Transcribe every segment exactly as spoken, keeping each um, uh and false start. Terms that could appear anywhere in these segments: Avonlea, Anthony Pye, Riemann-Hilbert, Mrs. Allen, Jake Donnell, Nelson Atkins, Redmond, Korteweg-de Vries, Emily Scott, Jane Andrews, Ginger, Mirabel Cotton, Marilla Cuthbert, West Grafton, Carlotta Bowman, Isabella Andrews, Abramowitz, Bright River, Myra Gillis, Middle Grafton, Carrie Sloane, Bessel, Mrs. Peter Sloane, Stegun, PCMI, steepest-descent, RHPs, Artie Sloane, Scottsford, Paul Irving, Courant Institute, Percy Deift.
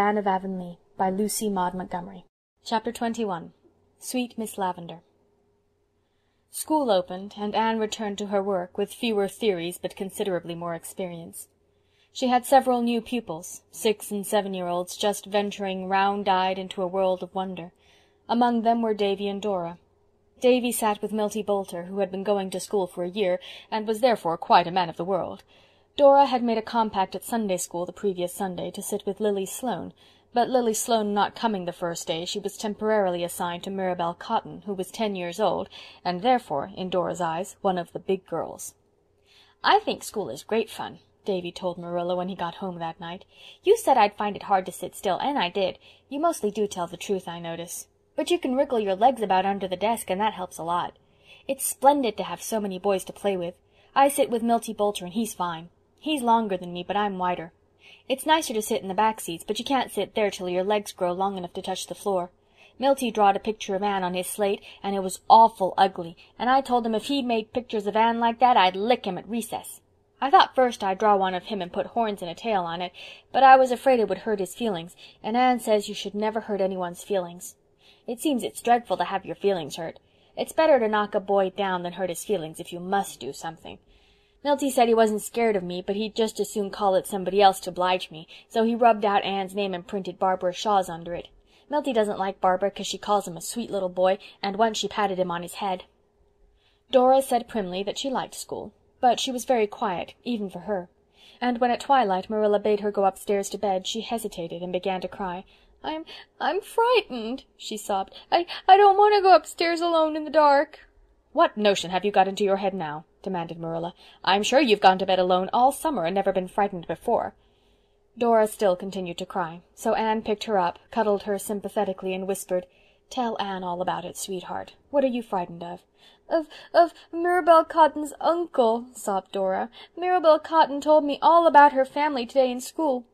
Anne of Avonlea by Lucy Maud Montgomery. Chapter twenty-one. Sweet Miss Lavendar. School opened, and Anne returned to her work, with fewer theories but considerably more experience. She had several new pupils, six and seven-year-olds, just venturing round-eyed into a world of wonder. Among them were Davy and Dora. Davy sat with Miltie Boulter, who had been going to school for a year, and was therefore quite a man of the world. Dora had made a compact at Sunday school the previous Sunday to sit with Lily Sloane, but Lily Sloane not coming the first day, she was temporarily assigned to Mirabel Cotton, who was ten years old, and therefore, in Dora's eyes, one of the big girls. "I think school is great fun," Davy told Marilla when he got home that night. "You said I'd find it hard to sit still, and I did. You mostly do tell the truth, I notice. But you can wriggle your legs about under the desk, and that helps a lot. It's splendid to have so many boys to play with. I sit with Miltie Boulter, and he's fine. He's longer than me, but I'm wider. It's nicer to sit in the back seats, but you can't sit there till your legs grow long enough to touch the floor. Miltie drawed a picture of Anne on his slate, and it was awful ugly, and I told him if he made pictures of Anne like that, I'd lick him at recess. I thought first I'd draw one of him and put horns and a tail on it, but I was afraid it would hurt his feelings, and Anne says you should never hurt anyone's feelings. It seems it's dreadful to have your feelings hurt. It's better to knock a boy down than hurt his feelings if you must do something. Miltie said he wasn't scared of me, but he'd just as soon call it somebody else to oblige me, so he rubbed out Anne's name and printed Barbara Shaw's under it. Miltie doesn't like Barbara because she calls him a sweet little boy, and once she patted him on his head. Dora said primly that she liked school, but she was very quiet, even for her. And when at twilight Marilla bade her go upstairs to bed, she hesitated and began to cry. "I'm, I'm frightened," she sobbed. "I, I don't want to go upstairs alone in the dark." "What notion have you got into your head now?" demanded Marilla. "I'm sure you've gone to bed alone all summer and never been frightened before." Dora still continued to cry, so Anne picked her up, cuddled her sympathetically, and whispered, "Tell Anne all about it, sweetheart. What are you frightened of?" Of, of Mirabel Cotton's uncle," sobbed Dora. "Mirabel Cotton told me all about her family today in school.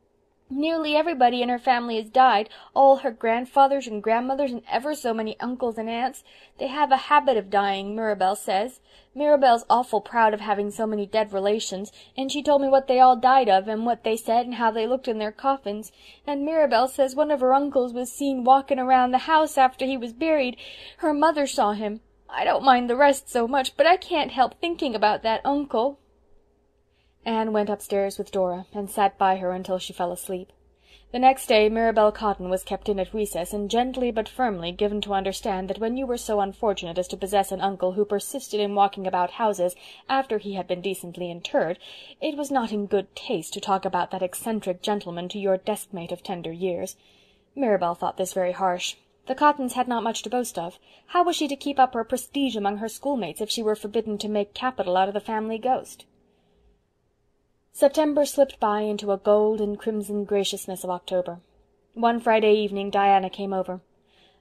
Nearly everybody in her family has died, all her grandfathers and grandmothers and ever so many uncles and aunts. They have a habit of dying, Mirabel says. Mirabel's awful proud of having so many dead relations, and she told me what they all died of and what they said and how they looked in their coffins. And Mirabel says one of her uncles was seen walking around the house after he was buried. Her mother saw him. I don't mind the rest so much, but I can't help thinking about that uncle." Anne went upstairs with Dora, and sat by her until she fell asleep. The next day Mirabel Cotton was kept in at recess, and gently but firmly given to understand that when you were so unfortunate as to possess an uncle who persisted in walking about houses after he had been decently interred, it was not in good taste to talk about that eccentric gentleman to your deskmate of tender years. Mirabel thought this very harsh. The Cottons had not much to boast of. How was she to keep up her prestige among her schoolmates if she were forbidden to make capital out of the family ghost? September slipped by into a gold and crimson graciousness of October. One Friday evening Diana came over.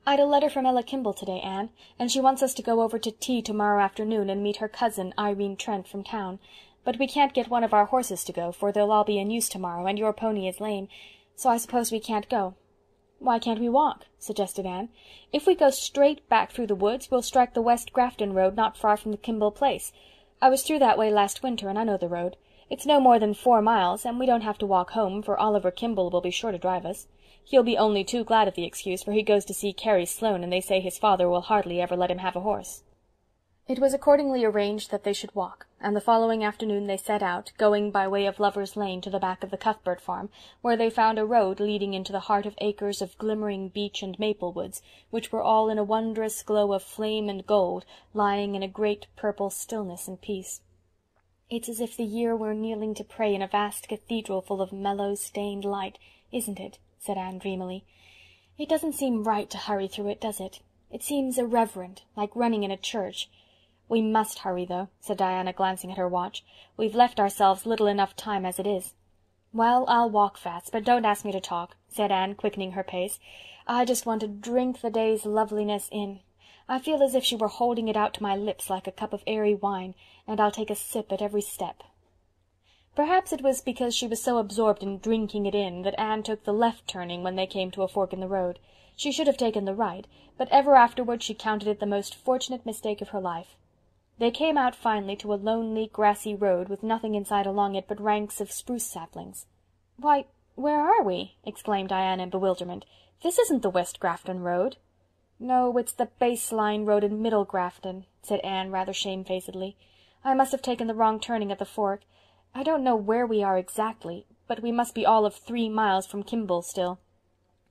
"I'd a letter from Ella Kimball today, Anne, and she wants us to go over to tea tomorrow afternoon and meet her cousin, Irene Trent, from town. But we can't get one of our horses to go, for they'll all be in use tomorrow, and your pony is lame, so I suppose we can't go." "Why can't we walk?" suggested Anne. "If we go straight back through the woods, we'll strike the West Grafton road not far from the Kimball place. I was through that way last winter, and I know the road. It's no more than four miles, and we don't have to walk home, for Oliver Kimball will be sure to drive us. He'll be only too glad of the excuse, for he goes to see Carrie Sloane, and they say his father will hardly ever let him have a horse." It was accordingly arranged that they should walk, and the following afternoon they set out, going by way of Lover's Lane to the back of the Cuthbert farm, where they found a road leading into the heart of acres of glimmering beech and maple woods, which were all in a wondrous glow of flame and gold, lying in a great purple stillness and peace. "It's as if the year were kneeling to pray in a vast cathedral full of mellow, stained light, isn't it?" said Anne dreamily. "It doesn't seem right to hurry through it, does it? It seems irreverent, like running in a church." "We must hurry, though," said Diana, glancing at her watch. "We've left ourselves little enough time as it is." "Well, I'll walk fast, but don't ask me to talk," said Anne, quickening her pace. "I just want to drink the day's loveliness in. I feel as if she were holding it out to my lips like a cup of airy wine, and I'll take a sip at every step." Perhaps it was because she was so absorbed in drinking it in that Anne took the left turning when they came to a fork in the road. She should have taken the right, but ever afterward she counted it the most fortunate mistake of her life. They came out finally to a lonely, grassy road with nothing inside along it but ranks of spruce saplings. "Why, "'Where are we?' exclaimed Diana in bewilderment. "'This isn't the West Grafton Road.' "'No, it's the Baseline Road in Middle Grafton,' said Anne rather shamefacedly. "'I must have taken the wrong turning at the fork. I don't know where we are exactly, but we must be all of three miles from Kimball still.'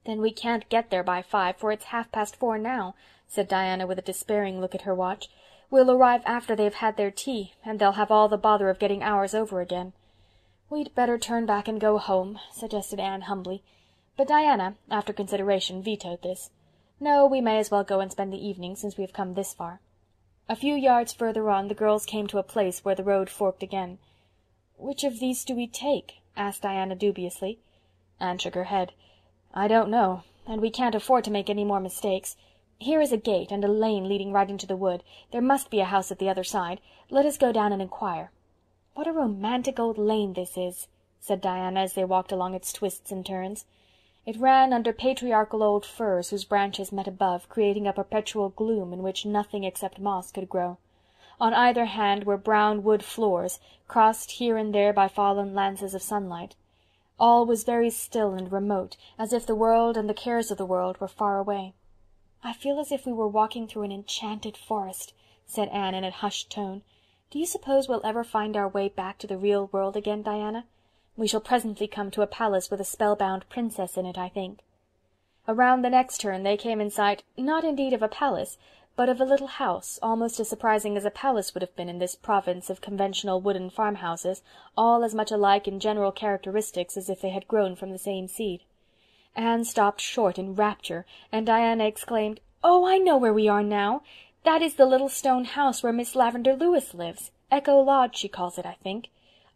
"'Then we can't get there by five, for it's half-past four now,' said Diana with a despairing look at her watch. "'We'll arrive after they've had their tea, and they'll have all the bother of getting ours over again.' "'We'd better turn back and go home,' suggested Anne humbly. But Diana, after consideration, vetoed this. "'No, we may as well go and spend the evening, since we have come this far.' A few yards further on, the girls came to a place where the road forked again. "'Which of these do we take?' asked Diana dubiously. Anne shook her head. "'I don't know, and we can't afford to make any more mistakes. Here is a gate and a lane leading right into the wood. There must be a house at the other side. Let us go down and inquire.' "'What a romantic old lane this is,' said Diana as they walked along its twists and turns. It ran under patriarchal old firs whose branches met above, creating a perpetual gloom in which nothing except moss could grow. On either hand were brown wood floors, crossed here and there by fallen lances of sunlight. All was very still and remote, as if the world and the cares of the world were far away. "'I feel as if we were walking through an enchanted forest,' said Anne in a hushed tone. "'Do you suppose we'll ever find our way back to the real world again, Diana? We shall presently come to a palace with a spellbound princess in it, I think.' Around the next turn they came in sight, not indeed of a palace, but of a little house, almost as surprising as a palace would have been in this province of conventional wooden farmhouses, all as much alike in general characteristics as if they had grown from the same seed. Anne stopped short in rapture, and Diana exclaimed, "'Oh, I know where we are now! That is the little stone house where Miss Lavendar Lewis lives. Echo Lodge, she calls it, I think.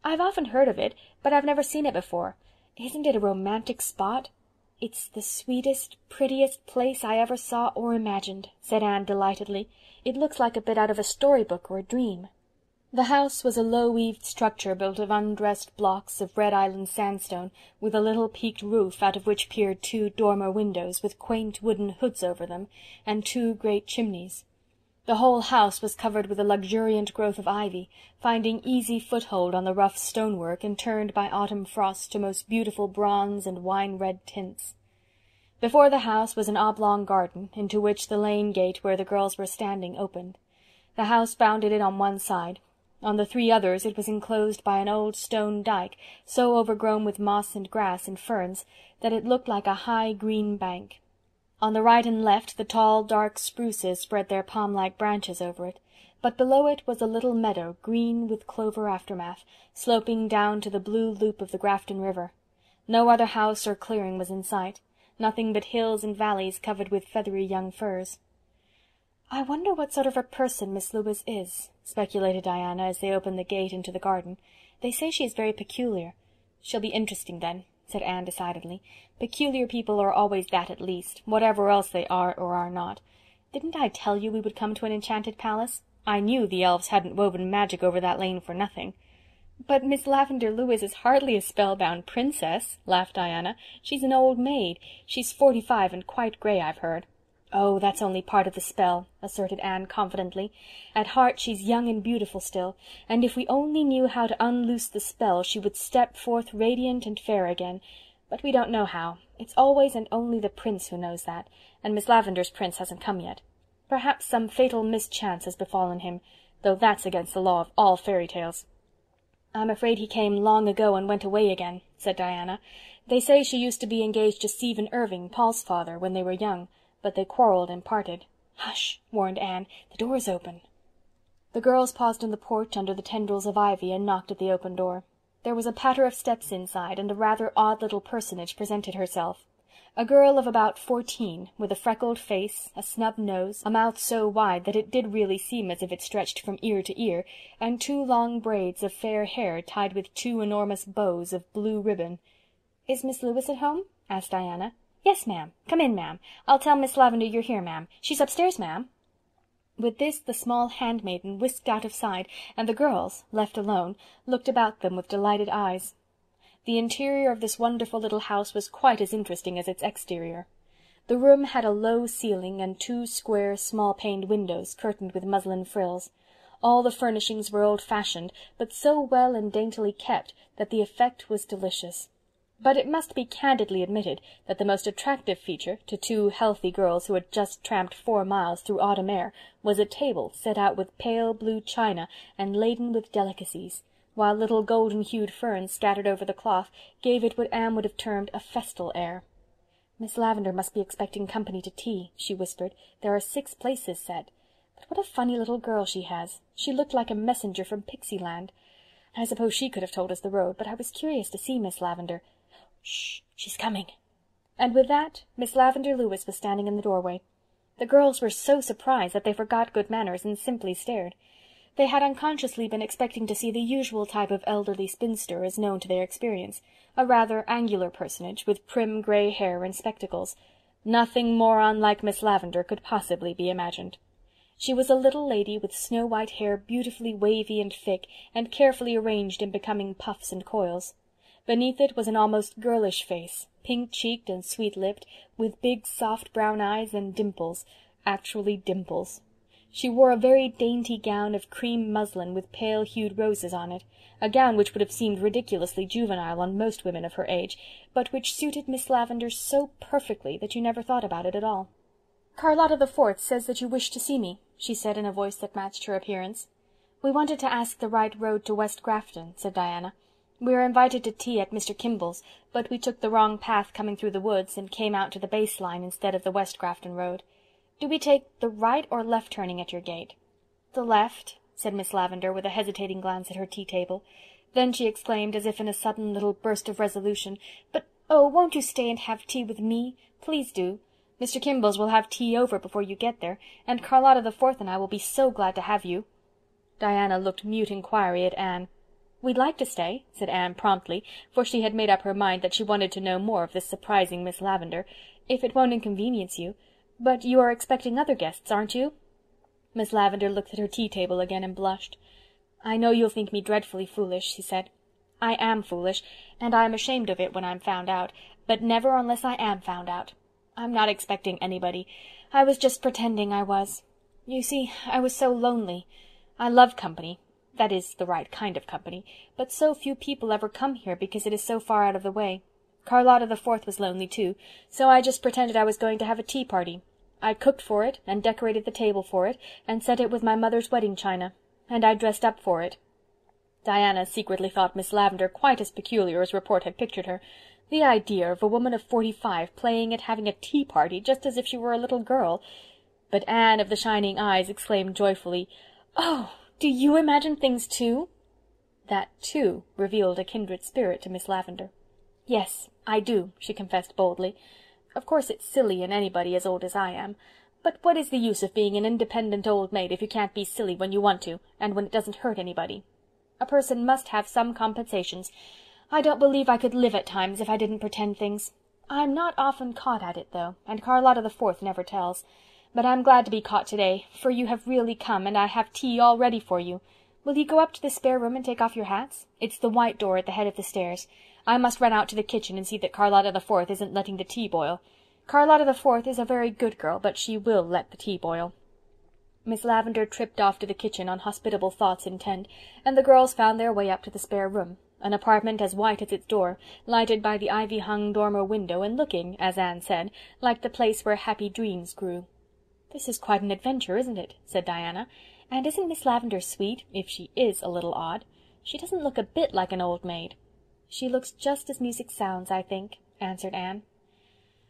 I've often heard of it, but I've never seen it before. Isn't it a romantic spot?' "'It's the sweetest, prettiest place I ever saw or imagined,' said Anne delightedly. "'It looks like a bit out of a story-book or a dream.' The house was a low-eaved structure built of undressed blocks of Red Island sandstone, with a little peaked roof out of which peered two dormer windows with quaint wooden hoods over them, and two great chimneys. The whole house was covered with a luxuriant growth of ivy, finding easy foothold on the rough stonework and turned by autumn frost to most beautiful bronze and wine-red tints. Before the house was an oblong garden, into which the lane gate where the girls were standing opened. The house bounded it on one side. On the three others it was enclosed by an old stone dyke, so overgrown with moss and grass and ferns that it looked like a high green bank. On the right and left the tall, dark spruces spread their palm-like branches over it, but below it was a little meadow, green with clover aftermath, sloping down to the blue loop of the Grafton River. No other house or clearing was in sight, nothing but hills and valleys covered with feathery young firs. "'I wonder what sort of a person Miss Lewis is,' speculated Diana as they opened the gate into the garden. "'They say she is very peculiar.' "'She'll be interesting, then,' said Anne decidedly. "'Peculiar people are always that, at least, whatever else they are or are not. Didn't I tell you we would come to an enchanted palace? I knew the elves hadn't woven magic over that lane for nothing.' "'But Miss Lavendar Lewis is hardly a spellbound princess,' laughed Diana. "'She's an old maid. She's forty-five and quite grey, I've heard.' "'Oh, that's only part of the spell,' asserted Anne confidently. "'At heart she's young and beautiful still, and if we only knew how to unloose the spell she would step forth radiant and fair again. But we don't know how. It's always and only the prince who knows that, and Miss Lavendar's prince hasn't come yet. Perhaps some fatal mischance has befallen him, though that's against the law of all fairy tales.' "'I'm afraid he came long ago and went away again,' said Diana. "'They say she used to be engaged to Stephen Irving, Paul's father, when they were young.' But they quarrelled and parted. "'Hush!' warned Anne. "'The door is open.' The girls paused in the porch under the tendrils of ivy and knocked at the open door. There was a patter of steps inside, and a rather odd little personage presented herself. A girl of about fourteen, with a freckled face, a snub nose, a mouth so wide that it did really seem as if it stretched from ear to ear, and two long braids of fair hair tied with two enormous bows of blue ribbon. "'Is Miss Lewis at home?' asked Diana. "'Yes, ma'am. Come in, ma'am. I'll tell Miss Lavendar you're here, ma'am. She's upstairs, ma'am.' With this the small handmaiden whisked out of sight, and the girls, left alone, looked about them with delighted eyes. The interior of this wonderful little house was quite as interesting as its exterior. The room had a low ceiling and two square, small-paned windows, curtained with muslin frills. All the furnishings were old-fashioned, but so well and daintily kept that the effect was delicious. But it must be candidly admitted that the most attractive feature to two healthy girls who had just tramped four miles through autumn air was a table set out with pale blue china and laden with delicacies, while little golden-hued ferns scattered over the cloth gave it what Anne would have termed a festal air. "Miss Lavendar must be expecting company to tea," she whispered. "There are six places set. But what a funny little girl she has! She looked like a messenger from Pixieland. I suppose she could have told us the road, but I was curious to see Miss Lavendar. Shh! She's coming!" And with that Miss Lavendar Lewis was standing in the doorway. The girls were so surprised that they forgot good manners and simply stared. They had unconsciously been expecting to see the usual type of elderly spinster as known to their experience, a rather angular personage with prim grey hair and spectacles. Nothing more unlike Miss Lavendar could possibly be imagined. She was a little lady with snow-white hair beautifully wavy and thick, and carefully arranged in becoming puffs and coils. Beneath it was an almost girlish face, pink-cheeked and sweet-lipped, with big soft brown eyes and dimples, actually dimples. She wore a very dainty gown of cream muslin with pale-hued roses on it, a gown which would have seemed ridiculously juvenile on most women of her age, but which suited Miss Lavendar so perfectly that you never thought about it at all. "Carlotta the Fourth says that you wish to see me," she said in a voice that matched her appearance. "We wanted to ask the right road to West Grafton," said Diana. "We were invited to tea at Mister Kimball's, but we took the wrong path coming through the woods, and came out to the base line instead of the West Grafton road. Do we take the right or left turning at your gate?" "The left," said Miss Lavendar, with a hesitating glance at her tea-table. Then she exclaimed, as if in a sudden little burst of resolution, "But, oh, won't you stay and have tea with me? Please do. Mister Kimball's will have tea over before you get there, and Carlotta the Fourth and I will be so glad to have you." Diana looked mute inquiry at Anne. "We'd like to stay," said Anne promptly, for she had made up her mind that she wanted to know more of this surprising Miss Lavendar, "if it won't inconvenience you. But you are expecting other guests, aren't you?" Miss Lavendar looked at her tea-table again and blushed. "I know you'll think me dreadfully foolish," she said. "I am foolish, and I am ashamed of it when I'm found out, but never unless I am found out. I'm not expecting anybody. I was just pretending I was. You see, I was so lonely. I love company. That is the right kind of company, but so few people ever come here because it is so far out of the way. Carlotta the Fourth was lonely too, so I just pretended I was going to have a tea party. I cooked for it, and decorated the table for it, and set it with my mother's wedding china, and I dressed up for it." Diana secretly thought Miss Lavendar quite as peculiar as report had pictured her. The idea of a woman of forty-five playing at having a tea party just as if she were a little girl. But Anne of the shining eyes exclaimed joyfully, "Oh! Do you imagine things, too?" That, too, revealed a kindred spirit to Miss Lavendar. "Yes, I do," she confessed boldly. "Of course it's silly in anybody as old as I am. But what is the use of being an independent old maid if you can't be silly when you want to, and when it doesn't hurt anybody? A person must have some compensations. I don't believe I could live at times if I didn't pretend things. I'm not often caught at it, though, and Carlotta the Fourth never tells. But I'm glad to be caught to-day, for you have really come, and I have tea all ready for you. Will you go up to the spare room and take off your hats? It's the white door at the head of the stairs. I must run out to the kitchen and see that Carlotta the Fourth isn't letting the tea boil. Carlotta the Fourth is a very good girl, but she will let the tea boil." Miss Lavendar tripped off to the kitchen on hospitable thoughts intent, and the girls found their way up to the spare room, an apartment as white as its door, lighted by the ivy-hung dormer window, and looking, as Anne said, like the place where happy dreams grew. "This is quite an adventure, isn't it?" said Diana. "And isn't Miss Lavendar sweet, if she is a little odd? She doesn't look a bit like an old maid." "She looks just as music sounds, I think," answered Anne.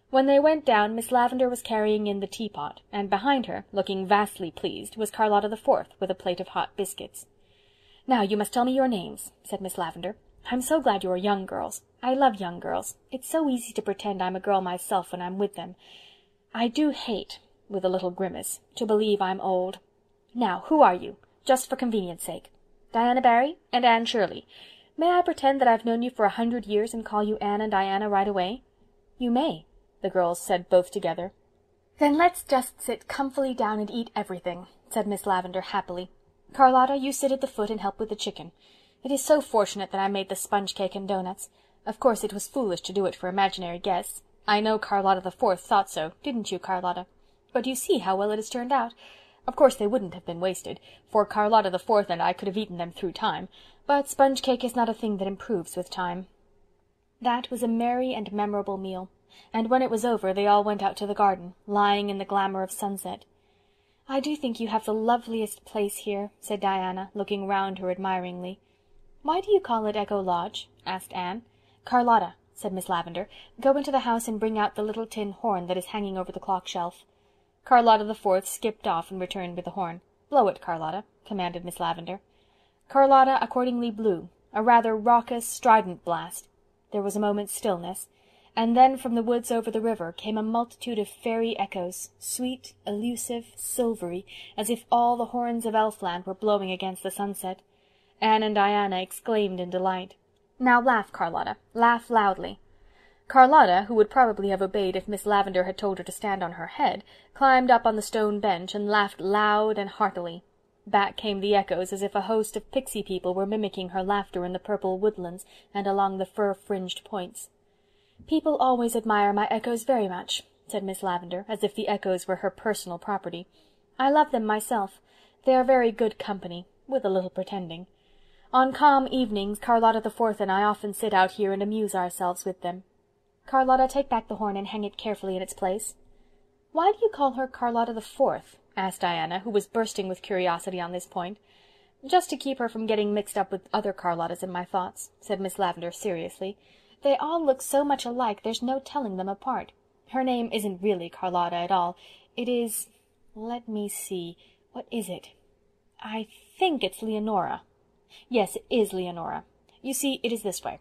When they went down, Miss Lavendar was carrying in the teapot, and behind her, looking vastly pleased, was Carlotta the Fourth, with a plate of hot biscuits. "Now you must tell me your names," said Miss Lavendar. "I'm so glad you are young girls. I love young girls. It's so easy to pretend I'm a girl myself when I'm with them. I do hate," with a little grimace, "to believe I'm old. Now, who are you? Just for convenience sake." "Diana Barry and Anne Shirley. May I pretend that I've known you for a hundred years and call you Anne and Diana right away?" "You may," the girls said both together. "Then let's just sit comfily down and eat everything," said Miss Lavendar happily. "Carlotta, you sit at the foot and help with the chicken. It is so fortunate that I made the sponge cake and doughnuts. Of course it was foolish to do it for imaginary guests. I know Carlotta the Fourth thought so, didn't you, Carlotta? But you see how well it has turned out. Of course they wouldn't have been wasted, for Carlotta the Fourth and I could have eaten them through time, but sponge cake is not a thing that improves with time." That was a merry and memorable meal, and when it was over they all went out to the garden, lying in the glamour of sunset. "I do think you have the loveliest place here," said Diana, looking round her admiringly. "Why do you call it Echo Lodge?" asked Anne. "Carlotta," said Miss Lavendar, "go into the house and bring out the little tin horn that is hanging over the clock shelf." Carlotta the fourth skipped off and returned with the horn. "Blow it, Carlotta," commanded Miss Lavendar. Carlotta accordingly blew, a rather raucous, strident blast. There was a moment's stillness, and then from the woods over the river came a multitude of fairy echoes, sweet, elusive, silvery, as if all the horns of Elfland were blowing against the sunset. Anne and Diana exclaimed in delight. "Now laugh, Carlotta, laugh loudly." Carlotta, who would probably have obeyed if Miss Lavendar had told her to stand on her head, climbed up on the stone bench and laughed loud and heartily. Back came the echoes as if a host of pixie people were mimicking her laughter in the purple woodlands and along the fir-fringed points. "People always admire my echoes very much," said Miss Lavendar, as if the echoes were her personal property. "I love them myself. They are very good company, with a little pretending. On calm evenings Carlotta the Fourth and I often sit out here and amuse ourselves with them. Carlotta, take back the horn and hang it carefully in its place." "Why do you call her Carlotta the Fourth?" asked Diana, who was bursting with curiosity on this point. "Just to keep her from getting mixed up with other Carlottas in my thoughts," said Miss Lavendar seriously. "They all look so much alike there's no telling them apart. Her name isn't really Carlotta at all. It is... let me see... what is it? I think it's Leonora. Yes, it is Leonora. You see, it is this way.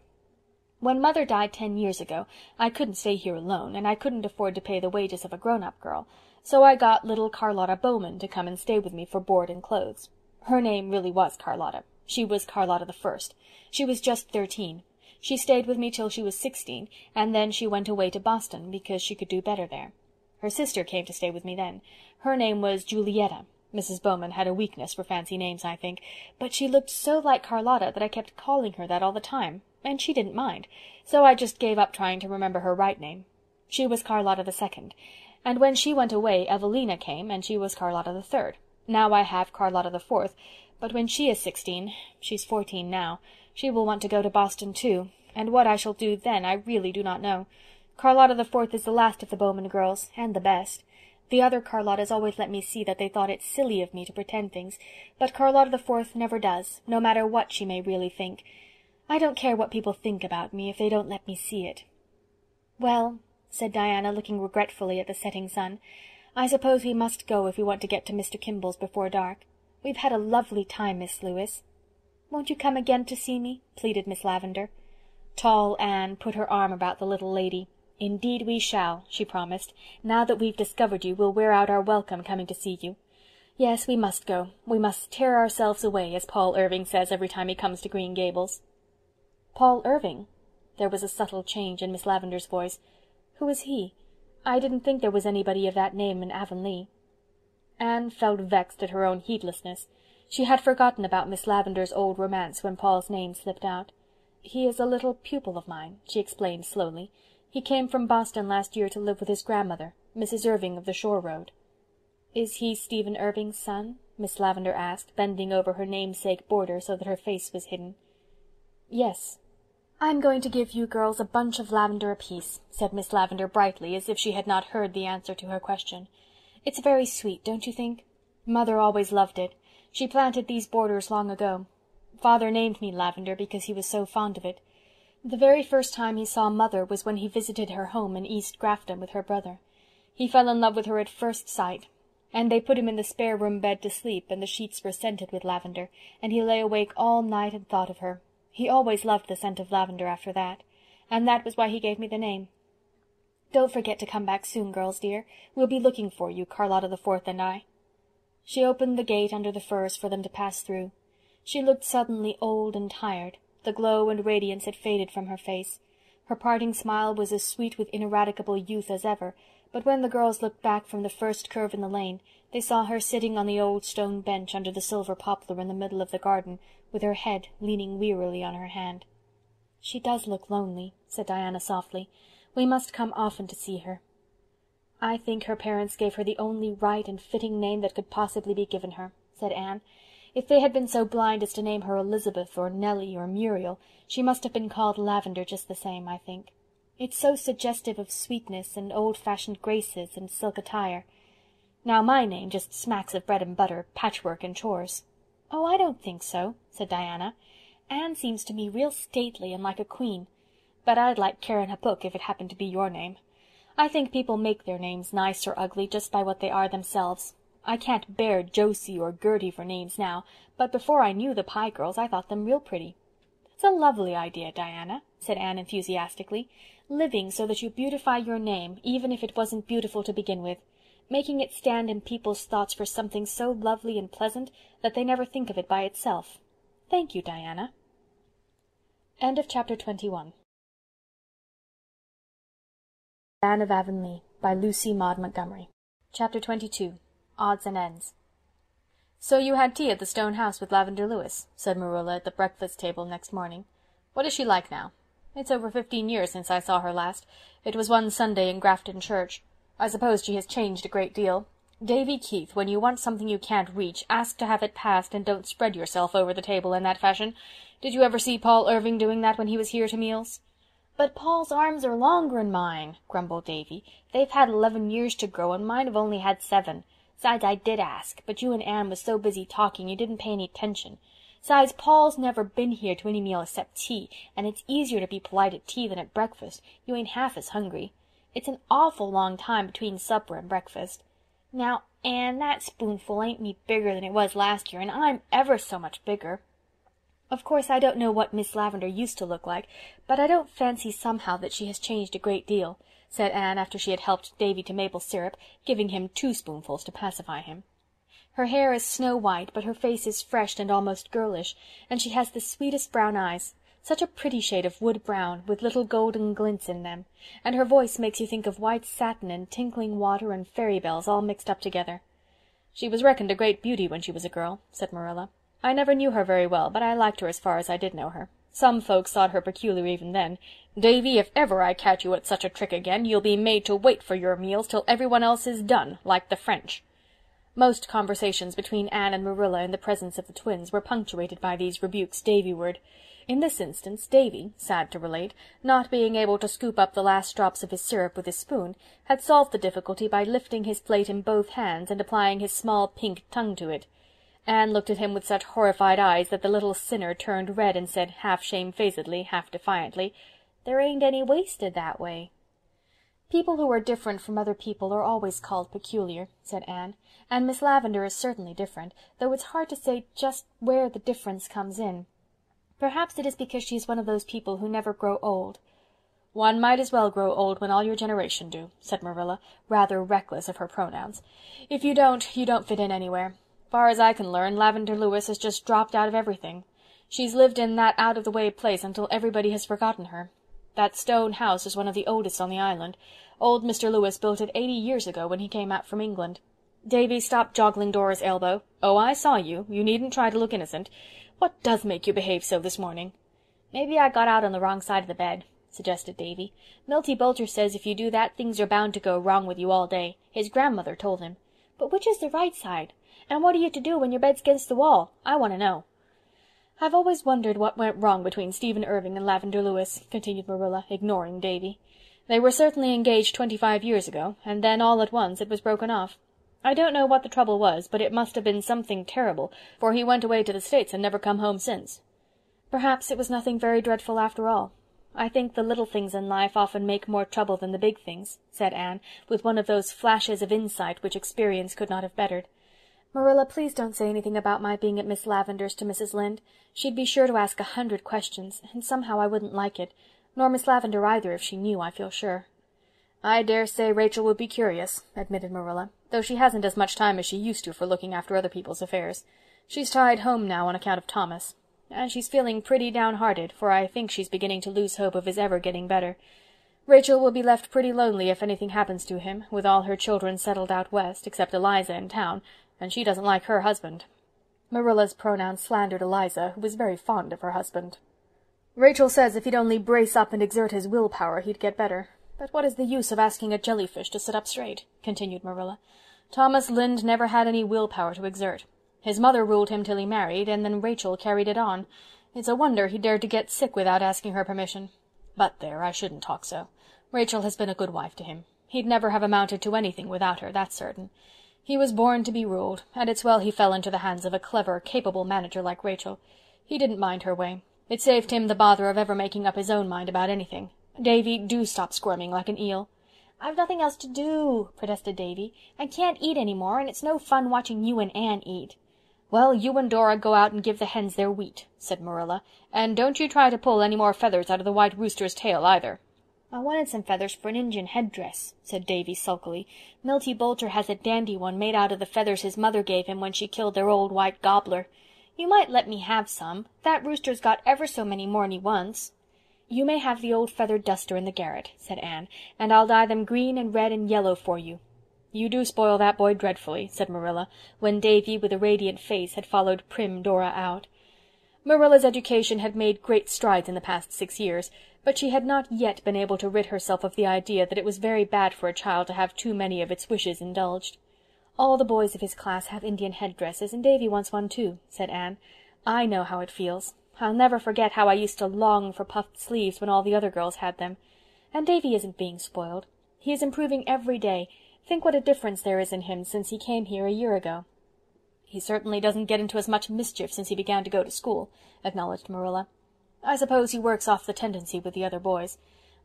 When Mother died ten years ago, I couldn't stay here alone, and I couldn't afford to pay the wages of a grown-up girl, so I got little Carlotta Bowman to come and stay with me for board and clothes. Her name really was Carlotta. She was Carlotta the First. She was just thirteen. She stayed with me till she was sixteen, and then she went away to Boston, because she could do better there. Her sister came to stay with me then. Her name was Julietta. Missus Bowman had a weakness for fancy names, I think, but she looked so like Carlotta that I kept calling her that all the time, and she didn't mind, so I just gave up trying to remember her right name. She was Carlotta the Second, and when she went away Evelina came, and she was Carlotta the Third. Now I have Carlotta the Fourth, but when she is sixteen, she's fourteen now, she will want to go to Boston too, and what I shall do then I really do not know. Carlotta the Fourth is the last of the Bowman girls, and the best. The other Carlottas always let me see that they thought it silly of me to pretend things, but Carlotta the Fourth never does, no matter what she may really think. I don't care what people think about me if they don't let me see it." "Well," said Diana, looking regretfully at the setting sun, "I suppose we must go if we want to get to Mister Kimball's before dark. We've had a lovely time, Miss Lewis." "Won't you come again to see me?" pleaded Miss Lavendar. Tall Anne put her arm about the little lady. "Indeed we shall," she promised. "Now that we've discovered you, we'll wear out our welcome coming to see you. Yes, we must go. We must tear ourselves away, as Paul Irving says every time he comes to Green Gables." "Paul Irving?" There was a subtle change in Miss Lavendar's voice. "Who is he? I didn't think there was anybody of that name in Avonlea." Anne felt vexed at her own heedlessness. She had forgotten about Miss Lavendar's old romance when Paul's name slipped out. "He is a little pupil of mine," she explained slowly. "He came from Boston last year to live with his grandmother, Missus Irving of the Shore Road." "Is he Stephen Irving's son?" Miss Lavendar asked, bending over her namesake border so that her face was hidden. "Yes." "I'm going to give you girls a bunch of lavender apiece," said Miss Lavendar brightly, as if she had not heard the answer to her question. "It's very sweet, don't you think? Mother always loved it. She planted these borders long ago. Father named me Lavendar because he was so fond of it. The very first time he saw Mother was when he visited her home in East Grafton with her brother. He fell in love with her at first sight, and they put him in the spare-room bed to sleep, and the sheets were scented with lavender, and he lay awake all night and thought of her. He always loved the scent of lavender after that, and that was why he gave me the name. Don't forget to come back soon, girls dear. We'll be looking for you, Carlotta the Fourth and I." She opened the gate under the firs for them to pass through. She looked suddenly old and tired. The glow and radiance had faded from her face. Her parting smile was as sweet with ineradicable youth as ever, but when the girls looked back from the first curve in the lane, they saw her sitting on the old stone bench under the silver poplar in the middle of the garden, with her head leaning wearily on her hand. "She does look lonely," said Diana softly. "We must come often to see her." "I think her parents gave her the only right and fitting name that could possibly be given her," said Anne. If they had been so blind as to name her Elizabeth or Nellie or Muriel, she must have been called Lavendar just the same, I think. It's so suggestive of sweetness and old-fashioned graces and silk attire. Now my name just smacks of bread and butter, patchwork and chores. Oh, I don't think so, said Diana. Anne seems to me real stately and like a queen. But I'd like Keren Happuch if it happened to be your name. I think people make their names nice or ugly just by what they are themselves. I can't bear Josie or Gertie for names now, but before I knew the Pye girls I thought them real pretty. That's a lovely idea, Diana, said Anne enthusiastically. Living so that you beautify your name, even if it wasn't beautiful to begin with. Making it stand in people's thoughts for something so lovely and pleasant that they never think of it by itself. Thank you, Diana. End of chapter twenty-one. Anne of Avonlea by Lucy Maud Montgomery. Chapter twenty-two. Odds and Ends. So you had tea at the Stone House with Lavendar Lewis, said Marilla at the breakfast table next morning. What is she like now? It's over fifteen years since I saw her last. It was one Sunday in Grafton Church. I suppose she has changed a great deal. Davy Keith, when you want something you can't reach, ask to have it passed and don't spread yourself over the table in that fashion. Did you ever see Paul Irving doing that when he was here to meals? But Paul's arms are longer'n mine, grumbled Davy. They've had eleven years to grow, and mine have only had seven. Besides, I did ask, but you and Anne was so busy talking you didn't pay any attention. Besides, Paul's never been here to any meal except tea, and it's easier to be polite at tea than at breakfast. You ain't half as hungry. It's an awful long time between supper and breakfast. Now, Anne, that spoonful ain't me bigger than it was last year, and I'm ever so much bigger. Of course, I don't know what Miss Lavendar used to look like, but I don't fancy somehow that she has changed a great deal, said Anne after she had helped Davy to maple syrup, giving him two spoonfuls to pacify him. Her hair is snow-white, but her face is fresh and almost girlish, and she has the sweetest brown eyes, such a pretty shade of wood-brown, with little golden glints in them, and her voice makes you think of white satin and tinkling water and fairy bells all mixed up together. She was reckoned a great beauty when she was a girl, said Marilla. I never knew her very well, but I liked her as far as I did know her. Some folks thought her peculiar even then. Davy, if ever I catch you at such a trick again, you'll be made to wait for your meals till everyone else is done, like the French. Most conversations between Anne and Marilla in the presence of the twins were punctuated by these rebukes Davy-ward. In this instance, Davy, sad to relate, not being able to scoop up the last drops of his syrup with his spoon, had solved the difficulty by lifting his plate in both hands and applying his small pink tongue to it. Anne looked at him with such horrified eyes that the little sinner turned red and said, half shamefacedly, half defiantly, "There ain't any wasted that way." "People who are different from other people are always called peculiar," said Anne, "and Miss Lavendar is certainly different, though it's hard to say just where the difference comes in. Perhaps it is because she is one of those people who never grow old." "One might as well grow old when all your generation do," said Marilla, rather reckless of her pronouns. "If you don't, you don't fit in anywhere. Far as I can learn, Lavendar Lewis has just dropped out of everything. She's lived in that out-of-the-way place until everybody has forgotten her. That stone house is one of the oldest on the island. Old Mister Lewis built it eighty years ago when he came out from England." Davy stopped joggling Dora's elbow. "Oh, I saw you. You needn't try to look innocent. What does make you behave so this morning?" "Maybe I got out on the wrong side of the bed," suggested Davy. "Miltie Boulter says if you do that, things are bound to go wrong with you all day. His grandmother told him. But which is the right side? And what are you to do when your bed's against the wall? I want to know." "I've always wondered what went wrong between Stephen Irving and Lavendar Lewis," continued Marilla, ignoring Davy. "They were certainly engaged twenty-five years ago, and then all at once it was broken off. I don't know what the trouble was, but it must have been something terrible, for he went away to the States and never come home since." "Perhaps it was nothing very dreadful after all. I think the little things in life often make more trouble than the big things," said Anne, with one of those flashes of insight which experience could not have bettered. "Marilla, please don't say anything about my being at Miss Lavendar's to Missus Lynde. She'd be sure to ask a hundred questions, and somehow I wouldn't like it, nor Miss Lavendar either if she knew, I feel sure." "I dare say Rachel would be curious," admitted Marilla, "though she hasn't as much time as she used to for looking after other people's affairs. She's tied home now on account of Thomas, and she's feeling pretty downhearted, for I think she's beginning to lose hope of his ever getting better. Rachel will be left pretty lonely if anything happens to him, with all her children settled out west, except Eliza in town, and she doesn't like her husband." Marilla's pronoun slandered Eliza, who was very fond of her husband. "Rachel says if he'd only brace up and exert his willpower, he'd get better. But what is the use of asking a jellyfish to sit up straight?" continued Marilla. "Thomas Lynde never had any willpower to exert. His mother ruled him till he married, and then Rachel carried it on. It's a wonder he dared to get sick without asking her permission. But there, I shouldn't talk so. Rachel has been a good wife to him. He'd never have amounted to anything without her, that's certain. He was born to be ruled, and it's well he fell into the hands of a clever, capable manager like Rachel. He didn't mind her way. It saved him the bother of ever making up his own mind about anything. Davy, do stop squirming like an eel. I've nothing else to do, protested Davy. I can't eat any more, and it's no fun watching you and Anne eat. Well, you and Dora go out and give the hens their wheat, said Marilla, and don't you try to pull any more feathers out of the white rooster's tail either. I wanted some feathers for an Injun headdress, said Davy sulkily. Miltie Boulter has a dandy one made out of the feathers his mother gave him when she killed their old white gobbler. You might let me have some. That rooster's got ever so many more'n he wants. You may have the old feather duster in the garret, said Anne, and I'll dye them green and red and yellow for you. You do spoil that boy dreadfully, said Marilla, when Davy, with a radiant face, had followed prim Dora out. Marilla's education had made great strides in the past six years, but she had not yet been able to rid herself of the idea that it was very bad for a child to have too many of its wishes indulged. All the boys of his class have Indian headdresses, and Davy wants one too, said Anne. I know how it feels. I'll never forget how I used to long for puffed sleeves when all the other girls had them. And Davy isn't being spoiled. He is improving every day. Think what a difference there is in him since he came here a year ago. He certainly doesn't get into as much mischief since he began to go to school, acknowledged Marilla. I suppose he works off the tendency with the other boys.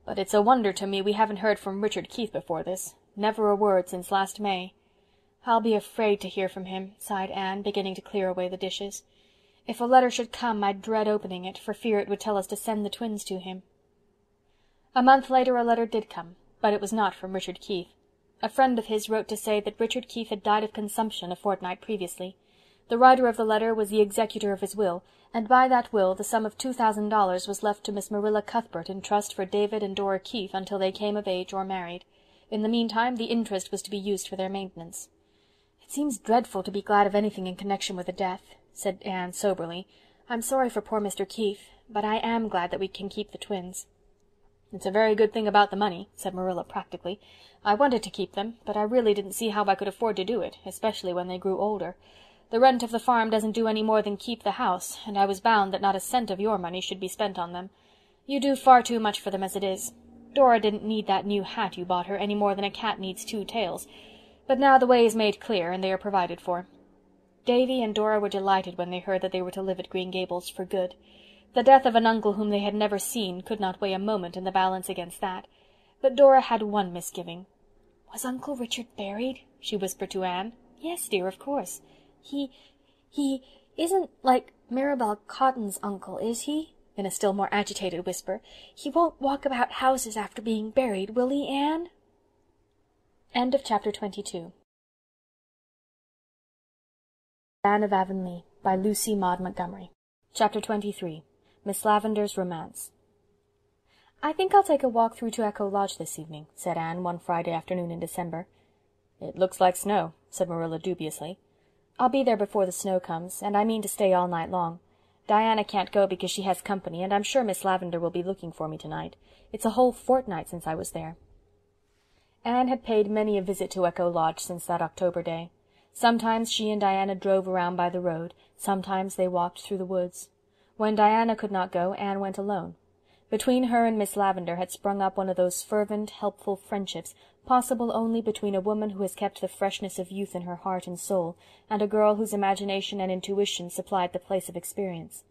But it's a wonder to me we haven't heard from Richard Keith before this. Never a word since last May. I'll be afraid to hear from him, sighed Anne, beginning to clear away the dishes. If a letter should come, I'd dread opening it, for fear it would tell us to send the twins to him. A month later a letter did come, but it was not from Richard Keith. A friend of his wrote to say that Richard Keith had died of consumption a fortnight previously. The writer of the letter was the executor of his will, and by that will the sum of two thousand dollars was left to Miss Marilla Cuthbert in trust for David and Dora Keith until they came of age or married. In the meantime the interest was to be used for their maintenance. "'It seems dreadful to be glad of anything in connection with a death,' said Anne soberly. "'I'm sorry for poor Mister Keith, but I am glad that we can keep the twins.' "'It's a very good thing about the money,' said Marilla practically. "'I wanted to keep them, but I really didn't see how I could afford to do it, especially when they grew older. The rent of the farm doesn't do any more than keep the house, and I was bound that not a cent of your money should be spent on them. You do far too much for them as it is. Dora didn't need that new hat you bought her any more than a cat needs two tails.' But now the way is made clear, and they are provided for. Davy and Dora were delighted when they heard that they were to live at Green Gables for good. The death of an uncle whom they had never seen could not weigh a moment in the balance against that. But Dora had one misgiving. "Was Uncle Richard buried?" she whispered to Anne. "Yes, dear, of course. He... he... isn't like Mirabel Cotton's uncle, is he?" in a still more agitated whisper. "He won't walk about houses after being buried, will he, Anne?" End of chapter twenty-two. Anne of Avonlea by Lucy Maud Montgomery. Chapter twenty-three. Miss Lavendar's Romance. I think I'll take a walk through to Echo Lodge this evening, said Anne one Friday afternoon in December. It looks like snow, said Marilla dubiously. I'll be there before the snow comes, and I mean to stay all night long. Diana can't go because she has company, and I'm sure Miss Lavendar will be looking for me tonight. It's a whole fortnight since I was there. Anne had paid many a visit to Echo Lodge since that October day. Sometimes she and Diana drove around by the road, sometimes they walked through the woods. When Diana could not go, Anne went alone. Between her and Miss Lavendar had sprung up one of those fervent, helpful friendships, possible only between a woman who has kept the freshness of youth in her heart and soul, and a girl whose imagination and intuition supplied the place of experience.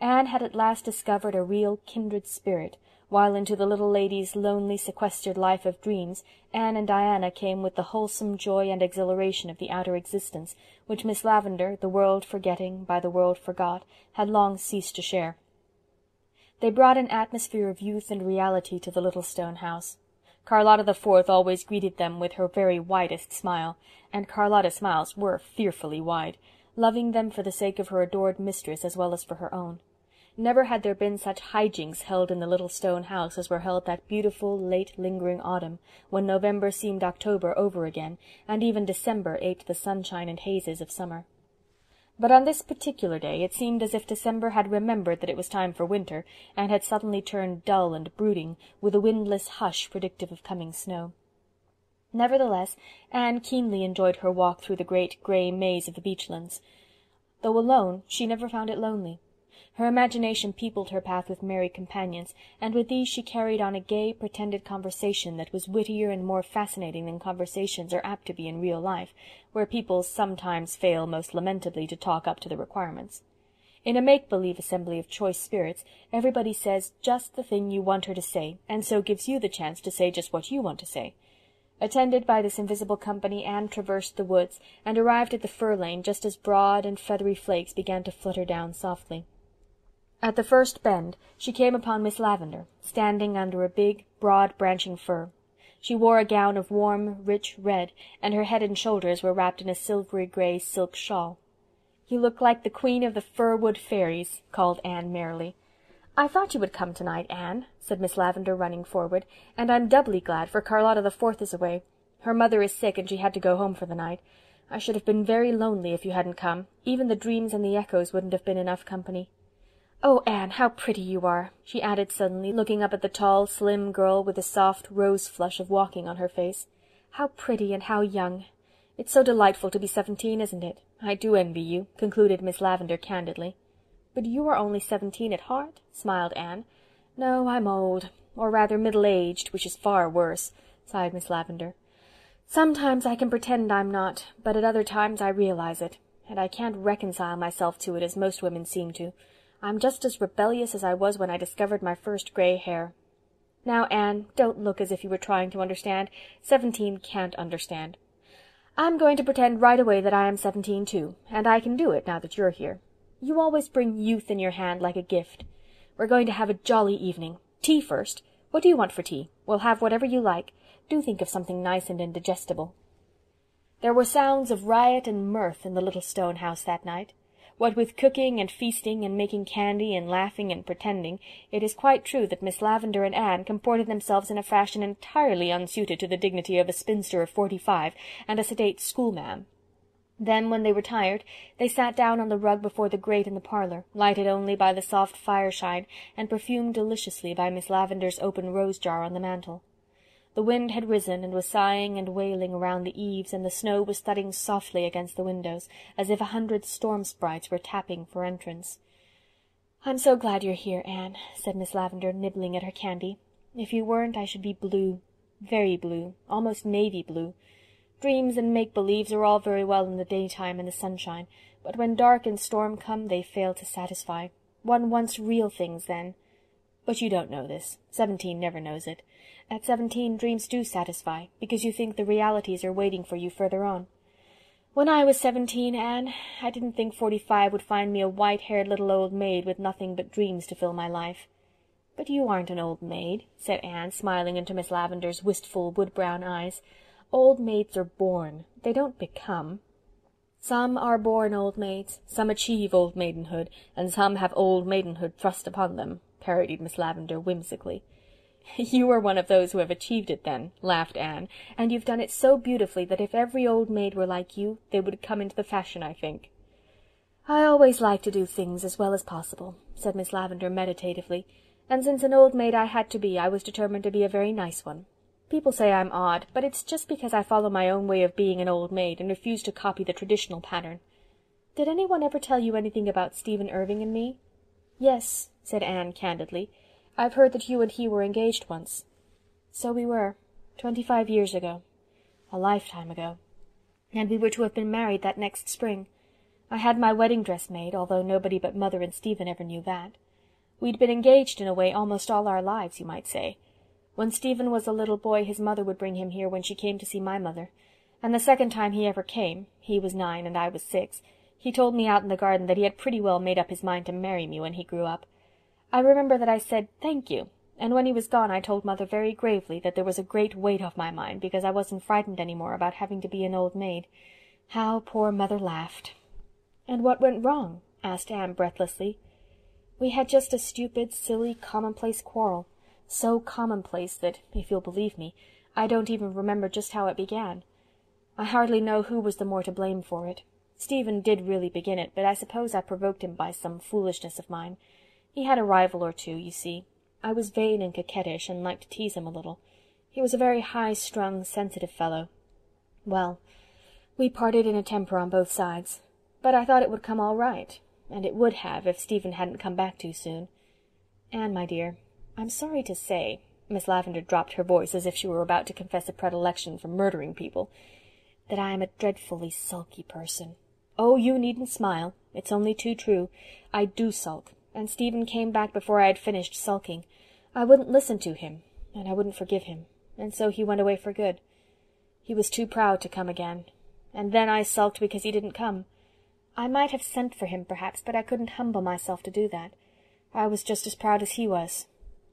Anne had at last discovered a real kindred spirit, while into the little lady's lonely, sequestered life of dreams, Anne and Diana came with the wholesome joy and exhilaration of the outer existence, which Miss Lavendar, the world forgetting, by the world forgot, had long ceased to share. They brought an atmosphere of youth and reality to the little stone house. Carlotta the Fourth always greeted them with her very widest smile, and Carlotta's smiles were fearfully wide, loving them for the sake of her adored mistress as well as for her own. Never had there been such hijinks held in the little stone house as were held that beautiful, late, lingering autumn, when November seemed October over again, and even December aped the sunshine and hazes of summer. But on this particular day it seemed as if December had remembered that it was time for winter, and had suddenly turned dull and brooding, with a windless hush predictive of coming snow. Nevertheless, Anne keenly enjoyed her walk through the great grey maze of the Beechlands. Though alone, she never found it lonely. Her imagination peopled her path with merry companions, and with these she carried on a gay, pretended conversation that was wittier and more fascinating than conversations are apt to be in real life, where people sometimes fail most lamentably to talk up to the requirements. In a make-believe assembly of choice spirits, everybody says just the thing you want her to say, and so gives you the chance to say just what you want to say. Attended by this invisible company, Anne traversed the woods, and arrived at the fir lane just as broad and feathery flakes began to flutter down softly. At the first bend she came upon Miss Lavendar, standing under a big, broad-branching fir. She wore a gown of warm, rich red, and her head and shoulders were wrapped in a silvery-grey silk shawl. "You look like the queen of the Firwood fairies," called Anne merrily. "I thought you would come to-night, Anne," said Miss Lavendar, running forward, "and I'm doubly glad, for Carlotta the Fourth is away. Her mother is sick, and she had to go home for the night. I should have been very lonely if you hadn't come. Even the dreams and the echoes wouldn't have been enough company. Oh, Anne, how pretty you are!" she added suddenly, looking up at the tall, slim girl with the soft rose-flush of walking on her face. "How pretty and how young! It's so delightful to be seventeen, isn't it? I do envy you," concluded Miss Lavendar candidly. "But you are only seventeen at heart," smiled Anne. "No, I'm old, or rather middle-aged, which is far worse," sighed Miss Lavendar. "Sometimes I can pretend I'm not, but at other times I realize it, and I can't reconcile myself to it as most women seem to. I'm just as rebellious as I was when I discovered my first grey hair. Now, Anne, don't look as if you were trying to understand. Seventeen can't understand. I'm going to pretend right away that I am seventeen too, and I can do it now that you're here. You always bring youth in your hand like a gift. We're going to have a jolly evening. Tea first. What do you want for tea? We'll have whatever you like. Do think of something nice and indigestible." There were sounds of riot and mirth in the little stone house that night. What with cooking and feasting and making candy and laughing and pretending, it is quite true that Miss Lavendar and Anne comported themselves in a fashion entirely unsuited to the dignity of a spinster of forty-five and a sedate schoolma'am. Then, when they were tired, they sat down on the rug before the grate in the parlour, lighted only by the soft fireshine and perfumed deliciously by Miss Lavendar's open rose-jar on the mantel. The wind had risen and was sighing and wailing around the eaves, and the snow was thudding softly against the windows, as if a hundred storm-sprites were tapping for entrance. "I'm so glad you're here, Anne," said Miss Lavendar, nibbling at her candy. "If you weren't, I should be blue, very blue, almost navy blue. Dreams and make-believes are all very well in the daytime and the sunshine, but when dark and storm come they fail to satisfy. One wants real things then. But you don't know this. Seventeen never knows it. At seventeen dreams do satisfy, because you think the realities are waiting for you further on. When I was seventeen, Anne, I didn't think forty-five would find me a white-haired little old maid with nothing but dreams to fill my life." "But you aren't an old maid," said Anne, smiling into Miss Lavendar's wistful wood-brown eyes. "Old maids are born. They don't become. Some are born old maids, some achieve old maidenhood, and some have old maidenhood thrust upon them," parodied Miss Lavendar whimsically. "You are one of those who have achieved it, then," laughed Anne, "and you've done it so beautifully that if every old maid were like you, they would come into the fashion, I think." "I always like to do things as well as possible," said Miss Lavendar meditatively, "and since an old maid I had to be, I was determined to be a very nice one. People say I'm odd, but it's just because I follow my own way of being an old maid, and refuse to copy the traditional pattern. Did any one ever tell you anything about Stephen Irving and me?" "Yes," said Anne candidly. "I've heard that you and he were engaged once." "So we were, twenty-five years ago, a lifetime ago, and we were to have been married that next spring. I had my wedding dress made, although nobody but Mother and Stephen ever knew that. We'd been engaged in a way almost all our lives, you might say. When Stephen was a little boy, his mother would bring him here when she came to see my mother, and the second time he ever came, he was nine and I was six, he told me out in the garden that he had pretty well made up his mind to marry me when he grew up. I remember that I said, 'Thank you,' and when he was gone I told Mother very gravely that there was a great weight off my mind, because I wasn't frightened any more about having to be an old maid. How poor Mother laughed!" "And what went wrong?" asked Anne breathlessly. "We had just a stupid, silly, commonplace quarrel, so commonplace that, if you'll believe me, I don't even remember just how it began. I hardly know who was the more to blame for it. Stephen did really begin it, but I suppose I provoked him by some foolishness of mine. He had a rival or two, you see. I was vain and coquettish, and liked to tease him a little. He was a very high-strung, sensitive fellow. Well, we parted in a temper on both sides, but I thought it would come all right, and it would have if Stephen hadn't come back too soon. Anne, my dear, I'm sorry to say, Miss Lavendar dropped her voice as if she were about to confess a predilection for murdering people, that I am a dreadfully sulky person. Oh, you needn't smile. It's only too true. I do sulk, and Stephen came back before I had finished sulking. I wouldn't listen to him, and I wouldn't forgive him, and so he went away for good. He was too proud to come again, and then I sulked because he didn't come. I might have sent for him, perhaps, but I couldn't humble myself to do that. I was just as proud as he was.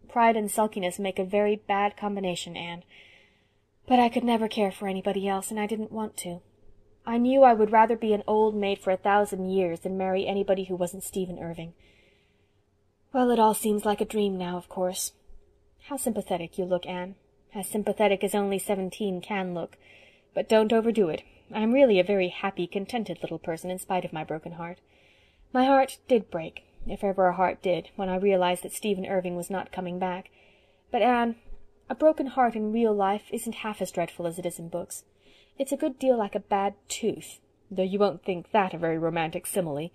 Pride and sulkiness make a very bad combination, Anne. But I could never care for anybody else, and I didn't want to. I knew I would rather be an old maid for a thousand years than marry anybody who wasn't Stephen Irving. Well, it all seems like a dream now, of course. How sympathetic you look, Anne. As sympathetic as only seventeen can look. But don't overdo it. I am really a very happy, contented little person, in spite of my broken heart. My heart did break, if ever a heart did, when I realized that Stephen Irving was not coming back. But, Anne, a broken heart in real life isn't half as dreadful as it is in books. It's a good deal like a bad tooth, though you won't think that a very romantic simile.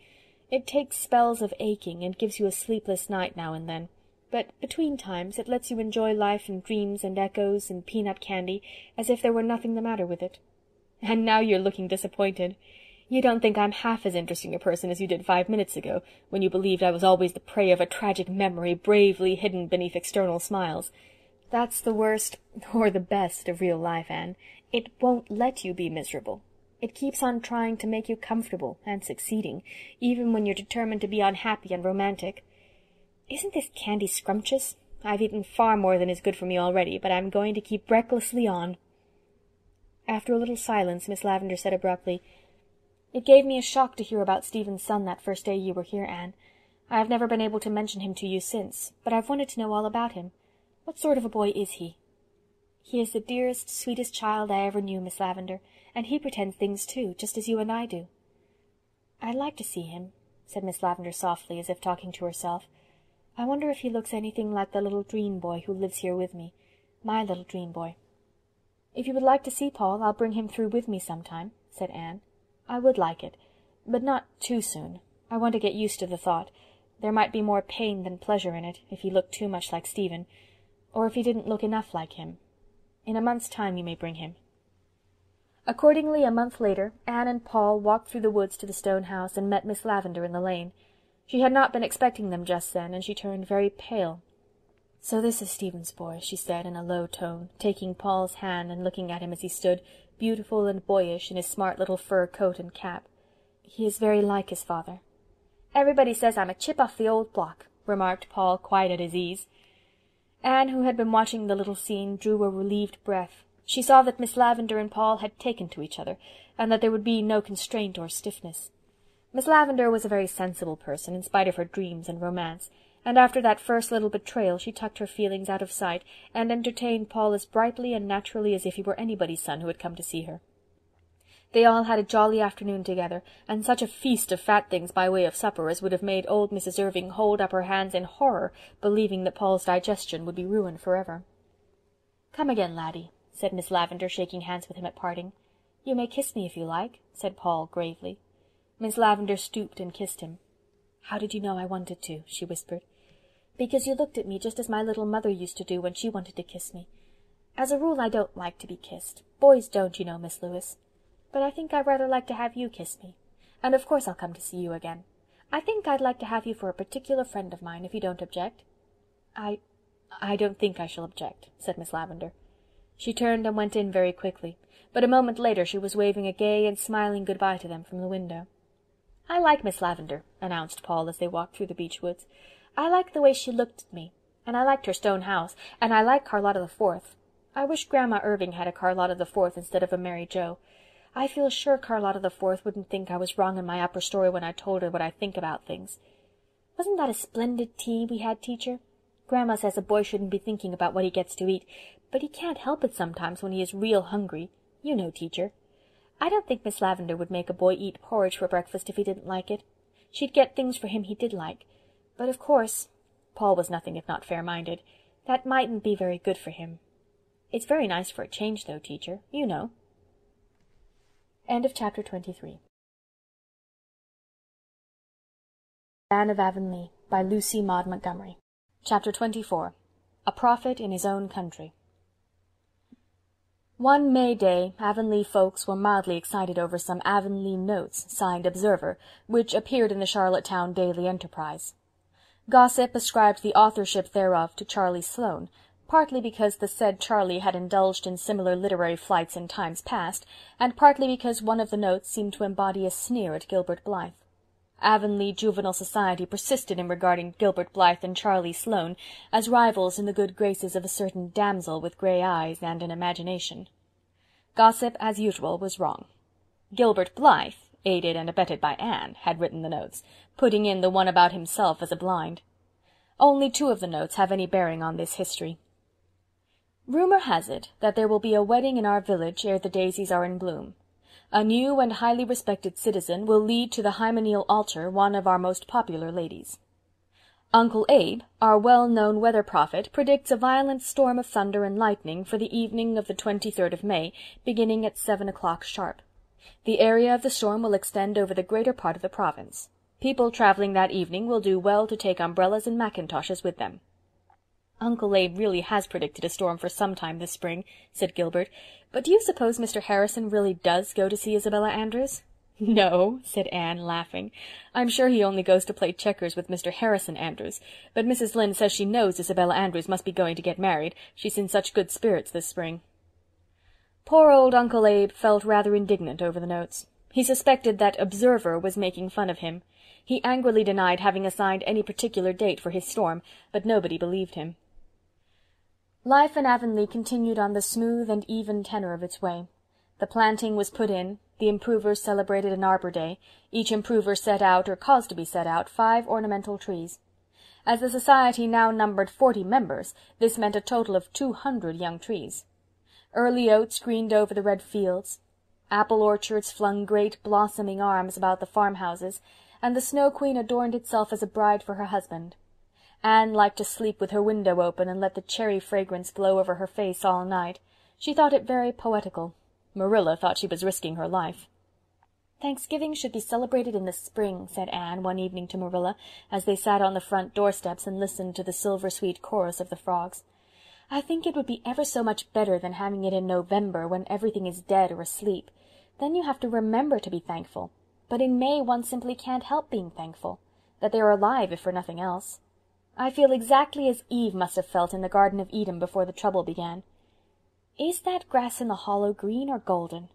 It takes spells of aching, and gives you a sleepless night now and then. But between times it lets you enjoy life and dreams and echoes and peanut candy, as if there were nothing the matter with it. And now you're looking disappointed. You don't think I'm half as interesting a person as you did five minutes ago, when you believed I was always the prey of a tragic memory bravely hidden beneath external smiles. That's the worst, or the best, of real life, Anne. It won't let you be miserable. It keeps on trying to make you comfortable, and succeeding, even when you're determined to be unhappy and romantic. Isn't this candy scrumptious? I've eaten far more than is good for me already, but I'm going to keep recklessly on. After a little silence, Miss Lavendar said abruptly, "It gave me a shock to hear about Stephen's son that first day you were here, Anne. I have never been able to mention him to you since, but I've wanted to know all about him. What sort of a boy is he?" "He is the dearest, sweetest child I ever knew, Miss Lavendar, and he pretends things too, just as you and I do." "I'd like to see him," said Miss Lavendar softly, as if talking to herself. "I wonder if he looks anything like the little dream boy who lives here with me, my little dream boy." "If you would like to see Paul, I'll bring him through with me sometime," said Anne. "I would like it, but not too soon. I want to get used to the thought. There might be more pain than pleasure in it, if he looked too much like Stephen, or if he didn't look enough like him. In a month's time you may bring him." Accordingly, a month later, Anne and Paul walked through the woods to the stone house, and met Miss Lavendar in the lane. She had not been expecting them just then, and she turned very pale. "So this is Stephen's boy," she said in a low tone, taking Paul's hand and looking at him as he stood, beautiful and boyish, in his smart little fur coat and cap. "He is very like his father." "Everybody says I'm a chip off the old block," remarked Paul, quite at his ease. Anne, who had been watching the little scene, drew a relieved breath. She saw that Miss Lavendar and Paul had taken to each other, and that there would be no constraint or stiffness. Miss Lavendar was a very sensible person, in spite of her dreams and romance, and after that first little betrayal she tucked her feelings out of sight, and entertained Paul as brightly and naturally as if he were anybody's son who had come to see her. They all had a jolly afternoon together, and such a feast of fat things by way of supper as would have made old Missus Irving hold up her hands in horror, believing that Paul's digestion would be ruined forever. "Come again, laddie," said Miss Lavendar, shaking hands with him at parting. "You may kiss me if you like," said Paul gravely. Miss Lavendar stooped and kissed him. "How did you know I wanted to?" she whispered. "Because you looked at me just as my little mother used to do when she wanted to kiss me. As a rule I don't like to be kissed. Boys don't, you know, Miss Lewis. But I think I'd rather like to have you kiss me. And of course I'll come to see you again. I think I'd like to have you for a particular friend of mine, if you don't object." I... I don't think I shall object," said Miss Lavendar. She turned and went in very quickly, but a moment later she was waving a gay and smiling good-bye to them from the window. "I like Miss Lavendar," announced Paul as they walked through the beech woods. "I like the way she looked at me, and I liked her stone house, and I like Carlotta the Fourth. I wish Grandma Irving had a Carlotta the Fourth instead of a Mary Joe. I feel sure Carlotta the Fourth wouldn't think I was wrong in my upper story when I told her what I think about things. Wasn't that a splendid tea we had, teacher? Grandma says a boy shouldn't be thinking about what he gets to eat, but he can't help it sometimes when he is real hungry. You know, teacher. I don't think Miss Lavendar would make a boy eat porridge for breakfast if he didn't like it. She'd get things for him he did like. But of course," Paul was nothing if not fair-minded, "that mightn't be very good for him." It's very nice for a change, though, teacher, you know. End of chapter twenty-three. Anne of Avonlea by Lucy Maud Montgomery. Chapter twenty-four. A Prophet in His Own Country. One May day, Avonlea folks were mildly excited over some Avonlea notes, signed Observer, which appeared in the Charlottetown Daily Enterprise. Gossip ascribed the authorship thereof to Charlie Sloane, partly because the said Charlie had indulged in similar literary flights in times past, and partly because one of the notes seemed to embody a sneer at Gilbert Blythe. Avonlea Juvenile Society persisted in regarding Gilbert Blythe and Charlie Sloane as rivals in the good graces of a certain damsel with grey eyes and an imagination. Gossip, as usual, was wrong. Gilbert Blythe, aided and abetted by Anne, had written the notes, putting in the one about himself as a blind. Only two of the notes have any bearing on this history. Rumour has it that there will be a wedding in our village ere the daisies are in bloom. A new and highly respected citizen will lead to the hymeneal altar one of our most popular ladies. Uncle Abe, our well-known weather prophet, predicts a violent storm of thunder and lightning for the evening of the twenty-third of May, beginning at seven o'clock sharp. The area of the storm will extend over the greater part of the province. People travelling that evening will do well to take umbrellas and mackintoshes with them. Uncle Abe really has predicted a storm for some time this spring, said Gilbert, but do you suppose Mister Harrison really does go to see Isabella Andrews? No, said Anne, laughing. I'm sure he only goes to play checkers with Mister Harrison Andrews, but Missus Lynde says she knows Isabella Andrews must be going to get married. She's in such good spirits this spring. Poor old Uncle Abe felt rather indignant over the notes. He suspected that Observer was making fun of him. He angrily denied having assigned any particular date for his storm, but nobody believed him. Life in Avonlea continued on the smooth and even tenor of its way. The planting was put in, the improvers celebrated an Arbor Day, each improver set out or caused to be set out five ornamental trees. As the society now numbered forty members, this meant a total of two hundred young trees. Early oats greened over the red fields, apple orchards flung great blossoming arms about the farmhouses, and the Snow Queen adorned itself as a bride for her husband. Anne liked to sleep with her window open and let the cherry fragrance blow over her face all night. She thought it very poetical. Marilla thought she was risking her life. "Thanksgiving should be celebrated in the spring," said Anne one evening to Marilla, as they sat on the front doorsteps and listened to the silver-sweet chorus of the frogs. "I think it would be ever so much better than having it in November, when everything is dead or asleep. Then you have to remember to be thankful. But in May one simply can't help being thankful, that they are alive if for nothing else. I feel exactly as Eve must have felt in the Garden of Eden before the trouble began. Is that grass in the hollow green or golden?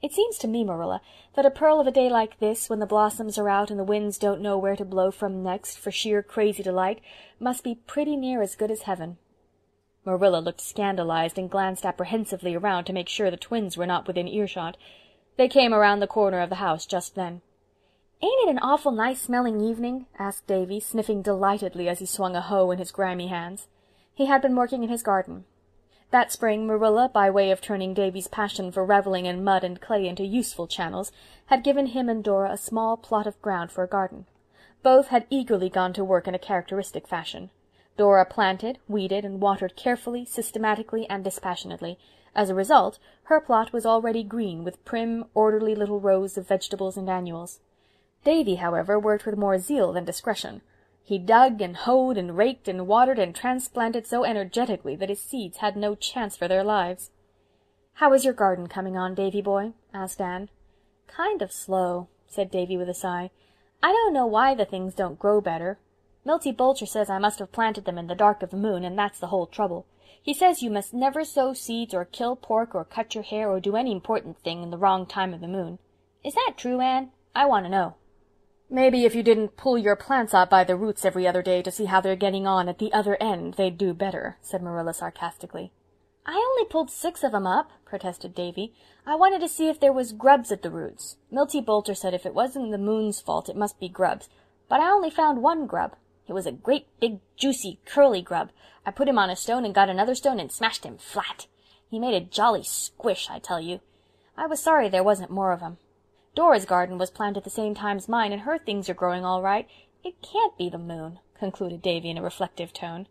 It seems to me, Marilla, that a pearl of a day like this, when the blossoms are out and the winds don't know where to blow from next for sheer crazy delight, must be pretty near as good as heaven." Marilla looked scandalized and glanced apprehensively around to make sure the twins were not within earshot. They came around the corner of the house just then. "Ain't it an awful nice-smelling evening?" asked Davy, sniffing delightedly as he swung a hoe in his grimy hands. He had been working in his garden. That spring Marilla, by way of turning Davy's passion for revelling in mud and clay into useful channels, had given him and Dora a small plot of ground for a garden. Both had eagerly gone to work in a characteristic fashion. Dora planted, weeded, and watered carefully, systematically, and dispassionately. As a result, her plot was already green with prim, orderly little rows of vegetables and annuals. Davy, however, worked with more zeal than discretion. He dug and hoed and raked and watered and transplanted so energetically that his seeds had no chance for their lives. "How is your garden coming on, Davy boy?" asked Anne. "Kind of slow," said Davy with a sigh. "I don't know why the things don't grow better. Miltie Boulter says I must have planted them in the dark of the moon, and that's the whole trouble. He says you must never sow seeds or kill pork or cut your hair or do any important thing in the wrong time of the moon. Is that true, Anne? I want to know." "Maybe if you didn't pull your plants out by the roots every other day to see how they're getting on at the other end, they'd do better," said Marilla sarcastically. "I only pulled six of 'em up," protested Davy. "I wanted to see if there was grubs at the roots. Miltie Boulter said if it wasn't the moon's fault, it must be grubs. But I only found one grub. It was a great big juicy curly grub. I put him on a stone and got another stone and smashed him flat. He made a jolly squish, I tell you. I was sorry there wasn't more of 'em. Dora's garden was planted the same time as mine, and her things are growing all right. It can't be the moon," concluded Davy in a reflective tone.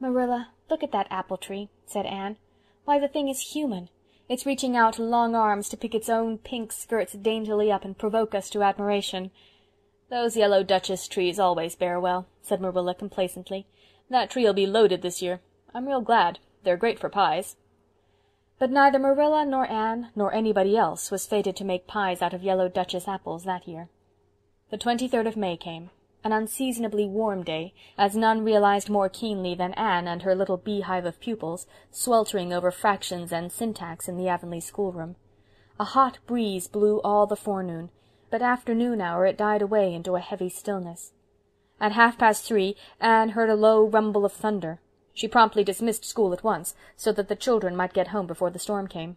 "Marilla, look at that apple tree," said Anne. Why, the thing is human. It's reaching out long arms to pick its own pink skirts daintily up and provoke us to admiration. Those yellow Duchess trees always bear well, said Marilla complacently. That tree'll be loaded this year. I'm real glad. They're great for pies. But neither Marilla nor Anne nor anybody else was fated to make pies out of yellow Duchess apples that year. The twenty-third of May came, an unseasonably warm day, as none realized more keenly than Anne and her little beehive of pupils, sweltering over fractions and syntax in the Avonlea schoolroom. A hot breeze blew all the forenoon, but afternoon hour it died away into a heavy stillness. At half-past three Anne heard a low rumble of thunder. She promptly dismissed school at once, so that the children might get home before the storm came.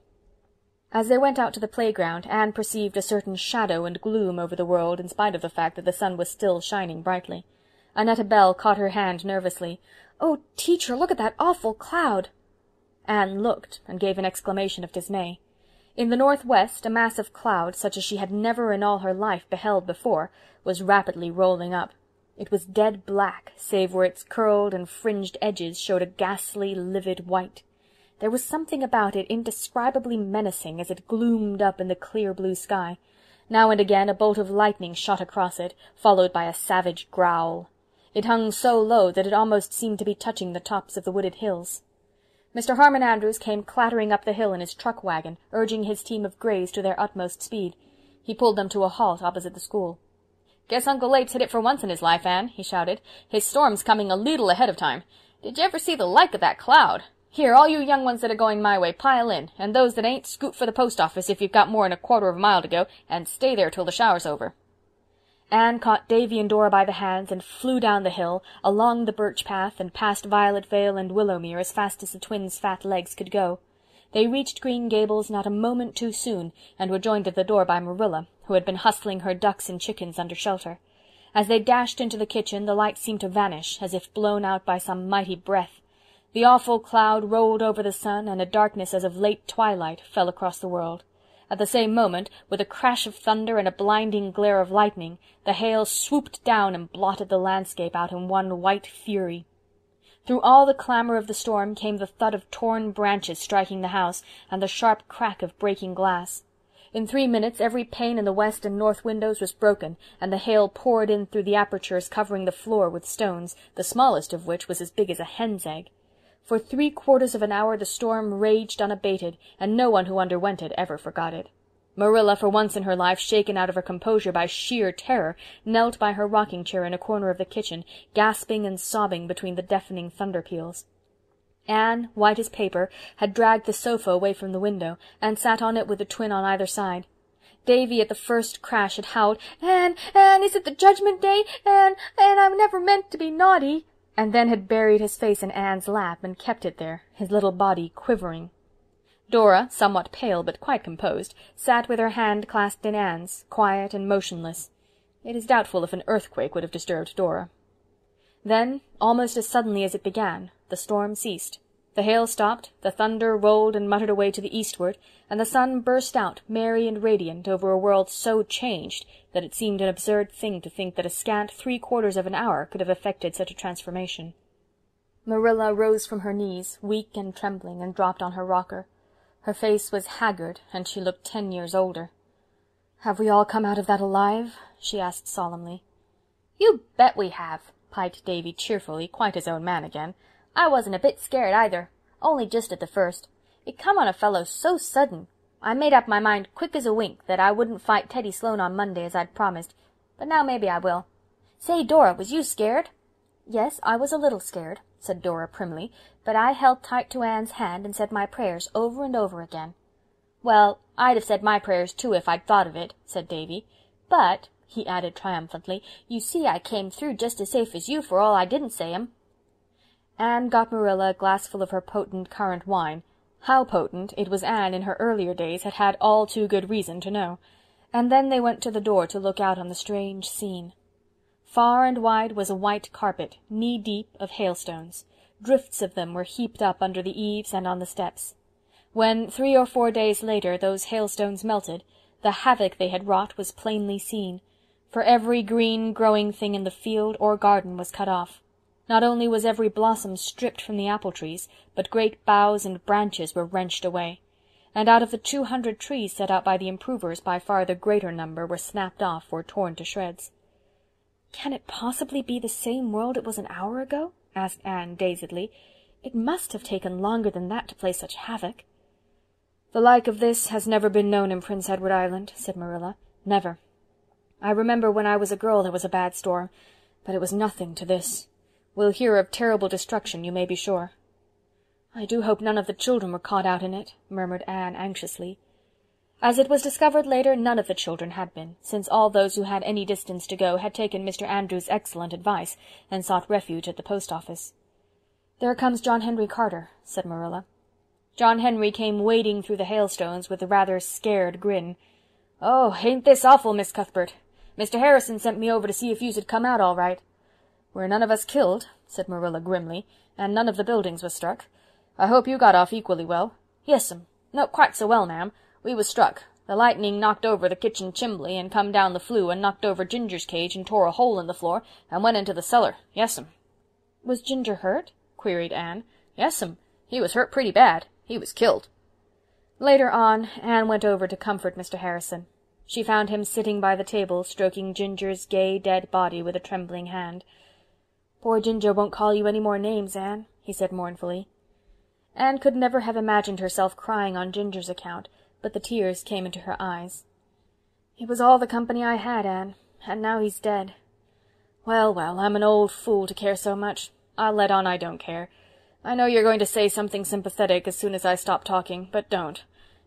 As they went out to the playground, Anne perceived a certain shadow and gloom over the world, in spite of the fact that the sun was still shining brightly. Annetta Bell caught her hand nervously. "Oh, teacher, look at that awful cloud!" Anne looked, and gave an exclamation of dismay. In the northwest, a mass of cloud, such as she had never in all her life beheld before, was rapidly rolling up. It was dead black, save where its curled and fringed edges showed a ghastly, livid white. There was something about it indescribably menacing as it gloomed up in the clear blue sky. Now and again a bolt of lightning shot across it, followed by a savage growl. It hung so low that it almost seemed to be touching the tops of the wooded hills. Mister Harmon Andrews came clattering up the hill in his truck-wagon, urging his team of greys to their utmost speed. He pulled them to a halt opposite the school. "Guess Uncle Abe's hit it for once in his life, Anne," he shouted. "His storm's coming a leetle ahead of time. Did you ever see the like of that cloud? Here, all you young ones that are going my way, pile in, and those that ain't, scoot for the post office if you've got more'n a quarter of a mile to go, and stay there till the shower's over." Anne caught Davy and Dora by the hands and flew down the hill, along the birch path, and past Violet Vale and Willowmere as fast as the twins' fat legs could go. They reached Green Gables not a moment too soon, and were joined at the door by Marilla, who had been hustling her ducks and chickens under shelter. As they dashed into the kitchen, the light seemed to vanish, as if blown out by some mighty breath. The awful cloud rolled over the sun, and a darkness as of late twilight fell across the world. At the same moment, with a crash of thunder and a blinding glare of lightning, the hail swooped down and blotted the landscape out in one white fury. Through all the clamour of the storm came the thud of torn branches striking the house, and the sharp crack of breaking glass. In three minutes every pane in the west and north windows was broken, and the hail poured in through the apertures covering the floor with stones, the smallest of which was as big as a hen's egg. For three quarters of an hour the storm raged unabated, and no one who underwent it ever forgot it. Marilla, for once in her life shaken out of her composure by sheer terror, knelt by her rocking-chair in a corner of the kitchen, gasping and sobbing between the deafening thunder-peals. Anne, white as paper, had dragged the sofa away from the window, and sat on it with a twin on either side. Davy, at the first crash, had howled, "Anne, Anne, is it the Judgment Day? Anne, Anne, I never meant to be naughty!" and then had buried his face in Anne's lap and kept it there, his little body quivering. Dora, somewhat pale but quite composed, sat with her hand clasped in Anne's, quiet and motionless. It is doubtful if an earthquake would have disturbed Dora. Then, almost as suddenly as it began, the storm ceased. The hail stopped, the thunder rolled and muttered away to the eastward, and the sun burst out, merry and radiant, over a world so changed that it seemed an absurd thing to think that a scant three-quarters of an hour could have effected such a transformation. Marilla rose from her knees, weak and trembling, and dropped on her rocker. Her face was haggard, and she looked ten years older. "Have we all come out of that alive?" she asked solemnly. "You bet we have," piped Davy cheerfully, quite his own man again. "I wasn't a bit scared either, only just at the first. It come on a fellow so sudden. I made up my mind quick as a wink that I wouldn't fight Teddy Sloane on Monday as I'd promised, but now maybe I will. Say, Dora, was you scared?" "Yes, I was a little scared," said Dora primly, "but I held tight to Anne's hand and said my prayers over and over again." "Well, I'd have said my prayers too if I'd thought of it," said Davy. "But," he added triumphantly, "you see I came through just as safe as you for all I didn't say 'em." Anne got Marilla a glassful of her potent currant wine. How potent, it was Anne in her earlier days had had all too good reason to know. And then they went to the door to look out on the strange scene. Far and wide was a white carpet, knee-deep, of hailstones. Drifts of them were heaped up under the eaves and on the steps. When, three or four days later, those hailstones melted, the havoc they had wrought was plainly seen, for every green growing thing in the field or garden was cut off. Not only was every blossom stripped from the apple-trees, but great boughs and branches were wrenched away, and out of the two hundred trees set out by the improvers by far the greater number were snapped off or torn to shreds. "'Can it possibly be the same world it was an hour ago?' asked Anne dazedly. "'It must have taken longer than that to play such havoc.' "'The like of this has never been known in Prince Edward Island,' said Marilla. "'Never. I remember when I was a girl there was a bad storm, but it was nothing to this. We'll hear of terrible destruction, you may be sure.' "'I do hope none of the children were caught out in it,' murmured Anne anxiously. As it was discovered later, none of the children had been, since all those who had any distance to go had taken Mister Andrews' excellent advice, and sought refuge at the post-office. "'There comes John Henry Carter,' said Marilla. John Henry came wading through the hailstones with a rather scared grin. "'Oh, ain't this awful, Miss Cuthbert? Mister Harrison sent me over to see if yous had come out all right.' "'We're none of us killed,' said Marilla grimly, "'and none of the buildings were struck. I hope you got off equally well.' "'Yes'm. Not quite so well, ma'am. We was struck. The lightning knocked over the kitchen chimbley, and come down the flue, and knocked over Ginger's cage, and tore a hole in the floor, and went into the cellar. Yes'm. Was Ginger hurt? Queried Anne. Yes'm. He was hurt pretty bad. He was killed. Later on, Anne went over to comfort Mister Harrison. She found him sitting by the table, stroking Ginger's gay, dead body with a trembling hand. Poor Ginger won't call you any more names, Anne, he said mournfully. Anne could never have imagined herself crying on Ginger's account, but the tears came into her eyes. "'It was all the company I had, Anne, and now he's dead. Well, well, I'm an old fool to care so much. I'll let on I don't care. I know you're going to say something sympathetic as soon as I stop talking, but don't.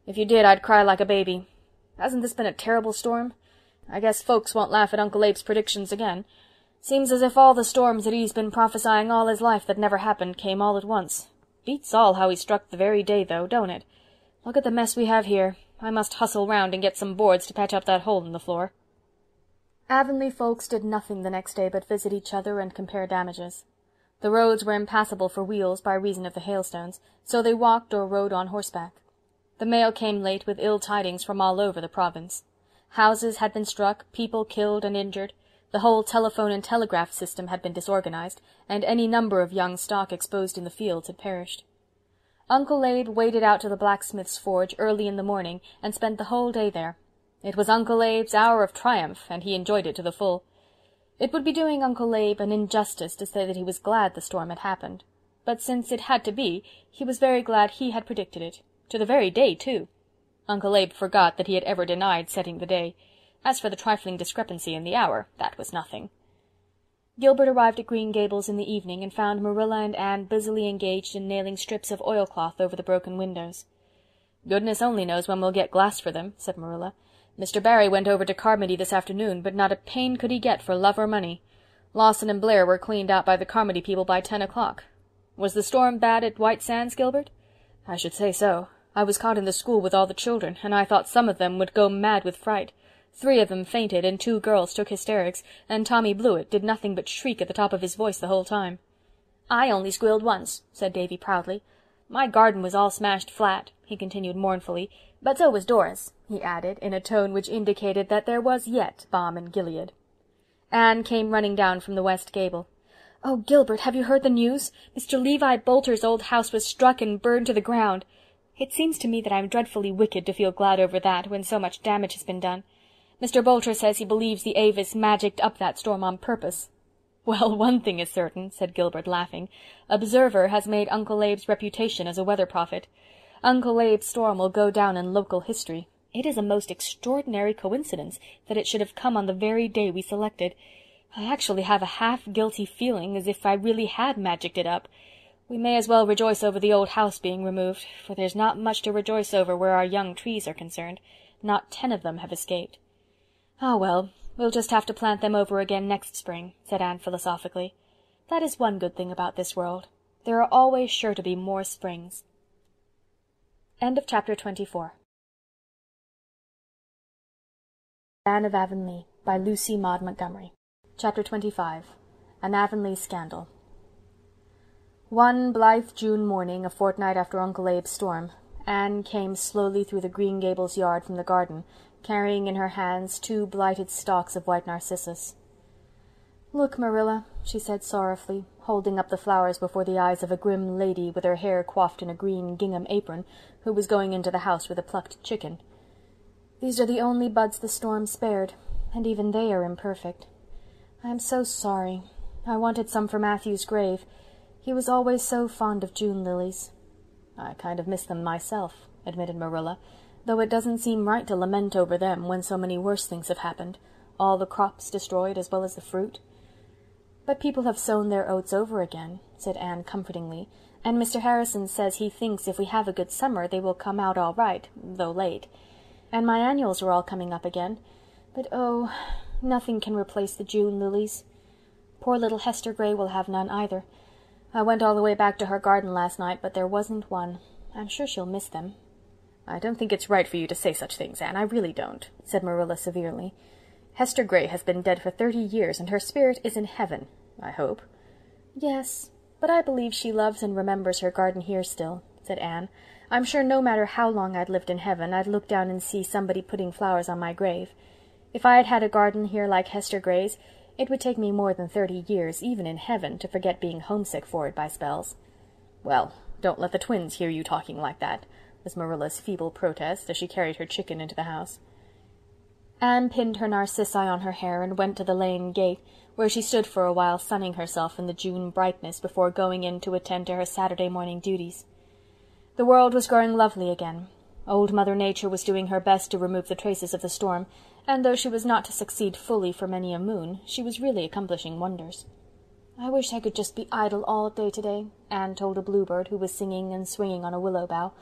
If you did, I'd cry like a baby. Hasn't this been a terrible storm? I guess folks won't laugh at Uncle Abe's predictions again. Seems as if all the storms that he's been prophesying all his life that never happened came all at once. Beats all how he struck the very day, though, don't it? Look at the mess we have here. I must hustle round and get some boards to patch up that hole in the floor. Avonlea folks did nothing the next day but visit each other and compare damages. The roads were impassable for wheels by reason of the hailstones, so they walked or rode on horseback. The mail came late with ill tidings from all over the province. Houses had been struck, people killed and injured. The whole telephone and telegraph system had been disorganized, and any number of young stock exposed in the fields had perished. Uncle Abe waded out to the blacksmith's forge early in the morning and spent the whole day there. It was Uncle Abe's hour of triumph, and he enjoyed it to the full. It would be doing Uncle Abe an injustice to say that he was glad the storm had happened. But since it had to be, he was very glad he had predicted it. To the very day, too. Uncle Abe forgot that he had ever denied setting the day. As for the trifling discrepancy in the hour, that was nothing. Gilbert arrived at Green Gables in the evening and found Marilla and Anne busily engaged in nailing strips of oilcloth over the broken windows. "'Goodness only knows when we'll get glass for them,' said Marilla. "'Mister Barry went over to Carmody this afternoon, but not a pane could he get for love or money. Lawson and Blair were cleaned out by the Carmody people by ten o'clock. Was the storm bad at White Sands, Gilbert?' "'I should say so. I was caught in the school with all the children, and I thought some of them would go mad with fright.' Three of them fainted, and two girls took hysterics, and Tommy Blewett did nothing but shriek at the top of his voice the whole time. "'I only squealed once,' said Davy proudly. "'My garden was all smashed flat,' he continued mournfully, "'but so was Doris,' he added, in a tone which indicated that there was yet balm in Gilead. Anne came running down from the west gable. "'Oh, Gilbert, have you heard the news? Mister Levi Boulter's old house was struck and burned to the ground. It seems to me that I'm dreadfully wicked to feel glad over that, when so much damage has been done. Mister Boulter says he believes the Avis magicked up that storm on purpose. "'Well, one thing is certain,' said Gilbert, laughing. "'Observer has made Uncle Abe's reputation as a weather prophet. Uncle Abe's storm will go down in local history. It is a most extraordinary coincidence that it should have come on the very day we selected. I actually have a half-guilty feeling as if I really had magicked it up. We may as well rejoice over the old house being removed, for there's not much to rejoice over where our young trees are concerned. Not ten of them have escaped.' "'Ah, oh, well, we'll just have to plant them over again next spring,' said Anne philosophically. "'That is one good thing about this world. There are always sure to be more springs.' End of chapter twenty-four. Anne of Avonlea by Lucy Maud Montgomery. Chapter twenty-five. An Avonlea Scandal. One blithe June morning, a fortnight after Uncle Abe's storm, Anne came slowly through the Green Gables yard from the garden, carrying in her hands two blighted stalks of white narcissus. "Look, Marilla," she said sorrowfully, holding up the flowers before the eyes of a grim lady with her hair coiffed in a green gingham apron, who was going into the house with a plucked chicken. "These are the only buds the storm spared, and even they are imperfect. I am so sorry. I wanted some for Matthew's grave. He was always so fond of June lilies." "I kind of miss them myself," admitted Marilla, "though it doesn't seem right to lament over them when so many worse things have happened. All the crops destroyed as well as the fruit." "But people have sown their oats over again," said Anne comfortingly, "and Mister Harrison says he thinks if we have a good summer they will come out all right, though late. And my annuals are all coming up again. But oh, nothing can replace the June lilies. Poor little Hester Gray will have none either. I went all the way back to her garden last night, but there wasn't one. I'm sure she'll miss them." "I don't think it's right for you to say such things, Anne, I really don't," said Marilla severely. "Hester Gray has been dead for thirty years, and her spirit is in heaven, I hope." "Yes, but I believe she loves and remembers her garden here still," said Anne. "I'm sure no matter how long I'd lived in heaven, I'd look down and see somebody putting flowers on my grave. If I had had a garden here like Hester Gray's, it would take me more than thirty years, even in heaven, to forget being homesick for it by spells." "Well, don't let the twins hear you talking like that," was Marilla's feeble protest as she carried her chicken into the house. Anne pinned her narcissi on her hair and went to the lane gate, where she stood for a while sunning herself in the June brightness before going in to attend to her Saturday morning duties. The world was growing lovely again. Old Mother Nature was doing her best to remove the traces of the storm, and though she was not to succeed fully for many a moon, she was really accomplishing wonders. "I wish I could just be idle all day today," Anne told a bluebird who was singing and swinging on a willow bough.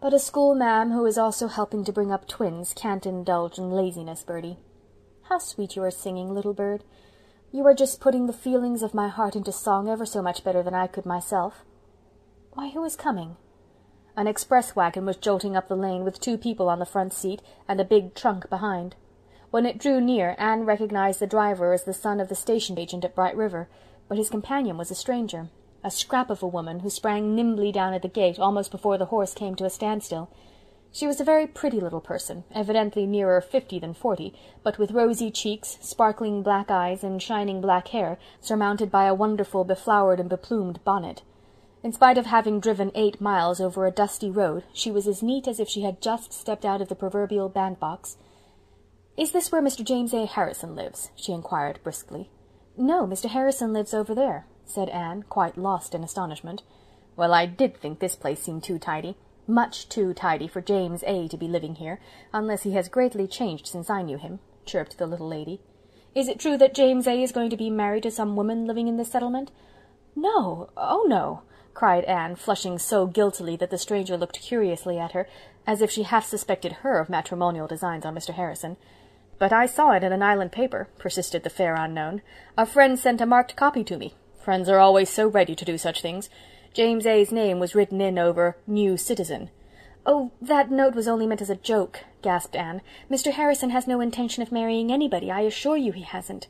"But a school ma'am who is also helping to bring up twins can't indulge in laziness, Birdie. How sweet you are singing, little bird. You are just putting the feelings of my heart into song ever so much better than I could myself. Why, who is coming?" An express wagon was jolting up the lane with two people on the front seat and a big trunk behind. When it drew near, Anne recognized the driver as the son of the station agent at Bright River, but his companion was a stranger. A scrap of a woman who sprang nimbly down at the gate almost before the horse came to a standstill. She was a very pretty little person, evidently nearer fifty than forty, but with rosy cheeks, sparkling black eyes, and shining black hair, surmounted by a wonderful beflowered and beplumed bonnet. In spite of having driven eight miles over a dusty road, she was as neat as if she had just stepped out of the proverbial bandbox. "Is this where Mister James A. Harrison lives?" she inquired briskly. "No, Mister Harrison lives over there," said Anne, quite lost in astonishment. "Well, I did think this place seemed too tidy, much too tidy for James A. to be living here, unless he has greatly changed since I knew him," chirped the little lady. "Is it true that James A. is going to be married to some woman living in this settlement?" "No, oh no," cried Anne, flushing so guiltily that the stranger looked curiously at her, as if she half suspected her of matrimonial designs on Mister Harrison. "But I saw it in an island paper," persisted the fair unknown. "A friend sent a marked copy to me. Friends are always so ready to do such things. James A.'s name was written in over New Citizen." "Oh, that note was only meant as a joke," gasped Anne. "Mister Harrison has no intention of marrying anybody. I assure you he hasn't."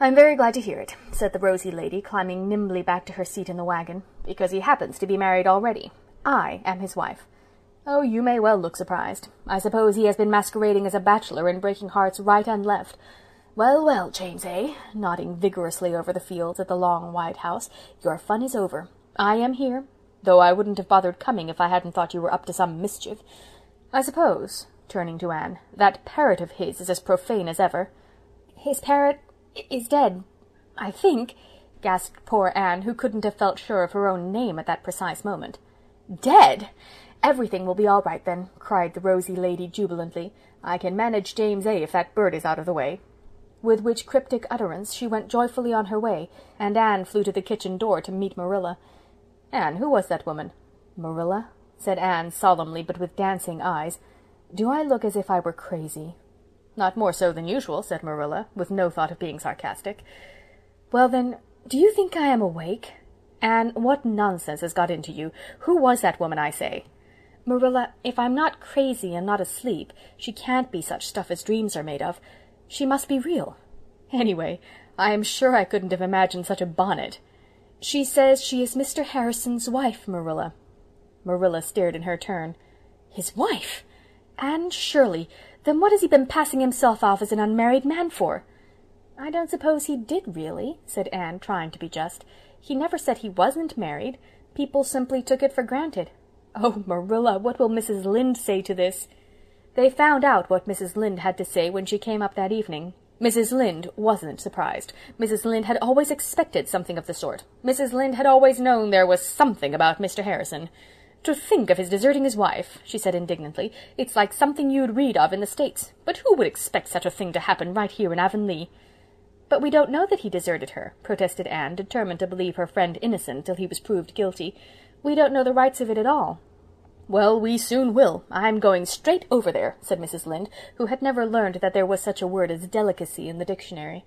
"I'm very glad to hear it," said the rosy lady, climbing nimbly back to her seat in the wagon, "because he happens to be married already. I am his wife. Oh, you may well look surprised. I suppose he has been masquerading as a bachelor and breaking hearts right and left. Well, well, James A., nodding vigorously over the fields at the long white house, "your fun is over. I am here, though I wouldn't have bothered coming if I hadn't thought you were up to some mischief. I suppose," turning to Anne, "that parrot of his is as profane as ever." "His parrot is dead, I think," gasped poor Anne, who couldn't have felt sure of her own name at that precise moment. "Dead? Everything will be all right, then," cried the rosy lady jubilantly. "I can manage James A. if that bird is out of the way." With which cryptic utterance she went joyfully on her way, and Anne flew to the kitchen door to meet Marilla. "Anne, who was that woman?" "Marilla," said Anne solemnly, but with dancing eyes, "do I look as if I were crazy?" "Not more so than usual," said Marilla, with no thought of being sarcastic. "Well, then, do you think I am awake? Anne, what nonsense has got into you? Who was that woman, I say?" "Marilla, if I'm not crazy and not asleep, she can't be such stuff as dreams are made of. She must be real. Anyway, I am sure I couldn't have imagined such a bonnet." "She says she is Mister Harrison's wife, Marilla." Marilla stared in her turn. "His wife? Anne Shirley? Then what has he been passing himself off as an unmarried man for?" "I don't suppose he did really," said Anne, trying to be just. "He never said he wasn't married. People simply took it for granted." "Oh, Marilla, what will Missus Lynde say to this?" They found out what Missus Lynde had to say when she came up that evening. Missus Lynde wasn't surprised. Missus Lynde had always expected something of the sort. Missus Lynde had always known there was something about Mister Harrison. "To think of his deserting his wife," she said indignantly. "It's like something you'd read of in the States. But who would expect such a thing to happen right here in Avonlea?" "But we don't know that he deserted her," protested Anne, determined to believe her friend innocent till he was proved guilty. "We don't know the rights of it at all." "Well, we soon will. I'm going straight over there," said Missus Lynde, who had never learned that there was such a word as delicacy in the dictionary.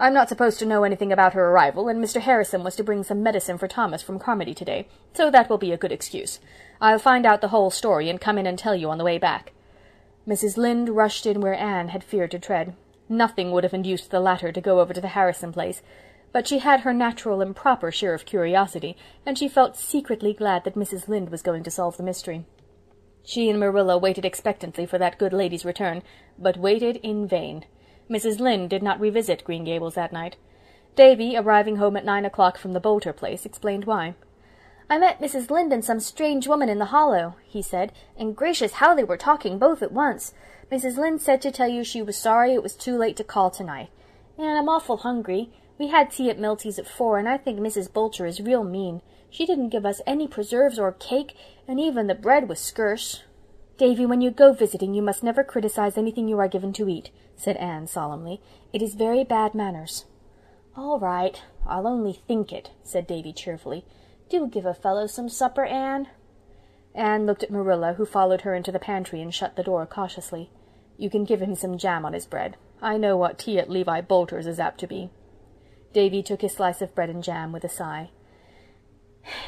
"I'm not supposed to know anything about her arrival, and Mister Harrison was to bring some medicine for Thomas from Carmody today, so that will be a good excuse. I'll find out the whole story and come in and tell you on the way back." Missus Lynde rushed in where Anne had feared to tread. Nothing would have induced the latter to go over to the Harrison place, but she had her natural and proper share of curiosity, and she felt secretly glad that Missus Lynde was going to solve the mystery. She and Marilla waited expectantly for that good lady's return, but waited in vain. Missus Lynde did not revisit Green Gables that night. Davy, arriving home at nine o'clock from the Boulter place, explained why. "I met Missus Lynde and some strange woman in the hollow," he said, "and gracious how they were talking both at once. Missus Lynde said to tell you she was sorry it was too late to call tonight. And I'm awful hungry. We had tea at Miltie's at four, and I think Missus Boulter is real mean. She didn't give us any preserves or cake, and even the bread was scarce." "Davy, when you go visiting, you must never criticize anything you are given to eat," said Anne solemnly. "It is very bad manners." "All right, I'll only think it," said Davy cheerfully. "Do give a fellow some supper, Anne." Anne looked at Marilla, who followed her into the pantry and shut the door cautiously. "You can give him some jam on his bread. I know what tea at Levi Boulter's is apt to be." Davy took his slice of bread and jam with a sigh.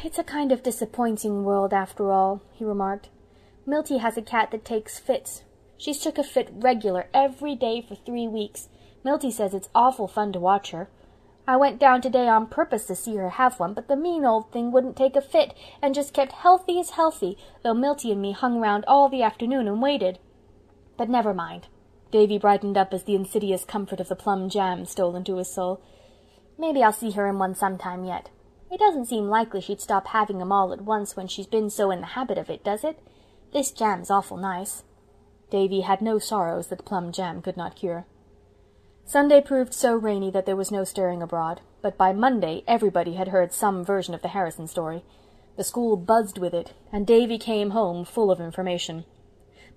"It's a kind of disappointing world after all," he remarked. "Miltie has a cat that takes fits. She's took a fit regular every day for three weeks. Miltie says it's awful fun to watch her. I went down today on purpose to see her have one, but the mean old thing wouldn't take a fit, and just kept healthy as healthy, though Miltie and me hung round all the afternoon and waited. But never mind." Davy brightened up as the insidious comfort of the plum jam stole into his soul. "Maybe I'll see her in one sometime yet. It doesn't seem likely she'd stop having 'em all at once when she's been so in the habit of it, does it? This jam's awful nice." Davy had no sorrows that plum jam could not cure. Sunday proved so rainy that there was no stirring abroad, but by Monday everybody had heard some version of the Harrison story. The school buzzed with it, and Davy came home full of information.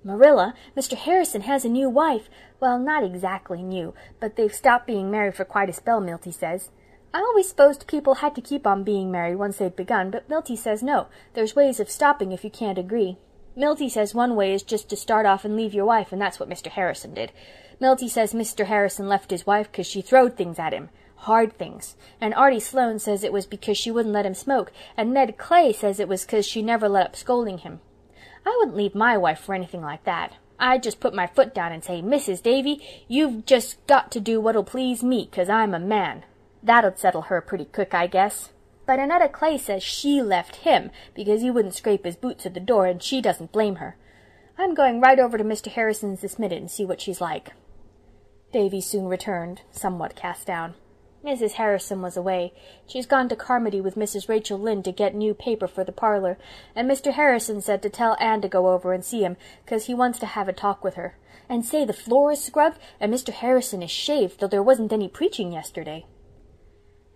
"Marilla, Mister Harrison has a new wife. Well, not exactly new, but they've stopped being married for quite a spell, Miltie says. I always supposed people had to keep on being married once they'd begun, but Miltie says no, there's ways of stopping if you can't agree. Miltie says one way is just to start off and leave your wife, and that's what Mister Harrison did. Miltie says Mister Harrison left his wife because she throwed things at him, hard things, and Artie Sloane says it was because she wouldn't let him smoke, and Ned Clay says it was because she never let up scolding him. I wouldn't leave my wife for anything like that. I'd just put my foot down and say, 'Missus Davy, you've just got to do what'll please me, 'cause I'm a man.' That'll settle her pretty quick, I guess. But Annetta Clay says she left him because he wouldn't scrape his boots at the door, and she doesn't blame her. I'm going right over to Mister Harrison's this minute and see what she's like." Davy soon returned, somewhat cast down. "Missus Harrison was away. She's gone to Carmody with Missus Rachel Lynde to get new paper for the parlor, and Mister Harrison said to tell Anne to go over and see him, 'cause he wants to have a talk with her. And say the floor is scrubbed, and Mister Harrison is shaved, though there wasn't any preaching yesterday."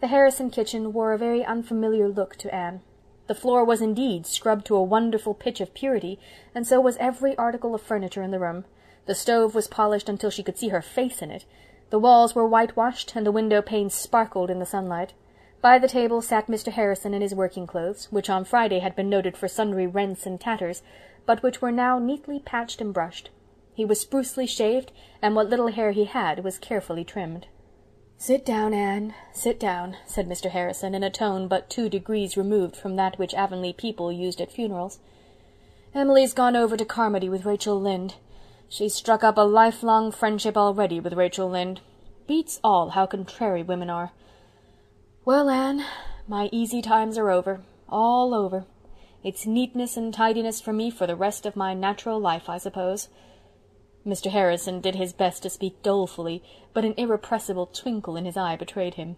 The Harrison kitchen wore a very unfamiliar look to Anne. The floor was indeed scrubbed to a wonderful pitch of purity, and so was every article of furniture in the room. The stove was polished until she could see her face in it. The walls were whitewashed, and the window panes sparkled in the sunlight. By the table sat Mister Harrison in his working clothes, which on Friday had been noted for sundry rents and tatters, but which were now neatly patched and brushed. He was sprucely shaved, and what little hair he had was carefully trimmed. "Sit down, Anne, sit down," said Mister Harrison, in a tone but two degrees removed from that which Avonlea people used at funerals. "Emily's gone over to Carmody with Rachel Lynde. She's struck up a lifelong friendship already with Rachel Lynde. Beats all how contrary women are. Well, Anne, my easy times are over, all over. It's neatness and tidiness for me for the rest of my natural life, I suppose." Mister Harrison did his best to speak dolefully, but an irrepressible twinkle in his eye betrayed him.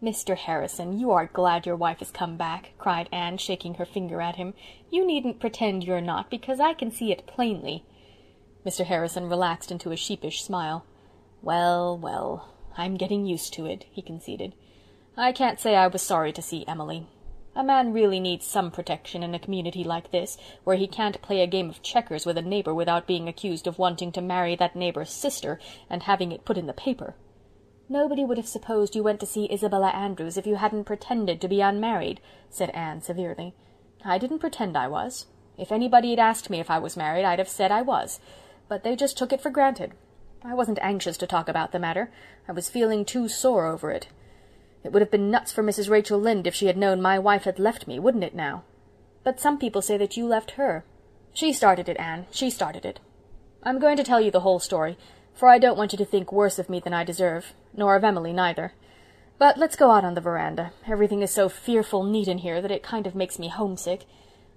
"Mister Harrison, you are glad your wife has come back," cried Anne, shaking her finger at him. "You needn't pretend you're not, because I can see it plainly." Mister Harrison relaxed into a sheepish smile. "Well, well, I'm getting used to it," he conceded. "I can't say I was sorry to see Emily. A man really needs some protection in a community like this, where he can't play a game of checkers with a neighbour without being accused of wanting to marry that neighbour's sister and having it put in the paper. Nobody would have supposed you went to see Isabella Andrews if you hadn't pretended to be unmarried," said Anne severely. "I didn't pretend I was. If anybody had asked me if I was married, I'd have said I was. But they just took it for granted. I wasn't anxious to talk about the matter. I was feeling too sore over it. It would have been nuts for Missus Rachel Lynde if she had known my wife had left me, wouldn't it now? But some people say that you left her. She started it, Anne. She started it. I'm going to tell you the whole story, for I don't want you to think worse of me than I deserve, nor of Emily neither. But let's go out on the veranda. Everything is so fearful neat in here that it kind of makes me homesick.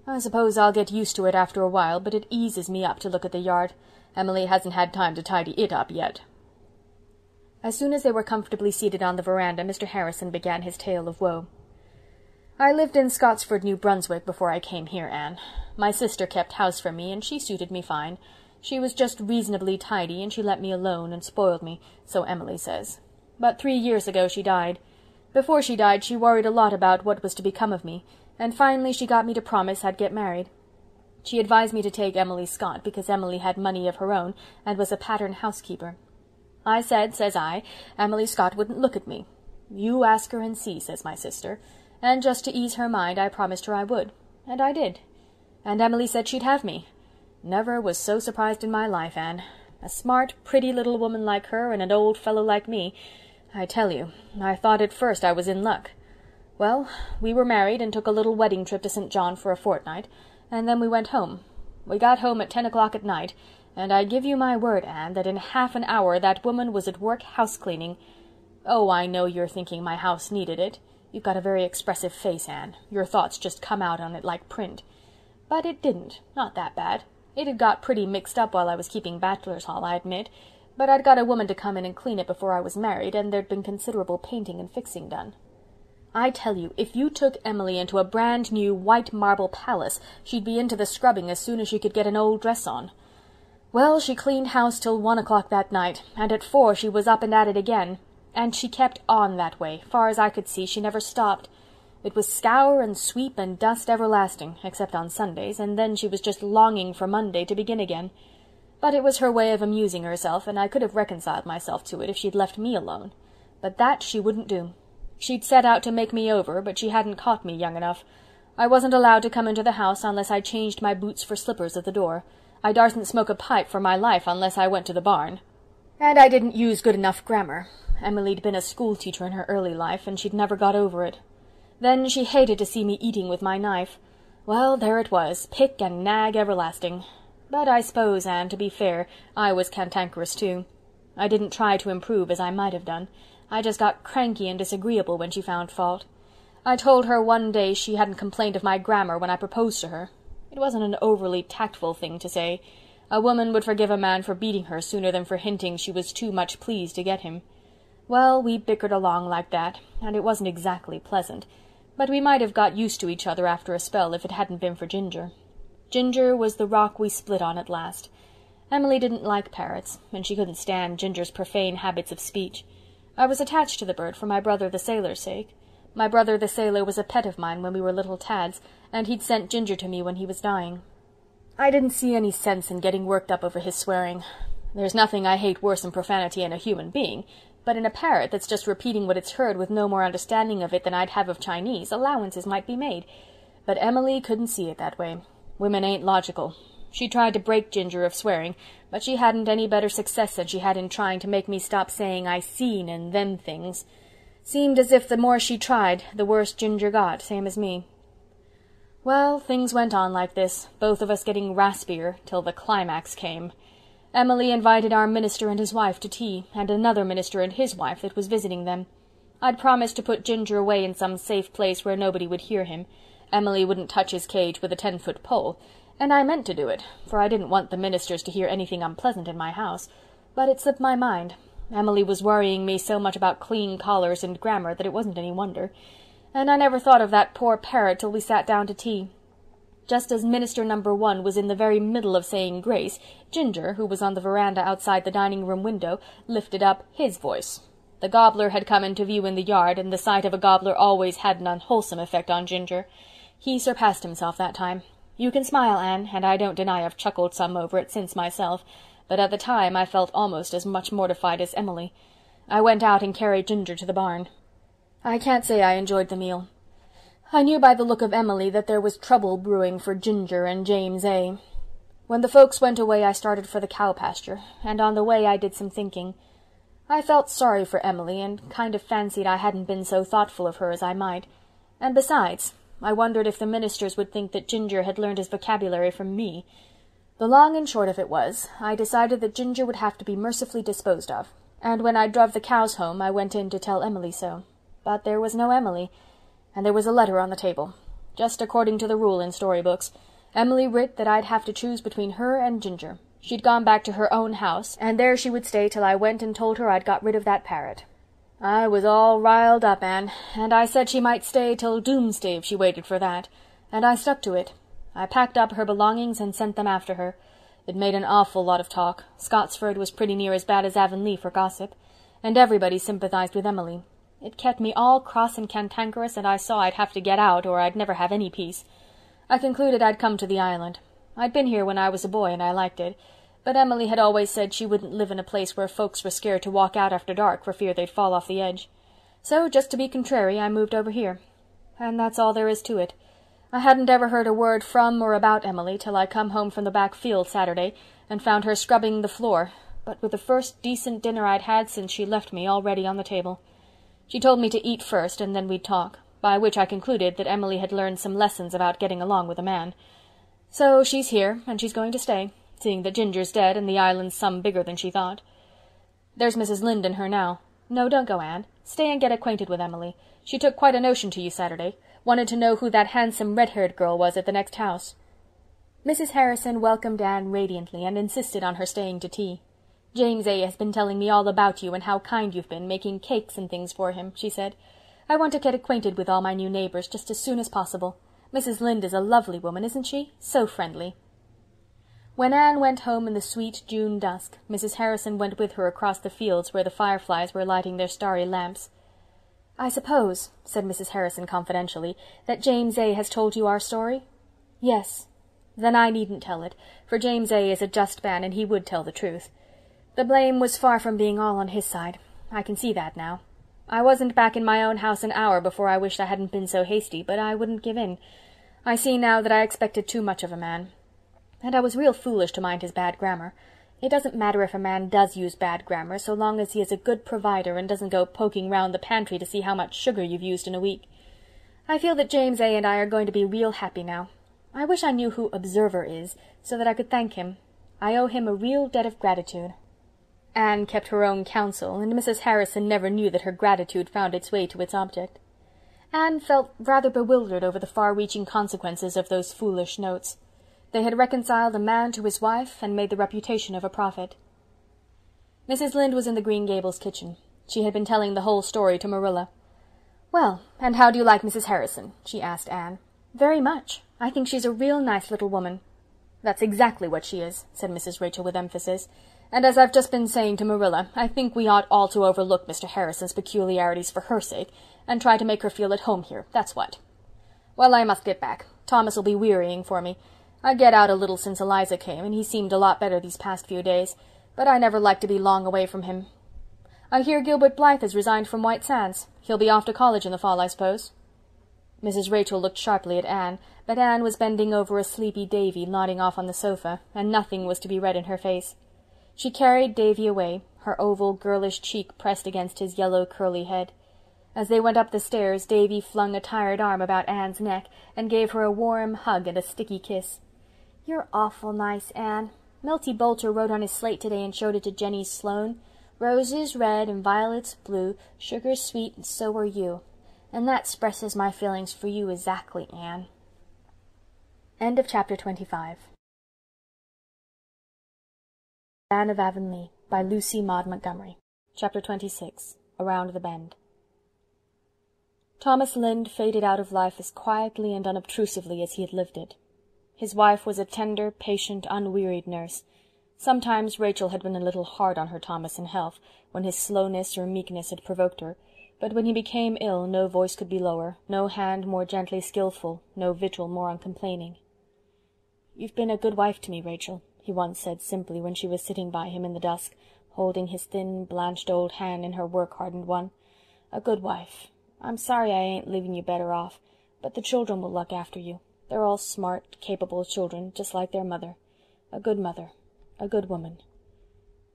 I suppose I'll get used to it after a while, but it eases me up to look at the yard. Emily hasn't had time to tidy it up yet." As soon as they were comfortably seated on the veranda, Mister Harrison began his tale of woe. "I lived in Scottsford, New Brunswick, before I came here, Anne. My sister kept house for me, and she suited me fine. She was just reasonably tidy, and she let me alone and spoiled me, so Emily says. But three years ago she died. Before she died she worried a lot about what was to become of me, and finally she got me to promise I'd get married. She advised me to take Emily Scott, because Emily had money of her own, and was a pattern housekeeper. I said, says I, Emily Scott wouldn't look at me. 'You ask her and see,' says my sister, and just to ease her mind I promised her I would, and I did. And Emily said she'd have me. Never was so surprised in my life, Anne. A smart, pretty little woman like her and an old fellow like me. I tell you, I thought at first I was in luck. Well, we were married and took a little wedding trip to Saint John for a fortnight, and then we went home. We got home at ten o'clock at night, and I give you my word, Anne, that in half an hour that woman was at work house-cleaning. Oh, I know you're thinking my house needed it. You've got a very expressive face, Anne. Your thoughts just come out on it like print. But it didn't. Not that bad. It had got pretty mixed up while I was keeping bachelor's hall, I admit. But I'd got a woman to come in and clean it before I was married, and there'd been considerable painting and fixing done. I tell you, if you took Emily into a brand-new white marble palace, she'd be into the scrubbing as soon as she could get an old dress on. Well, she cleaned house till one o'clock that night, and at four she was up and at it again, and she kept on that way. Far as I could see, she never stopped. It was scour and sweep and dust everlasting, except on Sundays, and then she was just longing for Monday to begin again. But it was her way of amusing herself, and I could have reconciled myself to it if she'd left me alone. But that she wouldn't do. She'd set out to make me over, but she hadn't caught me young enough. I wasn't allowed to come into the house unless I changed my boots for slippers at the door. I darsen't smoke a pipe for my life unless I went to the barn. And I didn't use good enough grammar. Emily'd been a school-teacher in her early life, and she'd never got over it. Then she hated to see me eating with my knife. Well, there it was, pick and nag everlasting. But I suppose, Anne, to be fair, I was cantankerous too. I didn't try to improve as I might have done. I just got cranky and disagreeable when she found fault. I told her one day she hadn't complained of my grammar when I proposed to her. It wasn't an overly tactful thing to say. A woman would forgive a man for beating her sooner than for hinting she was too much pleased to get him. Well, we bickered along like that, and it wasn't exactly pleasant, but we might have got used to each other after a spell if it hadn't been for Ginger. Ginger was the rock we split on at last. Emily didn't like parrots, and she couldn't stand Ginger's profane habits of speech. I was attached to the bird for my brother the sailor's sake. My brother the sailor was a pet of mine when we were little tads, and he'd sent Ginger to me when he was dying. I didn't see any sense in getting worked up over his swearing. There's nothing I hate worse than profanity in a human being, but in a parrot that's just repeating what it's heard with no more understanding of it than I'd have of Chinese, allowances might be made. But Emily couldn't see it that way. Women ain't logical. She tried to break Ginger of swearing, but she hadn't any better success than she had in trying to make me stop saying I seen and them things. Seemed as if the more she tried, the worse Ginger got, same as me. Well, things went on like this, both of us getting raspier, till the climax came. Emily invited our minister and his wife to tea, and another minister and his wife that was visiting them. I'd promised to put Ginger away in some safe place where nobody would hear him. Emily wouldn't touch his cage with a ten-foot pole, and I meant to do it, for I didn't want the ministers to hear anything unpleasant in my house. But it slipped my mind. Emily was worrying me so much about clean collars and grammar that it wasn't any wonder. And I never thought of that poor parrot till we sat down to tea. Just as minister number one was in the very middle of saying grace, Ginger, who was on the veranda outside the dining-room window, lifted up his voice. The gobbler had come into view in the yard, and the sight of a gobbler always had an unwholesome effect on Ginger. He surpassed himself that time. You can smile, Anne, and I don't deny I've chuckled some over it since myself, but at the time I felt almost as much mortified as Emily. I went out and carried Ginger to the barn. I can't say I enjoyed the meal. I knew by the look of Emily that there was trouble brewing for Ginger and James A. When the folks went away I started for the cow pasture, and on the way I did some thinking. I felt sorry for Emily, and kind of fancied I hadn't been so thoughtful of her as I might. And besides, I wondered if the ministers would think that Ginger had learned his vocabulary from me. The long and short of it was, I decided that Ginger would have to be mercifully disposed of, and when I drove the cows home I went in to tell Emily so. But there was no Emily, and there was a letter on the table, just according to the rule in storybooks. Emily writ that I'd have to choose between her and Ginger. She'd gone back to her own house, and there she would stay till I went and told her I'd got rid of that parrot. I was all riled up, Anne, and I said she might stay till doomsday if she waited for that, and I stuck to it. I packed up her belongings and sent them after her. It made an awful lot of talk. Scotsford was pretty near as bad as Avonlea for gossip, and everybody sympathized with Emily. It kept me all cross and cantankerous, and I saw I'd have to get out or I'd never have any peace. I concluded I'd come to the island. I'd been here when I was a boy, and I liked it. But Emily had always said she wouldn't live in a place where folks were scared to walk out after dark for fear they'd fall off the edge. So, just to be contrary, I moved over here. And that's all there is to it. I hadn't ever heard a word from or about Emily till I come home from the back field Saturday, and found her scrubbing the floor, but with the first decent dinner I'd had since she left me already on the table. She told me to eat first, and then we'd talk, by which I concluded that Emily had learned some lessons about getting along with a man. So she's here, and she's going to stay, seeing that Ginger's dead and the island's some bigger than she thought. There's Missus Lynde and her now. No, don't go, Anne. Stay and get acquainted with Emily. She took quite a notion to you Saturday. Wanted to know who that handsome red-haired girl was at the next house. Missus Harrison welcomed Anne radiantly and insisted on her staying to tea. James A. has been telling me all about you and how kind you've been, making cakes and things for him, she said. I want to get acquainted with all my new neighbours just as soon as possible. Missus Lynde is a lovely woman, isn't she? So friendly. When Anne went home in the sweet June dusk, Missus Harrison went with her across the fields where the fireflies were lighting their starry lamps. "I suppose," said Missus Harrison confidentially, "that James A. has told you our story?" "Yes." "Then I needn't tell it, for James A. is a just man, and he would tell the truth. The blame was far from being all on his side. I can see that now. I wasn't back in my own house an hour before I wished I hadn't been so hasty, but I wouldn't give in. I see now that I expected too much of a man. And I was real foolish to mind his bad grammar. It doesn't matter if a man does use bad grammar, so long as he is a good provider and doesn't go poking round the pantry to see how much sugar you've used in a week. I feel that James A. and I are going to be real happy now. I wish I knew who Observer is, so that I could thank him. I owe him a real debt of gratitude." Anne kept her own counsel, and Missus Harrison never knew that her gratitude found its way to its object. Anne felt rather bewildered over the far-reaching consequences of those foolish notes. They had reconciled a man to his wife, and made the reputation of a prophet. Missus Lynde was in the Green Gables kitchen. She had been telling the whole story to Marilla. "Well, and how do you like Missus Harrison?" she asked Anne. "Very much. I think she's a real nice little woman." "That's exactly what she is," said Missus Rachel with emphasis. "And as I've just been saying to Marilla, I think we ought all to overlook Mister Harrison's peculiarities for her sake, and try to make her feel at home here, that's what. Well, I must get back. Thomas will be wearying for me. I get out a little since Eliza came, and he seemed a lot better these past few days, but I never like to be long away from him. I hear Gilbert Blythe has resigned from White Sands. He'll be off to college in the fall, I suppose." Missus Rachel looked sharply at Anne, but Anne was bending over a sleepy Davy nodding off on the sofa, and nothing was to be read in her face. She carried Davy away, her oval, girlish cheek pressed against his yellow, curly head. As they went up the stairs, Davy flung a tired arm about Anne's neck, and gave her a warm hug and a sticky kiss. "You're awful nice, Anne. Miltie Boulter wrote on his slate today and showed it to Jenny Sloane. Roses red and violets blue, sugar's sweet and so are you. And that expresses my feelings for you exactly, Anne." End of chapter twenty-five. Anne of Avonlea by Lucy Maud Montgomery. Chapter twenty-six. Around the Bend. Thomas Lynde faded out of life as quietly and unobtrusively as he had lived it. His wife was a tender, patient, unwearied nurse. Sometimes Rachel had been a little hard on her Thomas in health, when his slowness or meekness had provoked her, but when he became ill no voice could be lower, no hand more gently skilful, no vigil more uncomplaining. "You've been a good wife to me, Rachel," he once said simply when she was sitting by him in the dusk, holding his thin, blanched old hand in her work-hardened one. "A good wife. I'm sorry I ain't leaving you better off, but the children will look after you. They're all smart, capable children, just like their mother. A good mother. A good woman."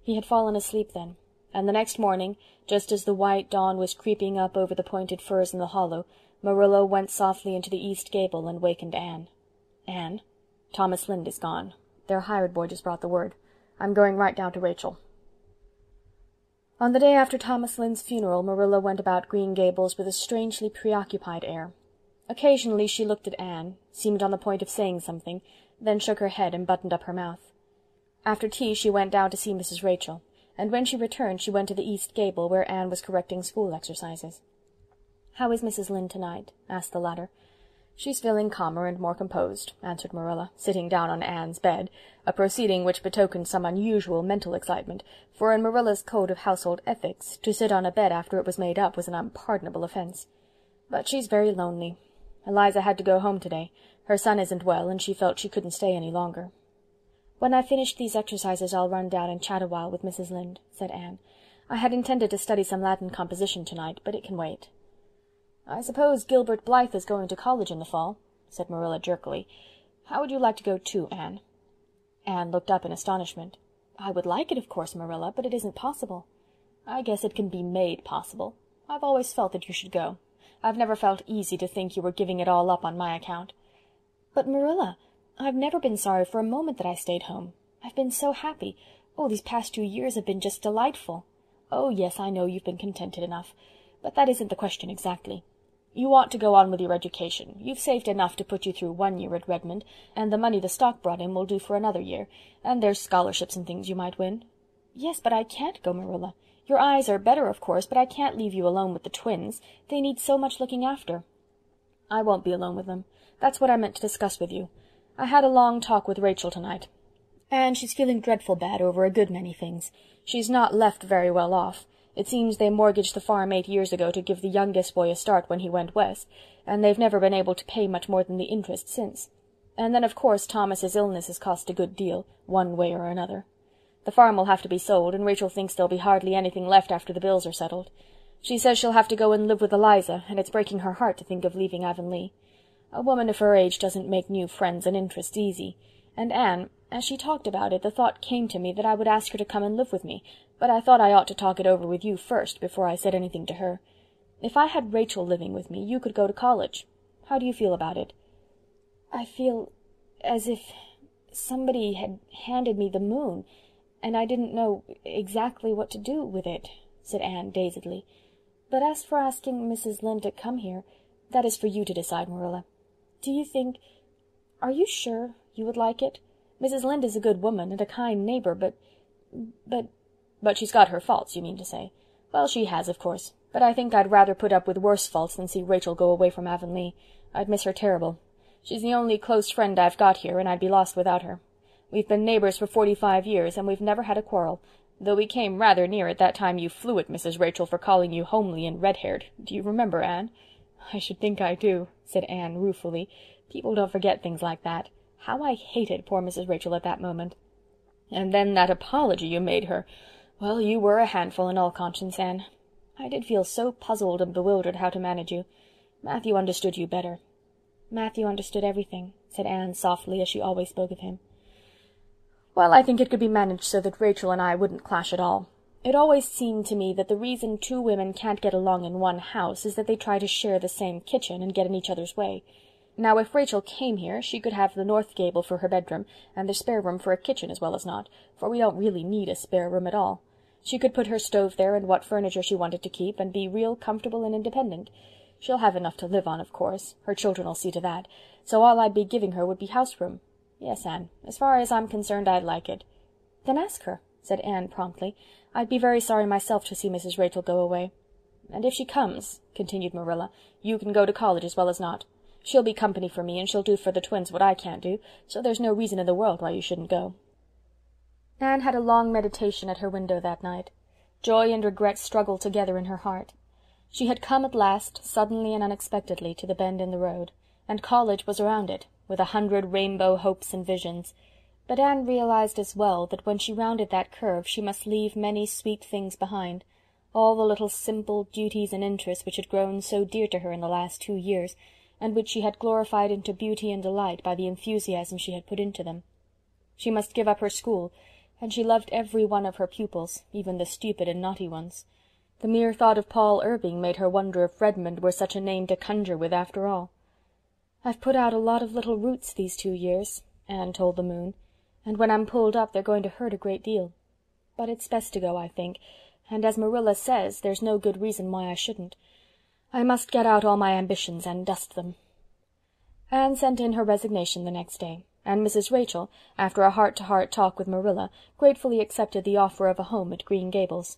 He had fallen asleep then, and the next morning, just as the white dawn was creeping up over the pointed firs in the hollow, Marilla went softly into the east gable and wakened Anne. "Anne, Thomas Lynde is gone. Their hired boy just brought the word. I'm going right down to Rachel." On the day after Thomas Lynde's funeral, Marilla went about Green Gables with a strangely preoccupied air. Occasionally she looked at Anne, seemed on the point of saying something, then shook her head and buttoned up her mouth. After tea she went down to see Missus Rachel, and when she returned she went to the east gable, where Anne was correcting school exercises. "How is Missus Lynde tonight?" asked the latter. "She's feeling calmer and more composed," answered Marilla, sitting down on Anne's bed, a proceeding which betokened some unusual mental excitement, for in Marilla's code of household ethics, to sit on a bed after it was made up was an unpardonable offence. "But she's very lonely. Eliza had to go home to-day. Her son isn't well, and she felt she couldn't stay any longer." "When I finish these exercises I'll run down and chat a while with Missus Lynde," said Anne. "I had intended to study some Latin composition to-night, but it can wait." "I suppose Gilbert Blythe is going to college in the fall," said Marilla jerkily. "How would you like to go too, Anne?" Anne looked up in astonishment. "I would like it, of course, Marilla, but it isn't possible." "I guess it can be made possible. I've always felt that you should go. I've never felt easy to think you were giving it all up on my account." "But, Marilla, I've never been sorry for a moment that I stayed home. I've been so happy. Oh, these past two years have been just delightful." "Oh, yes, I know you've been contented enough. But that isn't the question exactly. You ought to go on with your education. You've saved enough to put you through one year at Redmond, and the money the stock brought in will do for another year, and there's scholarships and things you might win." "Yes, but I can't go, Marilla. Your eyes are better, of course, but I can't leave you alone with the twins. They need so much looking after." "I won't be alone with them. That's what I meant to discuss with you. I had a long talk with Rachel to-night, and she's feeling dreadful bad over a good many things. She's not left very well off. It seems they mortgaged the farm eight years ago to give the youngest boy a start when he went west, and they've never been able to pay much more than the interest since. And then, of course, Thomas's illness has cost a good deal, one way or another. The farm will have to be sold, and Rachel thinks there'll be hardly anything left after the bills are settled. She says she'll have to go and live with Eliza, and it's breaking her heart to think of leaving Avonlea. A woman of her age doesn't make new friends and interests easy. And Anne, as she talked about it, the thought came to me that I would ask her to come and live with me, but I thought I ought to talk it over with you first before I said anything to her. If I had Rachel living with me, you could go to college. How do you feel about it?" "I feel as if somebody had handed me the moon, and I didn't know exactly what to do with it," said Anne dazedly. "But as for asking Missus Lynde to come here, that is for you to decide, Marilla. Do you think— are you sure you would like it? Missus Lynde is a good woman and a kind neighbour, but— but— "But she's got her faults, you mean to say?" "Well, she has, of course. But I think I'd rather put up with worse faults than see Rachel go away from Avonlea. I'd miss her terrible. She's the only close friend I've got here, and I'd be lost without her. We've been neighbours for forty-five years, and we've never had a quarrel, though we came rather near it that time you flew at Missus Rachel for calling you homely and red-haired. Do you remember, Anne?" "I should think I do," said Anne ruefully. "People don't forget things like that. How I hated poor Missus Rachel at that moment. And then that apology you made her— well, you were a handful in all conscience, Anne. I did feel so puzzled and bewildered how to manage you. Matthew understood you better." "Matthew understood everything," said Anne softly, as she always spoke of him. "Well, I think it could be managed so that Rachel and I wouldn't clash at all. It always seemed to me that the reason two women can't get along in one house is that they try to share the same kitchen and get in each other's way. Now, if Rachel came here, she could have the north gable for her bedroom, and the spare room for a kitchen as well as not, for we don't really need a spare room at all. She could put her stove there and what furniture she wanted to keep, and be real comfortable and independent. She'll have enough to live on, of course. Her children'll see to that. So all I'd be giving her would be house room. Yes, Anne, as far as I'm concerned, I'd like it." "Then ask her," said Anne promptly. "I'd be very sorry myself to see Missus Rachel go away. And if she comes," continued Marilla, "you can go to college as well as not. She'll be company for me, and she'll do for the twins what I can't do, so there's no reason in the world why you shouldn't go." Anne had a long meditation at her window that night. Joy and regret struggled together in her heart. She had come at last, suddenly and unexpectedly, to the bend in the road, and college was around it, with a hundred rainbow hopes and visions. But Anne realized as well that when she rounded that curve she must leave many sweet things behind, all the little simple duties and interests which had grown so dear to her in the last two years, and which she had glorified into beauty and delight by the enthusiasm she had put into them. She must give up her school, and she loved every one of her pupils, even the stupid and naughty ones. The mere thought of Paul Irving made her wonder if Redmond were such a name to conjure with after all. "I've put out a lot of little roots these two years," Anne told the moon, "and when I'm pulled up they're going to hurt a great deal. But it's best to go, I think, and as Marilla says, there's no good reason why I shouldn't. I must get out all my ambitions and dust them." Anne sent in her resignation the next day, and Missus Rachel, after a heart-to-heart talk with Marilla, gratefully accepted the offer of a home at Green Gables.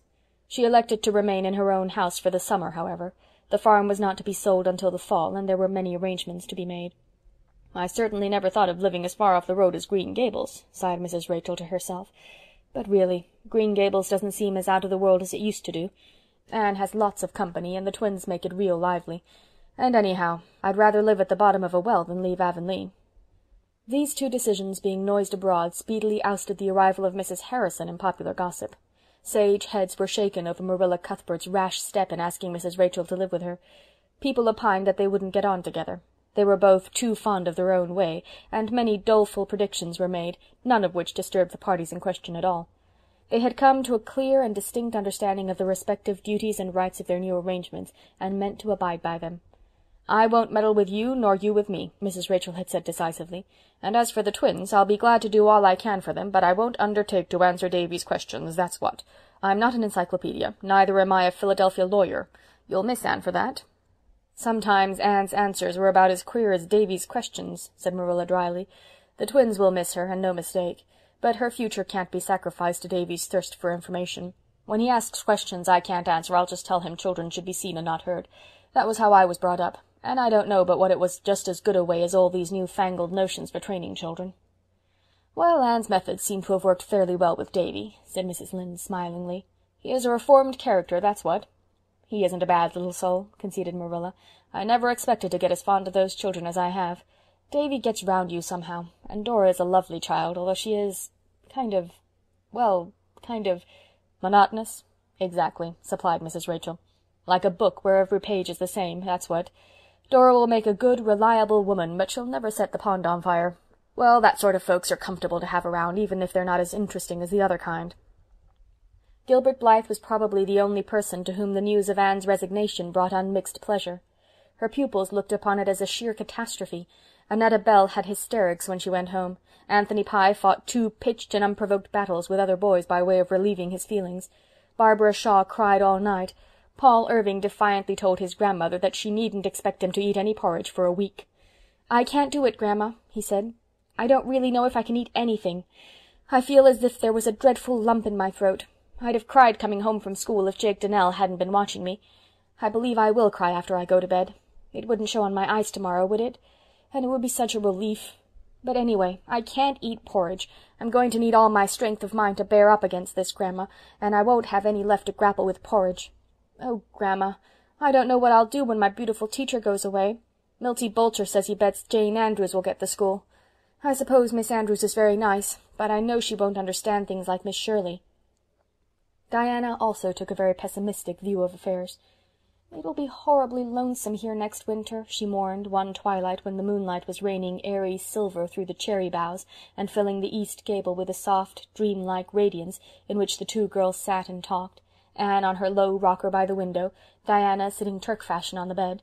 She elected to remain in her own house for the summer, however. The farm was not to be sold until the fall, and there were many arrangements to be made. "I certainly never thought of living as far off the road as Green Gables," sighed Missus Rachel to herself. "But really, Green Gables doesn't seem as out of the world as it used to do. Anne has lots of company, and the twins make it real lively. And anyhow, I'd rather live at the bottom of a well than leave Avonlea." These two decisions being noised abroad speedily ousted the arrival of Missus Harrison in popular gossip. Sage heads were shaken over Marilla Cuthbert's rash step in asking Missus Rachel to live with her. People opined that they wouldn't get on together. They were both too fond of their own way, and many doleful predictions were made, none of which disturbed the parties in question at all. They had come to a clear and distinct understanding of the respective duties and rights of their new arrangements, and meant to abide by them. "I won't meddle with you, nor you with me," Missus Rachel had said decisively, "and as for the twins, I'll be glad to do all I can for them, but I won't undertake to answer Davy's questions, that's what. I'm not an encyclopedia, neither am I a Philadelphia lawyer. You'll miss Anne for that." "Sometimes Anne's answers were about as queer as Davy's questions," said Marilla dryly. "The twins will miss her, and no mistake. But her future can't be sacrificed to Davy's thirst for information. When he asks questions I can't answer, I'll just tell him children should be seen and not heard. That was how I was brought up, and I don't know but what it was just as good a way as all these new-fangled notions for training children." "Well, Anne's methods seem to have worked fairly well with Davy," said Missus Lynde smilingly. "He is a reformed character, that's what." "He isn't a bad little soul," conceded Marilla. "I never expected to get as fond of those children as I have. Davy gets round you somehow, and Dora is a lovely child, although she is kind of, well, kind of monotonous." "Exactly," supplied Missus Rachel. "Like a book where every page is the same, that's what. Dora will make a good, reliable woman, but she'll never set the pond on fire. Well, that sort of folks are comfortable to have around, even if they're not as interesting as the other kind." Gilbert Blythe was probably the only person to whom the news of Anne's resignation brought unmixed pleasure. Her pupils looked upon it as a sheer catastrophe. Annetta Bell had hysterics when she went home. Anthony Pye fought two pitched and unprovoked battles with other boys by way of relieving his feelings. Barbara Shaw cried all night. Paul Irving defiantly told his grandmother that she needn't expect him to eat any porridge for a week. "I can't do it, Grandma," he said. "I don't really know if I can eat anything. I feel as if there was a dreadful lump in my throat. I'd have cried coming home from school if Jake Donnell hadn't been watching me. I believe I will cry after I go to bed. It wouldn't show on my eyes tomorrow, would it? And it would be such a relief. But anyway, I can't eat porridge. I'm going to need all my strength of mine to bear up against this, Grandma, and I won't have any left to grapple with porridge. Oh, Grandma, I don't know what I'll do when my beautiful teacher goes away. Miltie Boulter says he bets Jane Andrews will get the school. I suppose Miss Andrews is very nice, but I know she won't understand things like Miss Shirley." Diana also took a very pessimistic view of affairs. "It'll be horribly lonesome here next winter," she mourned, one twilight when the moonlight was raining airy silver through the cherry boughs, and filling the east gable with a soft, dreamlike radiance in which the two girls sat and talked, Anne on her low rocker by the window, Diana sitting Turk-fashion on the bed.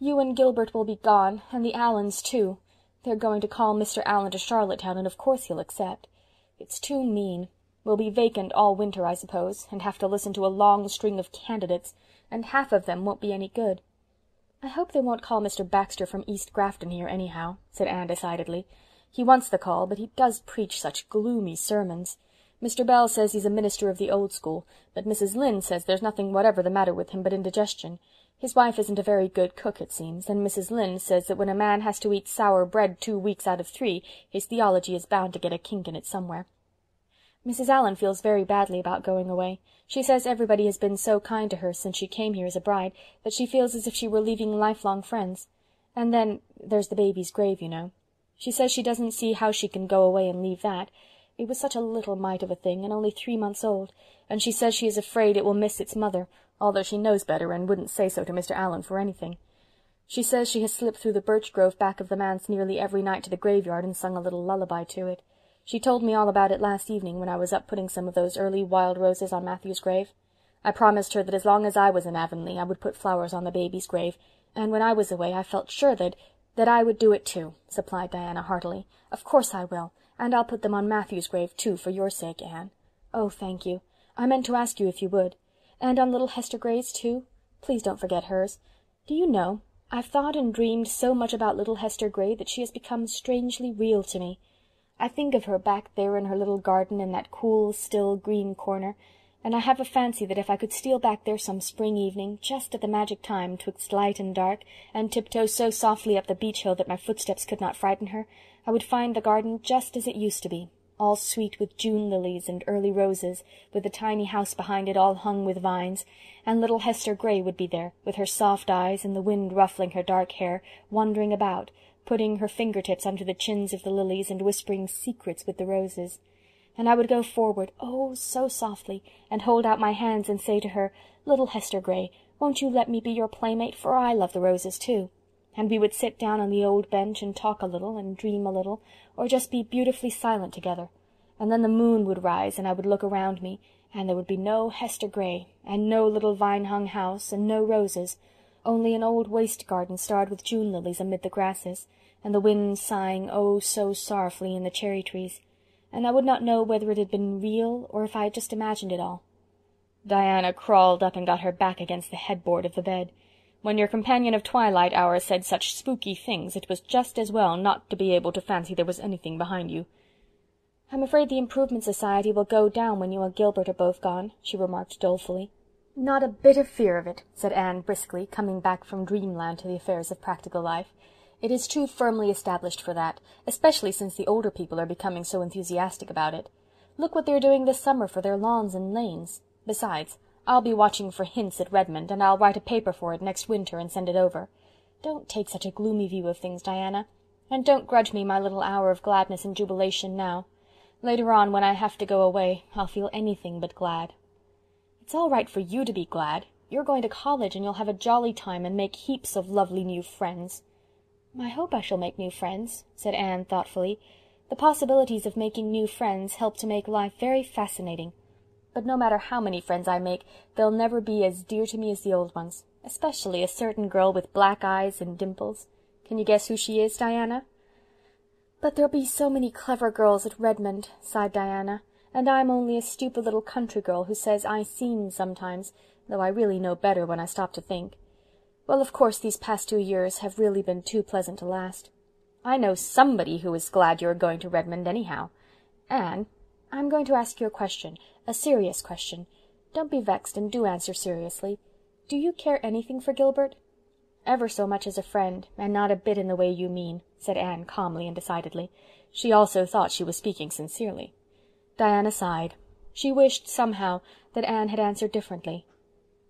"You and Gilbert will be gone, and the Allens too. They're going to call Mister Allen to Charlottetown, and of course he'll accept. It's too mean. We'll be vacant all winter, I suppose, and have to listen to a long string of candidates, and half of them won't be any good." "I hope they won't call Mister Baxter from East Grafton here, anyhow," said Anne decidedly. "He wants the call, but he does preach such gloomy sermons. Mister Bell says he's a minister of the old school, but Missus Lynde says there's nothing whatever the matter with him but indigestion. His wife isn't a very good cook, it seems, and Missus Lynde says that when a man has to eat sour bread two weeks out of three, his theology is bound to get a kink in it somewhere. Missus Allen feels very badly about going away. She says everybody has been so kind to her since she came here as a bride that she feels as if she were leaving lifelong friends. And then there's the baby's grave, you know. She says she doesn't see how she can go away and leave that. It was such a little mite of a thing, and only three months old, and she says she is afraid it will miss its mother, although she knows better and wouldn't say so to Mister Allen for anything. She says she has slipped through the birch grove back of the manse nearly every night to the graveyard and sung a little lullaby to it. She told me all about it last evening when I was up putting some of those early wild roses on Matthew's grave. I promised her that as long as I was in Avonlea I would put flowers on the baby's grave, and when I was away I felt sure that that I would do it too, supplied Diana heartily. Of course I will, and I'll put them on Matthew's grave too, for your sake, Anne. Oh, thank you. I meant to ask you if you would. And on little Hester Gray's too? Please don't forget hers. Do you know, I've thought and dreamed so much about little Hester Gray that she has become strangely real to me. I think of her back there in her little garden in that cool, still, green corner, and I have a fancy that if I could steal back there some spring evening, just at the magic time, twixt light and dark, and tiptoe so softly up the beech hill that my footsteps could not frighten her, I would find the garden just as it used to be, all sweet with June lilies and early roses, with the tiny house behind it all hung with vines, and little Hester Gray would be there, with her soft eyes and the wind ruffling her dark hair, wandering about, putting her fingertips under the chins of the lilies and whispering secrets with the roses. And I would go forward, oh, so softly, and hold out my hands and say to her, "Little Hester Gray, won't you let me be your playmate, for I love the roses too?" And we would sit down on the old bench and talk a little and dream a little, or just be beautifully silent together. And then the moon would rise, and I would look around me, and there would be no Hester Gray, and no little vine-hung house, and no roses, only an old waste garden starred with June lilies amid the grasses, and the wind sighing, oh, so sorrowfully in the cherry trees, and I would not know whether it had been real or if I had just imagined it all. Diana crawled up and got her back against the headboard of the bed. When your companion of twilight hour said such spooky things, it was just as well not to be able to fancy there was anything behind you. "I'm afraid the Improvement Society will go down when you and Gilbert are both gone," she remarked dolefully. "Not a bit of fear of it," said Anne briskly, coming back from dreamland to the affairs of practical life. "It is too firmly established for that, especially since the older people are becoming so enthusiastic about it. Look what they're doing this summer for their lawns and lanes. Besides, I'll be watching for hints at Redmond, and I'll write a paper for it next winter and send it over. Don't take such a gloomy view of things, Diana, and don't grudge me my little hour of gladness and jubilation now. Later on, when I have to go away, I'll feel anything but glad." "It's all right for you to be glad. You're going to college, and you'll have a jolly time and make heaps of lovely new friends." "I hope I shall make new friends," said Anne thoughtfully. "The possibilities of making new friends help to make life very fascinating. But no matter how many friends I make, they'll never be as dear to me as the old ones, especially a certain girl with black eyes and dimples. Can you guess who she is, Diana?" "But there'll be so many clever girls at Redmond," sighed Diana, "and I'm only a stupid little country girl who says I seem sometimes, though I really know better when I stop to think. Well, of course, these past two years have really been too pleasant to last. I know somebody who is glad you are going to Redmond anyhow. Anne, I'm going to ask you a question, a serious question. Don't be vexed, and do answer seriously. Do you care anything for Gilbert?" "Ever so much as a friend, and not a bit in the way you mean," said Anne calmly and decidedly. She also thought she was speaking sincerely. Diana sighed. She wished, somehow, that Anne had answered differently.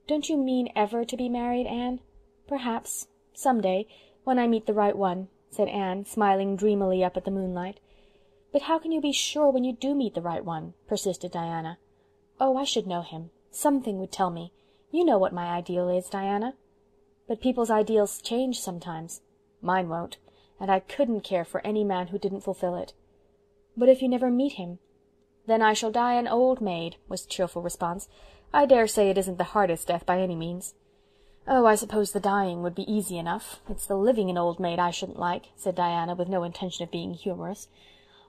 "Don't you mean ever to be married, Anne?" "Perhaps, some day, when I meet the right one," said Anne, smiling dreamily up at the moonlight. "But how can you be sure when you do meet the right one?" persisted Diana. "Oh, I should know him. Something would tell me. You know what my ideal is, Diana." "But people's ideals change sometimes." "Mine won't, and I couldn't care for any man who didn't fulfill it." "But if you never meet him?" "Then I shall die an old maid," was the cheerful response. "I dare say it isn't the hardest death by any means." "Oh, I suppose the dying would be easy enough. It's the living an old maid I shouldn't like," said Diana, with no intention of being humorous.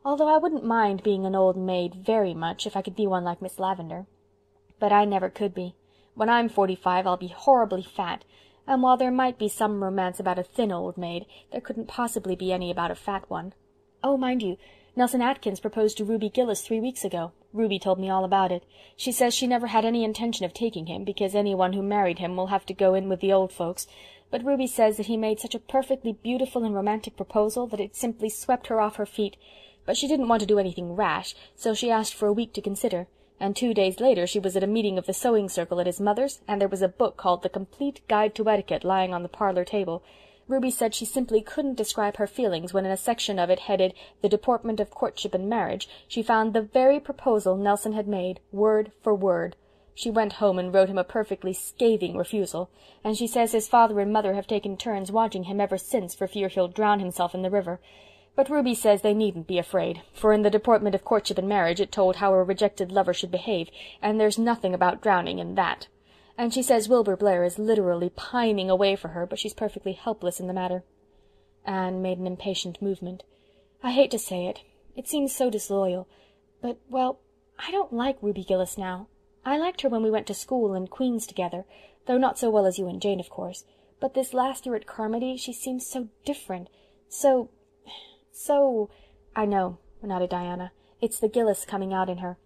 "Although I wouldn't mind being an old maid very much if I could be one like Miss Lavendar. But I never could be. When I'm forty-five I'll be horribly fat, and while there might be some romance about a thin old maid, there couldn't possibly be any about a fat one. Oh, mind you, Nelson Atkins proposed to Ruby Gillis three weeks ago. Ruby told me all about it. She says she never had any intention of taking him, because anyone who married him will have to go in with the old folks, but Ruby says that he made such a perfectly beautiful and romantic proposal that it simply swept her off her feet. But she didn't want to do anything rash, so she asked for a week to consider, and two days later she was at a meeting of the sewing circle at his mother's, and there was a book called The Complete Guide to Etiquette lying on the parlour table. Ruby said she simply couldn't describe her feelings when in a section of it headed The Deportment of Courtship and Marriage, she found the very proposal Nelson had made, word for word. She went home and wrote him a perfectly scathing refusal, and she says his father and mother have taken turns watching him ever since for fear he'll drown himself in the river. But Ruby says they needn't be afraid, for in The Deportment of Courtship and Marriage it told how a rejected lover should behave, and there's nothing about drowning in that. And she says Wilbur Blair is literally pining away for her, but she's perfectly helpless in the matter. Anne made an impatient movement. I hate to say it. It seems so disloyal. But, well, I don't like Ruby Gillis now. I liked her when we went to school and Queen's together, though not so well as you and Jane, of course. But this last year at Carmody she seems so different. So... so... I know, nodded Diana. It's the Gillis coming out in her.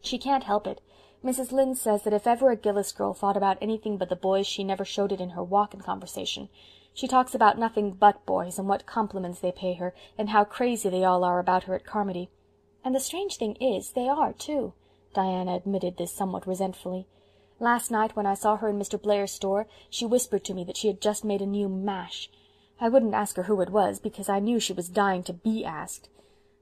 She can't help it. Missus Lynde says that if ever a Gillis girl thought about anything but the boys, she never showed it in her walk and conversation. She talks about nothing but boys, and what compliments they pay her, and how crazy they all are about her at Carmody. And the strange thing is, they are, too, Diana admitted this somewhat resentfully. Last night, when I saw her in Mister Blair's store, she whispered to me that she had just made a new mash. I wouldn't ask her who it was, because I knew she was dying to be asked.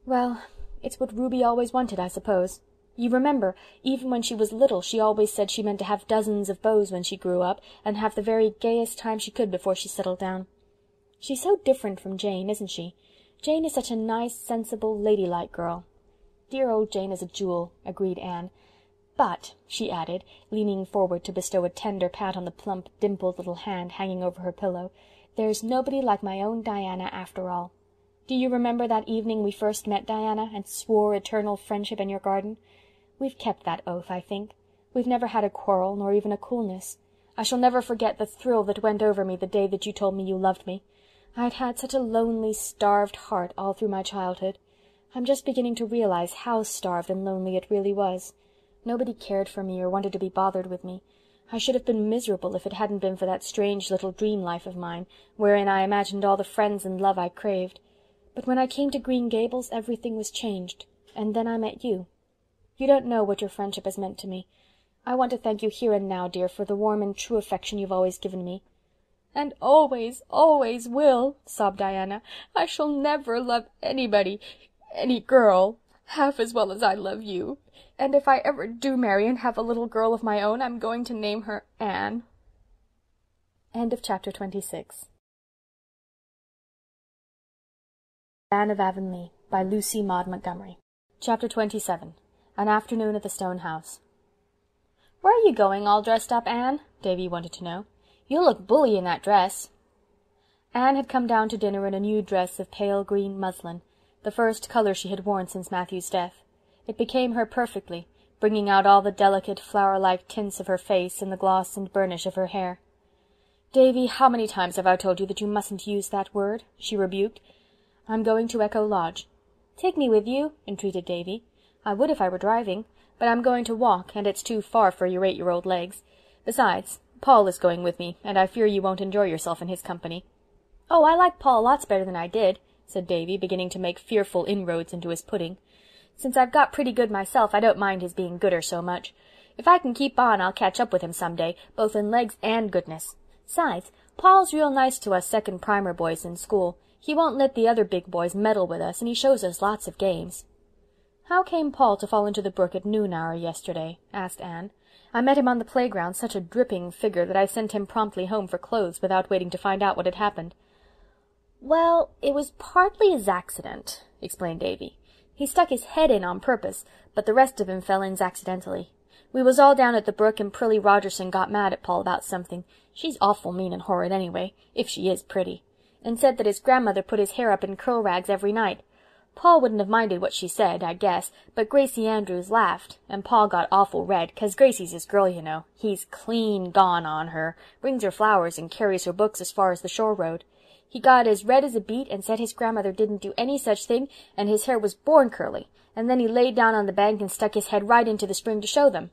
Well, it's what Ruby always wanted, I suppose. You remember, even when she was little, she always said she meant to have dozens of beaux when she grew up, and have the very gayest time she could before she settled down. She's so different from Jane, isn't she? Jane is such a nice, sensible, ladylike girl. Dear old Jane is a jewel, agreed Anne. But, she added, leaning forward to bestow a tender pat on the plump, dimpled little hand hanging over her pillow, there's nobody like my own Diana after all. Do you remember that evening we first met, Diana, and swore eternal friendship in your garden? We've kept that oath, I think. We've never had a quarrel, nor even a coolness. I shall never forget the thrill that went over me the day that you told me you loved me. I had had such a lonely, starved heart all through my childhood. I'm just beginning to realize how starved and lonely it really was. Nobody cared for me or wanted to be bothered with me. I should have been miserable if it hadn't been for that strange little dream life of mine, wherein I imagined all the friends and love I craved. But when I came to Green Gables, everything was changed, and then I met you. You don't know what your friendship has meant to me. I want to thank you here and now, dear, for the warm and true affection you've always given me. And always, always will, sobbed Diana. I shall never love anybody, any girl, half as well as I love you. And if I ever do marry and have a little girl of my own, I'm going to name her Anne. End of chapter twenty-six. Anne of Avonlea by Lucy Maud Montgomery. Chapter twenty-seven. An afternoon at the Stone House. "Where are you going all dressed up, Anne?" Davy wanted to know. "You look bully in that dress." Anne had come down to dinner in a new dress of pale green muslin, the first colour she had worn since Matthew's death. It became her perfectly, bringing out all the delicate, flower-like tints of her face and the gloss and burnish of her hair. "Davy, how many times have I told you that you mustn't use that word?" she rebuked. "I'm going to Echo Lodge." "Take me with you," entreated Davy. "I would if I were driving, but I'm going to walk, and it's too far for your eight-year-old legs. Besides, Paul is going with me, and I fear you won't enjoy yourself in his company." "Oh, I like Paul lots better than I did," said Davy, beginning to make fearful inroads into his pudding. "Since I've got pretty good myself, I don't mind his being gooder so much. If I can keep on, I'll catch up with him some day, both in legs and goodness. Besides, Paul's real nice to us second primer boys in school. He won't let the other big boys meddle with us, and he shows us lots of games." "How came Paul to fall into the brook at noon hour yesterday?" asked Anne. "I met him on the playground, such a dripping figure that I sent him promptly home for clothes without waiting to find out what had happened." "Well, it was partly his accident," explained Davy. "He stuck his head in on purpose, but the rest of him fell in accidentally. We was all down at the brook, and Prillie Rogerson got mad at Paul about something. She's awful mean and horrid anyway, if she is pretty, and said that his grandmother put his hair up in curl rags every night. Paul wouldn't have minded what she said, I guess, but Gracie Andrews laughed, and Paul got awful red, 'cause Gracie's his girl, you know. He's clean gone on her, brings her flowers and carries her books as far as the shore road. He got as red as a beet and said his grandmother didn't do any such thing, and his hair was born curly, and then he lay down on the bank and stuck his head right into the spring to show them.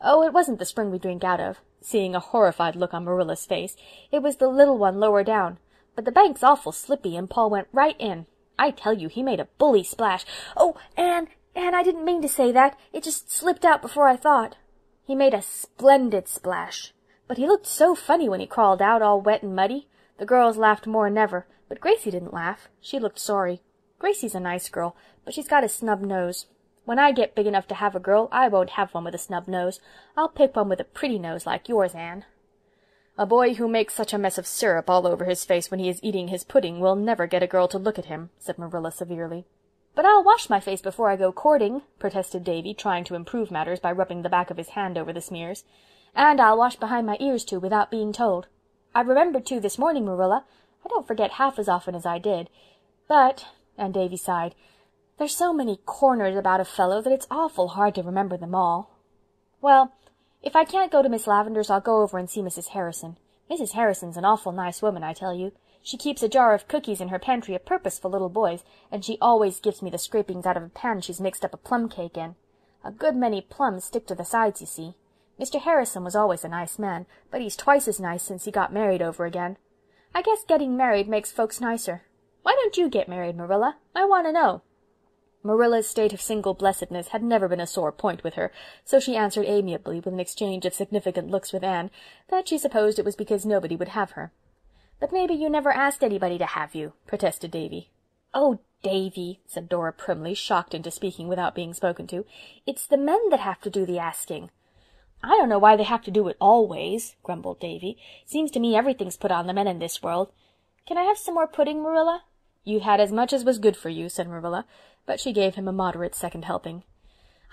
Oh, it wasn't the spring we drink out of, seeing a horrified look on Marilla's face. It was the little one lower down. But the bank's awful slippy, and Paul went right in. I tell you, he made a bully splash. Oh, Anne, Anne, I didn't mean to say that. It just slipped out before I thought. He made a splendid splash. But he looked so funny when he crawled out, all wet and muddy. The girls laughed more'n ever, but Gracie didn't laugh. She looked sorry. Gracie's a nice girl, but she's got a snub nose. When I get big enough to have a girl, I won't have one with a snub nose. I'll pick one with a pretty nose like yours, Anne. A boy who makes such a mess of syrup all over his face when he is eating his pudding will never get a girl to look at him, said Marilla severely. But I'll wash my face before I go courting, protested Davy, trying to improve matters by rubbing the back of his hand over the smears. And I'll wash behind my ears, too, without being told. I remembered, too, this morning, Marilla. I don't forget half as often as I did. But, and Davy sighed, there's so many corners about a fellow that it's awful hard to remember them all. Well, if I can't go to Miss Lavendar's, I'll go over and see Missus Harrison. Missus Harrison's an awful nice woman, I tell you. She keeps a jar of cookies in her pantry a purpose for little boys, and she always gives me the scrapings out of a pan she's mixed up a plum cake in. A good many plums stick to the sides, you see. Mister Harrison was always a nice man, but he's twice as nice since he got married over again. I guess getting married makes folks nicer. Why don't you get married, Marilla? I want to know. Marilla's state of single blessedness had never been a sore point with her, so she answered amiably with an exchange of significant looks with Anne that she supposed it was because nobody would have her. But maybe you never asked anybody to have you, protested Davy. Oh, Davy, said Dora primly, shocked into speaking without being spoken to. It's the men that have to do the asking. I don't know why they have to do it always, grumbled Davy. Seems to me everything's put on the men in this world. Can I have some more pudding, Marilla? You had as much as was good for you, said Marilla, but she gave him a moderate second helping.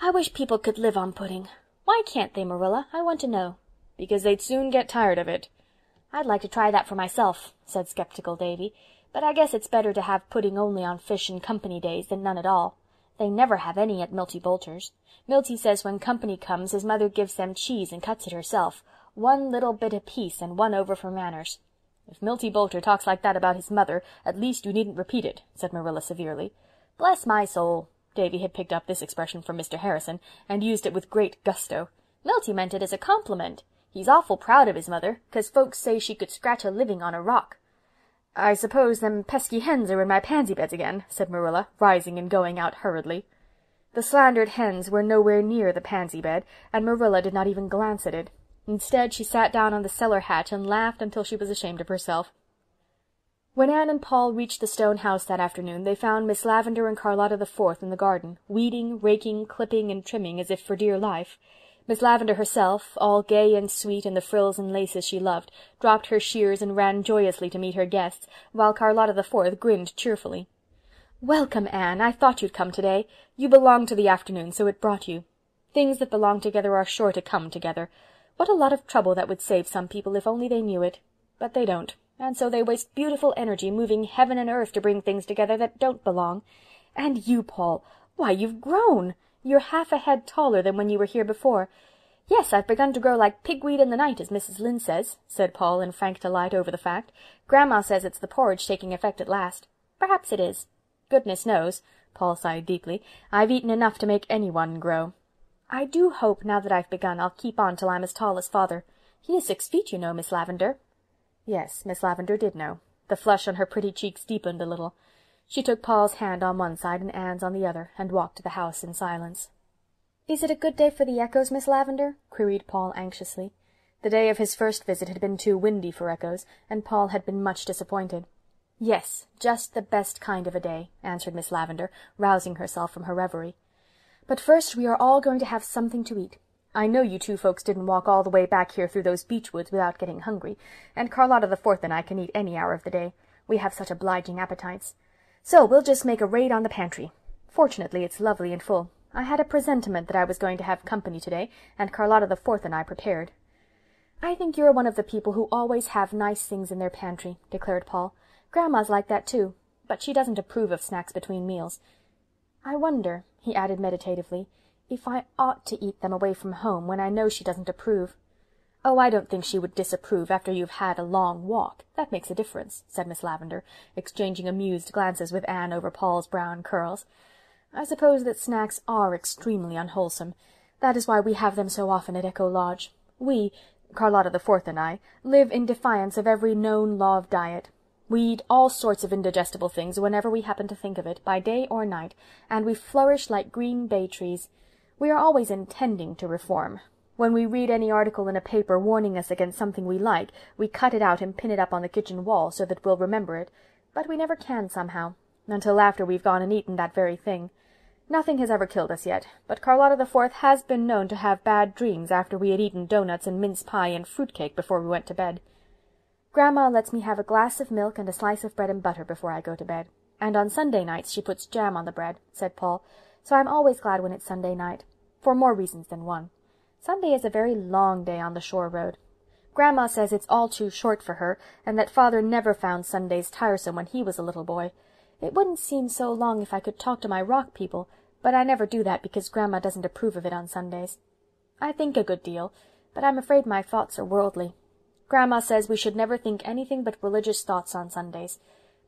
I wish people could live on pudding. Why can't they, Marilla? I want to know. Because they'd soon get tired of it. I'd like to try that for myself, said sceptical Davy, but I guess it's better to have pudding only on fish and company days than none at all. They never have any at Miltie Boulter's. Miltie says when company comes his mother gives them cheese and cuts it herself, one little bit apiece and one over for manners. If Miltie Boulter talks like that about his mother, at least you needn't repeat it, said Marilla severely. Bless my soul! Davy had picked up this expression from Mister Harrison, and used it with great gusto. Miltie meant it as a compliment. He's awful proud of his mother, 'cause folks say she could scratch a living on a rock. I suppose them pesky hens are in my pansy beds again, said Marilla, rising and going out hurriedly. The slandered hens were nowhere near the pansy bed, and Marilla did not even glance at it. Instead, she sat down on the cellar hatch and laughed until she was ashamed of herself. When Anne and Paul reached the stone house that afternoon, they found Miss Lavendar and Carlotta the Fourth in the garden, weeding, raking, clipping, and trimming as if for dear life. Miss Lavendar herself, all gay and sweet in the frills and laces she loved, dropped her shears and ran joyously to meet her guests, while Carlotta the Fourth grinned cheerfully. "Welcome, Anne. I thought you'd come today. You belong to the afternoon, so it brought you. Things that belong together are sure to come together. What a lot of trouble that would save some people if only they knew it. But they don't, and so they waste beautiful energy moving heaven and earth to bring things together that don't belong. And you, Paul, why, you've grown. You're half a head taller than when you were here before. Yes, I've begun to grow like pigweed in the night, as Missus Lynde says, said Paul in frank delight over the fact. Grandma says it's the porridge taking effect at last. Perhaps it is. Goodness knows, Paul sighed deeply, I've eaten enough to make any one grow. I do hope, now that I've begun, I'll keep on till I'm as tall as father. He is six feet, you know, Miss Lavendar. Yes, Miss Lavendar did know. The flush on her pretty cheeks deepened a little. She took Paul's hand on one side and Anne's on the other, and walked to the house in silence. Is it a good day for the echoes, Miss Lavendar? Queried Paul anxiously. The day of his first visit had been too windy for echoes, and Paul had been much disappointed. Yes, just the best kind of a day, answered Miss Lavendar, rousing herself from her reverie. But first we are all going to have something to eat. I know you two folks didn't walk all the way back here through those beech woods without getting hungry, and Carlotta the Fourth and I can eat any hour of the day. We have such obliging appetites. So we'll just make a raid on the pantry. Fortunately, it's lovely and full. I had a presentiment that I was going to have company today, and Carlotta the Fourth and I prepared. I think you're one of the people who always have nice things in their pantry, declared Paul. Grandma's like that, too, but she doesn't approve of snacks between meals. I wonder, he added meditatively, if I ought to eat them away from home when I know she doesn't approve. Oh, I don't think she would disapprove after you've had a long walk. That makes a difference, said Miss Lavendar, exchanging amused glances with Anne over Paul's brown curls. I suppose that snacks are extremely unwholesome. That is why we have them so often at Echo Lodge. We, Carlotta the Fourth and I, live in defiance of every known law of diet. We eat all sorts of indigestible things whenever we happen to think of it, by day or night, and we flourish like green bay trees. We are always intending to reform. When we read any article in a paper warning us against something we like, we cut it out and pin it up on the kitchen wall so that we'll remember it, but we never can somehow, until after we've gone and eaten that very thing. Nothing has ever killed us yet, but Carlotta the Fourth has been known to have bad dreams after we had eaten doughnuts and mince pie and fruit cake before we went to bed. Grandma lets me have a glass of milk and a slice of bread and butter before I go to bed, and on Sunday nights she puts jam on the bread, said Paul, so I'm always glad when it's Sunday night, for more reasons than one. Sunday is a very long day on the shore road. Grandma says it's all too short for her, and that Father never found Sundays tiresome when he was a little boy. It wouldn't seem so long if I could talk to my rock people, but I never do that because Grandma doesn't approve of it on Sundays. I think a good deal, but I'm afraid my thoughts are worldly. Grandma says we should never think anything but religious thoughts on Sundays.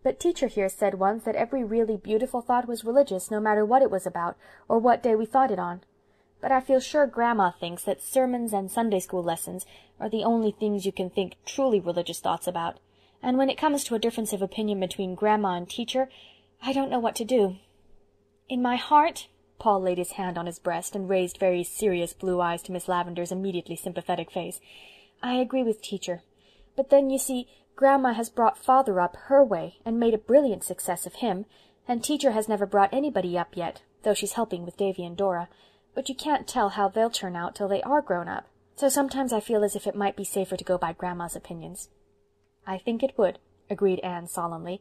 But teacher here said once that every really beautiful thought was religious, no matter what it was about, or what day we thought it on. But I feel sure Grandma thinks that sermons and Sunday school lessons are the only things you can think truly religious thoughts about. And when it comes to a difference of opinion between Grandma and teacher, I don't know what to do. In my heart, Paul laid his hand on his breast and raised very serious blue eyes to Miss Lavendar's immediately sympathetic face, I agree with teacher. But then, you see, Grandma has brought Father up her way and made a brilliant success of him, and teacher has never brought anybody up yet, though she's helping with Davy and Dora. But you can't tell how they'll turn out till they are grown up, so sometimes I feel as if it might be safer to go by Grandma's opinions. I think it would, agreed Anne solemnly.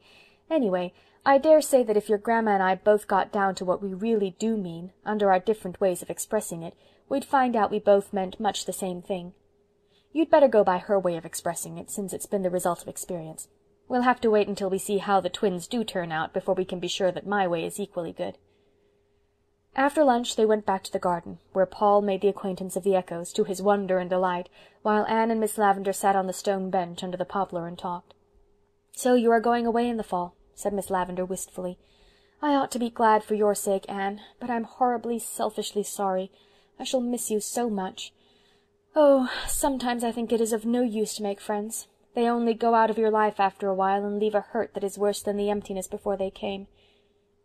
Anyway, I dare say that if your Grandma and I both got down to what we really do mean, under our different ways of expressing it, we'd find out we both meant much the same thing. You'd better go by her way of expressing it, since it's been the result of experience. We'll have to wait until we see how the twins do turn out before we can be sure that my way is equally good. After lunch they went back to the garden, where Paul made the acquaintance of the echoes, to his wonder and delight, while Anne and Miss Lavendar sat on the stone bench under the poplar and talked. "'So you are going away in the fall,' said Miss Lavendar wistfully. "'I ought to be glad for your sake, Anne, but I'm horribly, selfishly sorry. I shall miss you so much. Oh, sometimes I think it is of no use to make friends. They only go out of your life after a while and leave a hurt that is worse than the emptiness before they came.'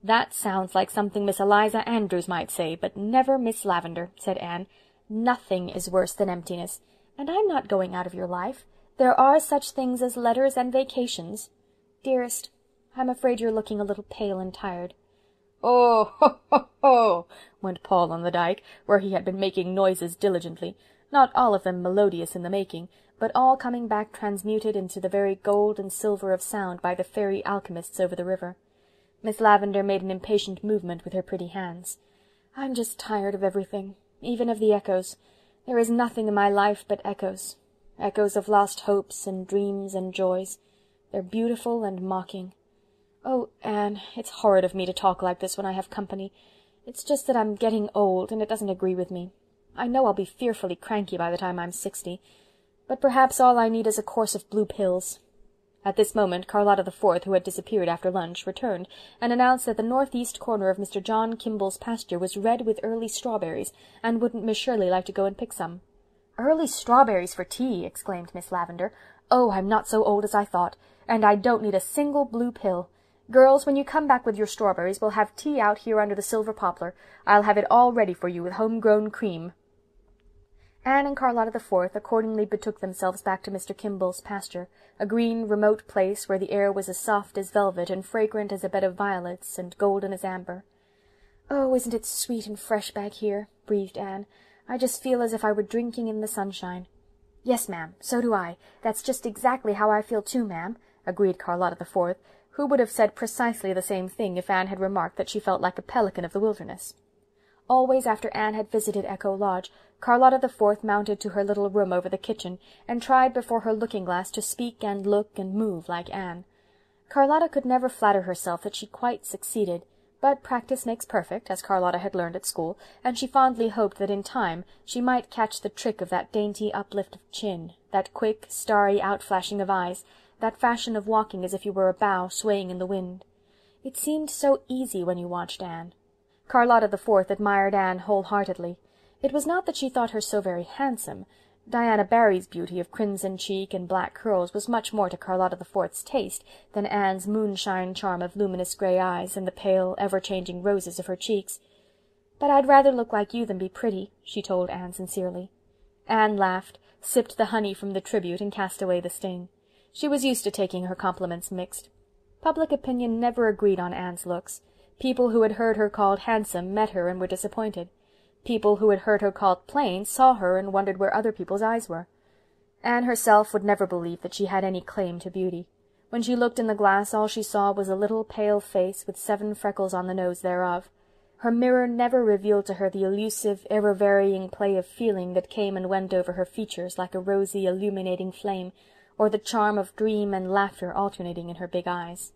"'That sounds like something Miss Eliza Andrews might say, but never Miss Lavendar,' said Anne. "'Nothing is worse than emptiness, and I'm not going out of your life. There are such things as letters and vacations. Dearest, I'm afraid you're looking a little pale and tired.' "'Oh, ho, ho, ho!' went Paul on the dyke, where he had been making noises diligently, not all of them melodious in the making, but all coming back transmuted into the very gold and silver of sound by the fairy alchemists over the river. Miss Lavendar made an impatient movement with her pretty hands. "'I'm just tired of everything, even of the echoes. There is nothing in my life but echoes. Echoes of lost hopes and dreams and joys. They're beautiful and mocking. Oh, Anne, it's horrid of me to talk like this when I have company. It's just that I'm getting old, and it doesn't agree with me. I know I'll be fearfully cranky by the time I'm sixty. But perhaps all I need is a course of blue pills.' At this moment Carlotta the Fourth, who had disappeared after lunch, returned, and announced that the northeast corner of Mister John Kimball's pasture was red with early strawberries, and wouldn't Miss Shirley like to go and pick some? "'Early strawberries for tea!' exclaimed Miss Lavendar. "'Oh, I'm not so old as I thought, and I don't need a single blue pill. Girls, when you come back with your strawberries, we'll have tea out here under the silver poplar. I'll have it all ready for you with home-grown cream.' Anne and Carlotta the Fourth accordingly betook themselves back to Mister Kimball's pasture, a green, remote place where the air was as soft as velvet and fragrant as a bed of violets and golden as amber. "'Oh, isn't it sweet and fresh back here?' breathed Anne. "'I just feel as if I were drinking in the sunshine.' "'Yes, ma'am, so do I. That's just exactly how I feel too, ma'am,' agreed Carlotta the Fourth, who would have said precisely the same thing if Anne had remarked that she felt like a pelican of the wilderness. Always after Anne had visited Echo Lodge, Carlotta the Fourth mounted to her little room over the kitchen, and tried before her looking-glass to speak and look and move like Anne. Carlotta could never flatter herself that she quite succeeded, but practice makes perfect, as Carlotta had learned at school, and she fondly hoped that in time she might catch the trick of that dainty uplift of chin, that quick, starry outflashing of eyes, that fashion of walking as if you were a bough swaying in the wind. It seemed so easy when you watched Anne. Carlotta the Fourth admired Anne wholeheartedly. It was not that she thought her so very handsome. Diana Barry's beauty of crimson cheek and black curls was much more to Carlotta the Fourth's taste than Anne's moonshine charm of luminous grey eyes and the pale, ever-changing roses of her cheeks. "But I'd rather look like you than be pretty," she told Anne sincerely. Anne laughed, sipped the honey from the tribute, and cast away the sting. She was used to taking her compliments mixed. Public opinion never agreed on Anne's looks. People who had heard her called handsome met her and were disappointed. People who had heard her called plain saw her and wondered where other people's eyes were. Anne herself would never believe that she had any claim to beauty. When she looked in the glass, all she saw was a little pale face with seven freckles on the nose thereof. Her mirror never revealed to her the elusive, ever-varying play of feeling that came and went over her features like a rosy, illuminating flame, or the charm of dream and laughter alternating in her big eyes.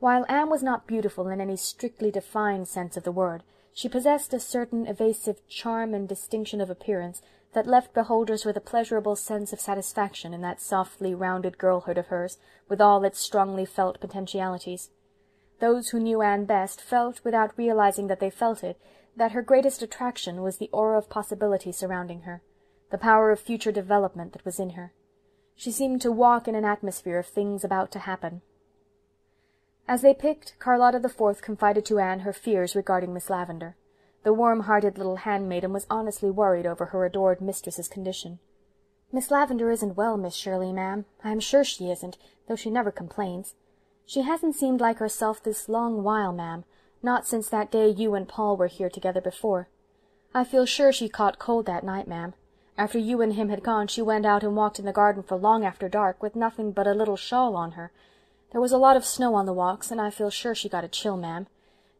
While Anne was not beautiful in any strictly defined sense of the word, she possessed a certain evasive charm and distinction of appearance that left beholders with a pleasurable sense of satisfaction in that softly rounded girlhood of hers, with all its strongly felt potentialities. Those who knew Anne best felt, without realizing that they felt it, that her greatest attraction was the aura of possibility surrounding her, the power of future development that was in her. She seemed to walk in an atmosphere of things about to happen. As they picked, Carlotta the Fourth confided to Anne her fears regarding Miss Lavendar. The warm-hearted little handmaiden was honestly worried over her adored mistress's condition. "Miss Lavendar isn't well, Miss Shirley, ma'am. I am sure she isn't, though she never complains. She hasn't seemed like herself this long while, ma'am, not since that day you and Paul were here together before. I feel sure she caught cold that night, ma'am. After you and him had gone, she went out and walked in the garden for long after dark, with nothing but a little shawl on her. There was a lot of snow on the walks, and I feel sure she got a chill, ma'am.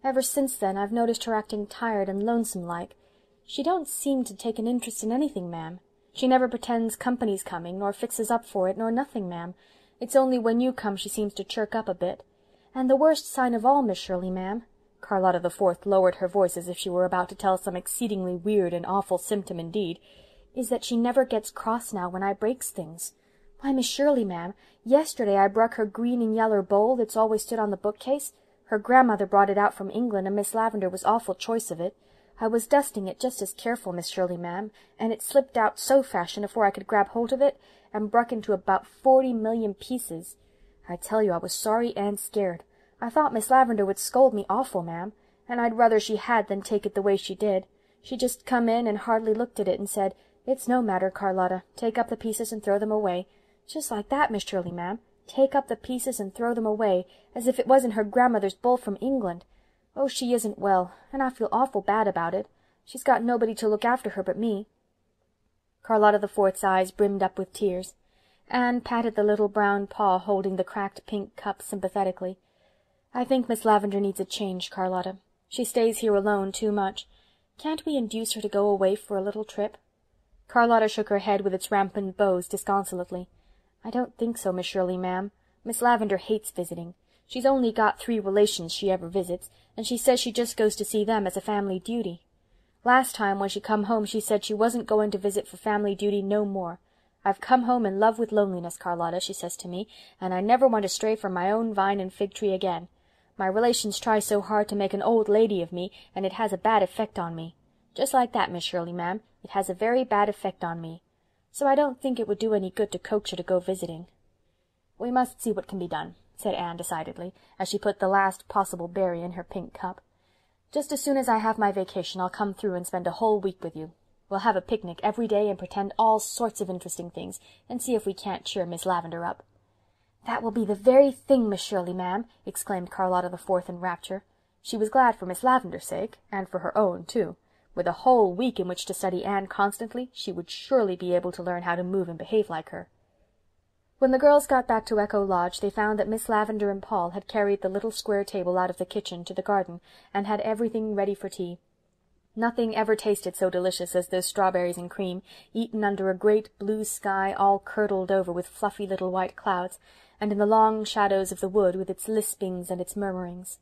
Ever since then I've noticed her acting tired and lonesome-like. She don't seem to take an interest in anything, ma'am. She never pretends company's coming, nor fixes up for it, nor nothing, ma'am. It's only when you come she seems to chirk up a bit. And the worst sign of all, Miss Shirley, ma'am," Carlotta the Fourth lowered her voice as if she were about to tell some exceedingly weird and awful symptom indeed, "is that she never gets cross now when I breaks things. Why, Miss Shirley, ma'am, yesterday I broke her green and yeller bowl that's always stood on the bookcase. Her grandmother brought it out from England, and Miss Lavendar was awful choice of it. I was dusting it just as careful, Miss Shirley, ma'am, and it slipped out so fashion afore I could grab hold of it, and broke into about forty million pieces. I tell you I was sorry and scared. I thought Miss Lavendar would scold me awful, ma'am, and I'd rather she had than take it the way she did. She just come in and hardly looked at it and said, 'It's no matter, Carlotta. Take up the pieces and throw them away.' Just like that, Miss Shirley, ma'am. Take up the pieces and throw them away, as if it wasn't her grandmother's bowl from England. Oh, she isn't well, and I feel awful bad about it. She's got nobody to look after her but me." Carlotta the Fourth's eyes brimmed up with tears. Anne patted the little brown paw holding the cracked pink cup sympathetically. "I think Miss Lavendar needs a change, Carlotta. She stays here alone too much. Can't we induce her to go away for a little trip?" Carlotta shook her head with its rampant bows disconsolately. "I don't think so, Miss Shirley, ma'am. Miss Lavendar hates visiting. She's only got three relations she ever visits, and she says she just goes to see them as a family duty. Last time when she come home she said she wasn't going to visit for family duty no more. 'I've come home in love with loneliness, Carlotta,' she says to me, 'and I never want to stray from my own vine and fig tree again. My relations try so hard to make an old lady of me, and it has a bad effect on me.' Just like that, Miss Shirley, ma'am, it has a very bad effect on me. So I don't think it would do any good to coax her to go visiting." "We must see what can be done," said Anne decidedly, as she put the last possible berry in her pink cup. "Just as soon as I have my vacation I'll come through and spend a whole week with you. We'll have a picnic every day and pretend all sorts of interesting things, and see if we can't cheer Miss Lavendar up." "That will be the very thing, Miss Shirley, ma'am," exclaimed Carlotta the Fourth in rapture. She was glad for Miss Lavendar's sake, and for her own, too. With a whole week in which to study Anne constantly, she would surely be able to learn how to move and behave like her. When the girls got back to Echo Lodge, they found that Miss Lavendar and Paul had carried the little square table out of the kitchen to the garden, and had everything ready for tea. Nothing ever tasted so delicious as those strawberries and cream, eaten under a great blue sky all curdled over with fluffy little white clouds, and in the long shadows of the wood with its lispings and its murmurings.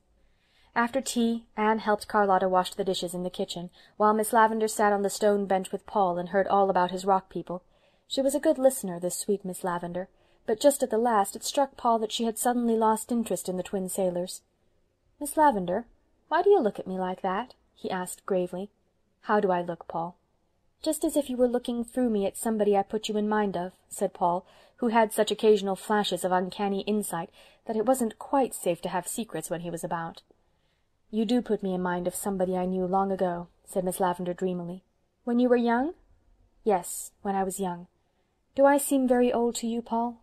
After tea, Anne helped Carlotta wash the dishes in the kitchen, while Miss Lavendar sat on the stone bench with Paul and heard all about his rock people. She was a good listener, this sweet Miss Lavendar. But just at the last it struck Paul that she had suddenly lost interest in the twin sailors. "Miss Lavendar, "Why do you look at me like that?" he asked gravely. "How do I look, Paul?" "Just as if you were looking through me at somebody I put you in mind of," said Paul, who had such occasional flashes of uncanny insight that it wasn't quite safe to have secrets when he was about. "You do put me in mind of somebody I knew long ago," said Miss Lavendar dreamily. "When you were young?" "Yes, when I was young." "Do I seem very old to you, Paul?"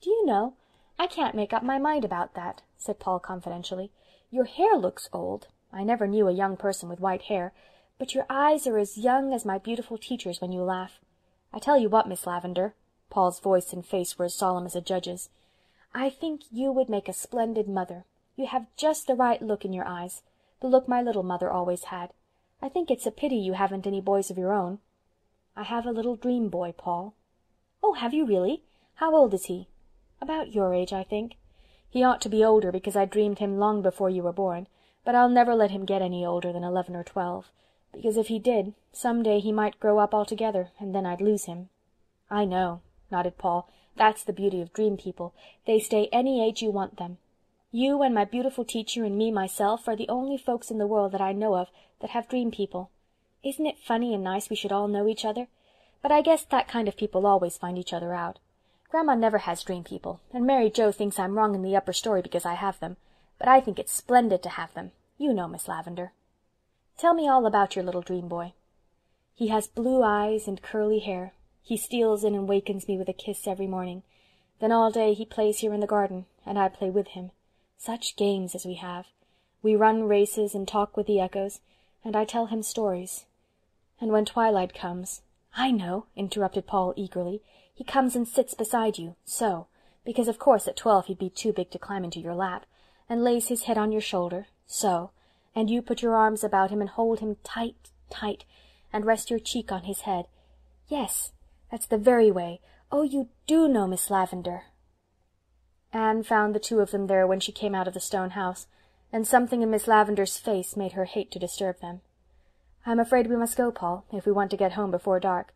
"Do you know, I can't make up my mind about that," said Paul confidentially. "Your hair looks old. I never knew a young person with white hair. But your eyes are as young as my beautiful teacher's when you laugh. I tell you what, Miss Lavendar," Paul's voice and face were as solemn as a judge's, "I think you would make a splendid mother. You have just the right look in your eyes, the look my little mother always had. I think it's a pity you haven't any boys of your own." "I have a little dream boy, Paul." "Oh, have you really? How old is he?" "About your age, I think. He ought to be older, because I dreamed him long before you were born, but I'll never let him get any older than eleven or twelve, because if he did, some day he might grow up altogether, and then I'd lose him." "I know," nodded Paul. "That's the beauty of dream people. They stay any age you want them. You and my beautiful teacher and me myself are the only folks in the world that I know of that have dream people. Isn't it funny and nice we should all know each other? But I guess that kind of people always find each other out. Grandma never has dream people, and Mary Joe thinks I'm wrong in the upper story because I have them. But I think it's splendid to have them. You know, Miss Lavendar." "Tell me all about your little dream boy." "He has blue eyes and curly hair. He steals in and wakens me with a kiss every morning. Then all day he plays here in the garden, and I play with him. Such games as we have! We run races and talk with the echoes, and I tell him stories. And when twilight comes—" "I know," interrupted Paul eagerly. "He comes and sits beside you, so, because of course at twelve he'd be too big to climb into your lap, and lays his head on your shoulder, so, and you put your arms about him and hold him tight, tight, and rest your cheek on his head. Yes, that's the very way. Oh, you do know, Miss Lavendar." Anne found the two of them there when she came out of the stone house, and something in Miss Lavendar's face made her hate to disturb them. "I'm afraid we must go, Paul, if we want to get home before dark.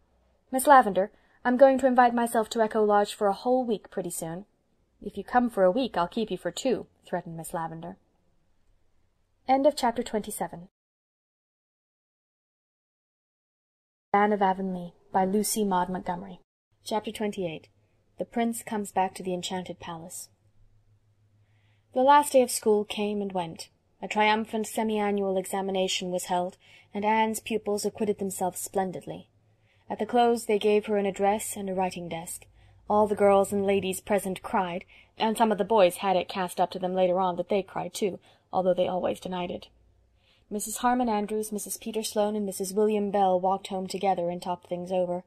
Miss Lavendar, I'm going to invite myself to Echo Lodge for a whole week pretty soon." "If you come for a week, I'll keep you for two," threatened Miss Lavendar. End of chapter twenty-seven. Anne of Avonlea by Lucy Maud Montgomery. Chapter twenty-eight. The Prince Comes Back to the Enchanted Palace. The last day of school came and went. A triumphant semi-annual examination was held, and Anne's pupils acquitted themselves splendidly. At the close they gave her an address and a writing-desk. All the girls and ladies present cried, and some of the boys had it cast up to them later on that they cried too, although they always denied it. Missus Harmon Andrews, Missus Peter Sloane, and Missus William Bell walked home together and talked things over.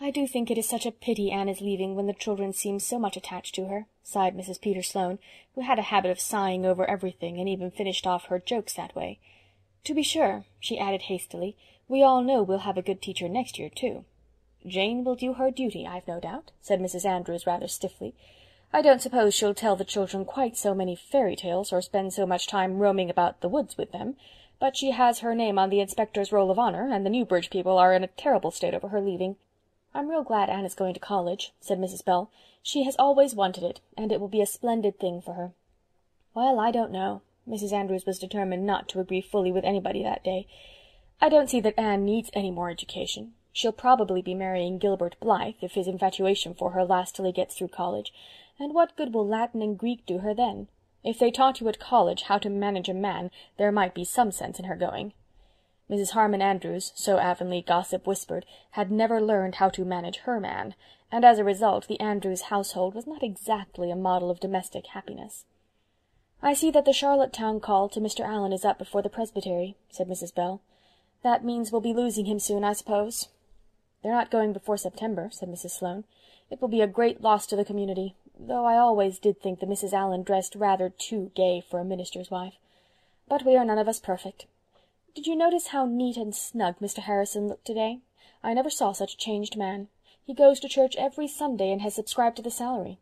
"I do think it is such a pity Anne is leaving when the children seem so much attached to her," sighed Missus Peter Sloane, who had a habit of sighing over everything, and even finished off her jokes that way. "To be sure," she added hastily, "we all know we'll have a good teacher next year, too." "Jane will do her duty, I've no doubt," said Missus Andrews rather stiffly. "I don't suppose she'll tell the children quite so many fairy tales or spend so much time roaming about the woods with them, but she has her name on the inspector's roll of honour, and the Newbridge people are in a terrible state over her leaving." "I'm real glad Anne is going to college," said Missus Bell. "She has always wanted it, and it will be a splendid thing for her." "Well, I don't know." Missus Andrews was determined not to agree fully with anybody that day. "I don't see that Anne needs any more education. She'll probably be marrying Gilbert Blythe if his infatuation for her lasts till he gets through college. And what good will Latin and Greek do her then? If they taught you at college how to manage a man, there might be some sense in her going." Missus Harmon Andrews, so Avonlea gossip whispered, had never learned how to manage her man, and as a result the Andrews household was not exactly a model of domestic happiness. "I see that the Charlottetown call to Mister Allen is up before the presbytery," said Missus Bell. "That means we'll be losing him soon, I suppose." "They're not going before September," said Missus Sloane. "It will be a great loss to the community, though I always did think that Missus Allen dressed rather too gay for a minister's wife. But we are none of us perfect. Did you notice how neat and snug Mister Harrison looked today? I never saw such a changed man. He goes to church every Sunday and has subscribed to the salary."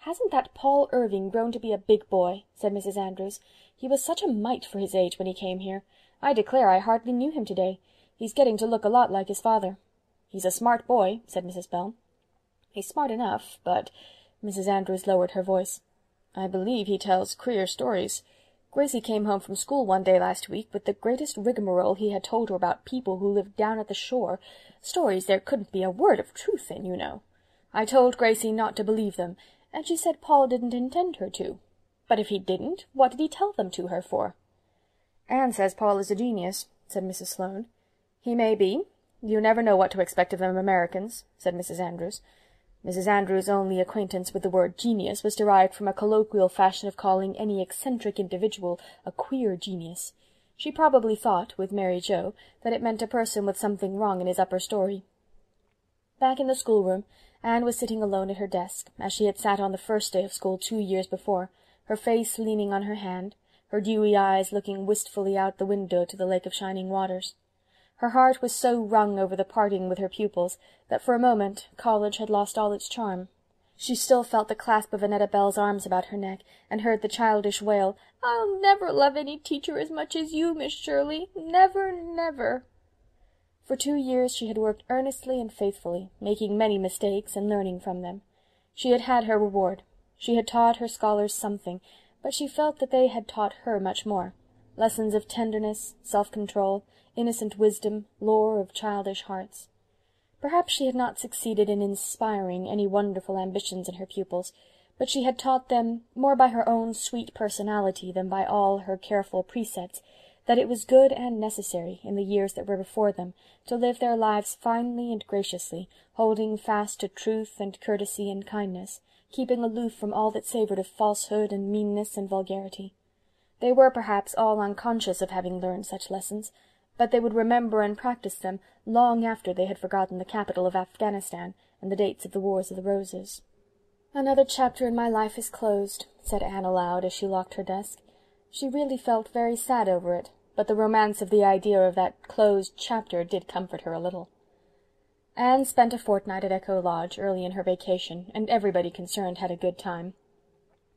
"Hasn't that Paul Irving grown to be a big boy?" said Missus Andrews. "He was such a mite for his age when he came here. I declare I hardly knew him today. He's getting to look a lot like his father." "He's a smart boy," said Missus Bell. "He's smart enough, but—" Missus Andrews lowered her voice. "I believe he tells queer stories. Gracie came home from school one day last week with the greatest rigmarole he had told her about people who lived down at the shore, stories there couldn't be a word of truth in, you know. I told Gracie not to believe them, and she said Paul didn't intend her to. But if he didn't, what did he tell them to her for? Anne says Paul is a genius, said Missus Sloane. He may be. You never know what to expect of them Americans, said Missus Andrews. Missus Andrews' only acquaintance with the word genius was derived from a colloquial fashion of calling any eccentric individual a queer genius. She probably thought, with Mary Joe, that it meant a person with something wrong in his upper story. Back in the schoolroom, Anne was sitting alone at her desk, as she had sat on the first day of school two years before, her face leaning on her hand, her dewy eyes looking wistfully out the window to the lake of shining waters. Her heart was so wrung over the parting with her pupils that for a moment college had lost all its charm. She still felt the clasp of Annetta Bell's arms about her neck, and heard the childish wail, "I'll never love any teacher as much as you, Miss Shirley, never, never." For two years she had worked earnestly and faithfully, making many mistakes and learning from them. She had had her reward. She had taught her scholars something, but she felt that they had taught her much more. Lessons of tenderness, self-control, innocent wisdom, lore of childish hearts. Perhaps she had not succeeded in inspiring any wonderful ambitions in her pupils, but she had taught them, more by her own sweet personality than by all her careful precepts, that it was good and necessary, in the years that were before them, to live their lives finely and graciously, holding fast to truth and courtesy and kindness, keeping aloof from all that savoured of falsehood and meanness and vulgarity. They were perhaps all unconscious of having learned such lessons, but they would remember and practise them long after they had forgotten the capital of Afghanistan and the dates of the Wars of the Roses. "Another chapter in my life is closed," said Anne aloud as she locked her desk. She really felt very sad over it, but the romance of the idea of that closed chapter did comfort her a little. Anne spent a fortnight at Echo Lodge early in her vacation, and everybody concerned had a good time.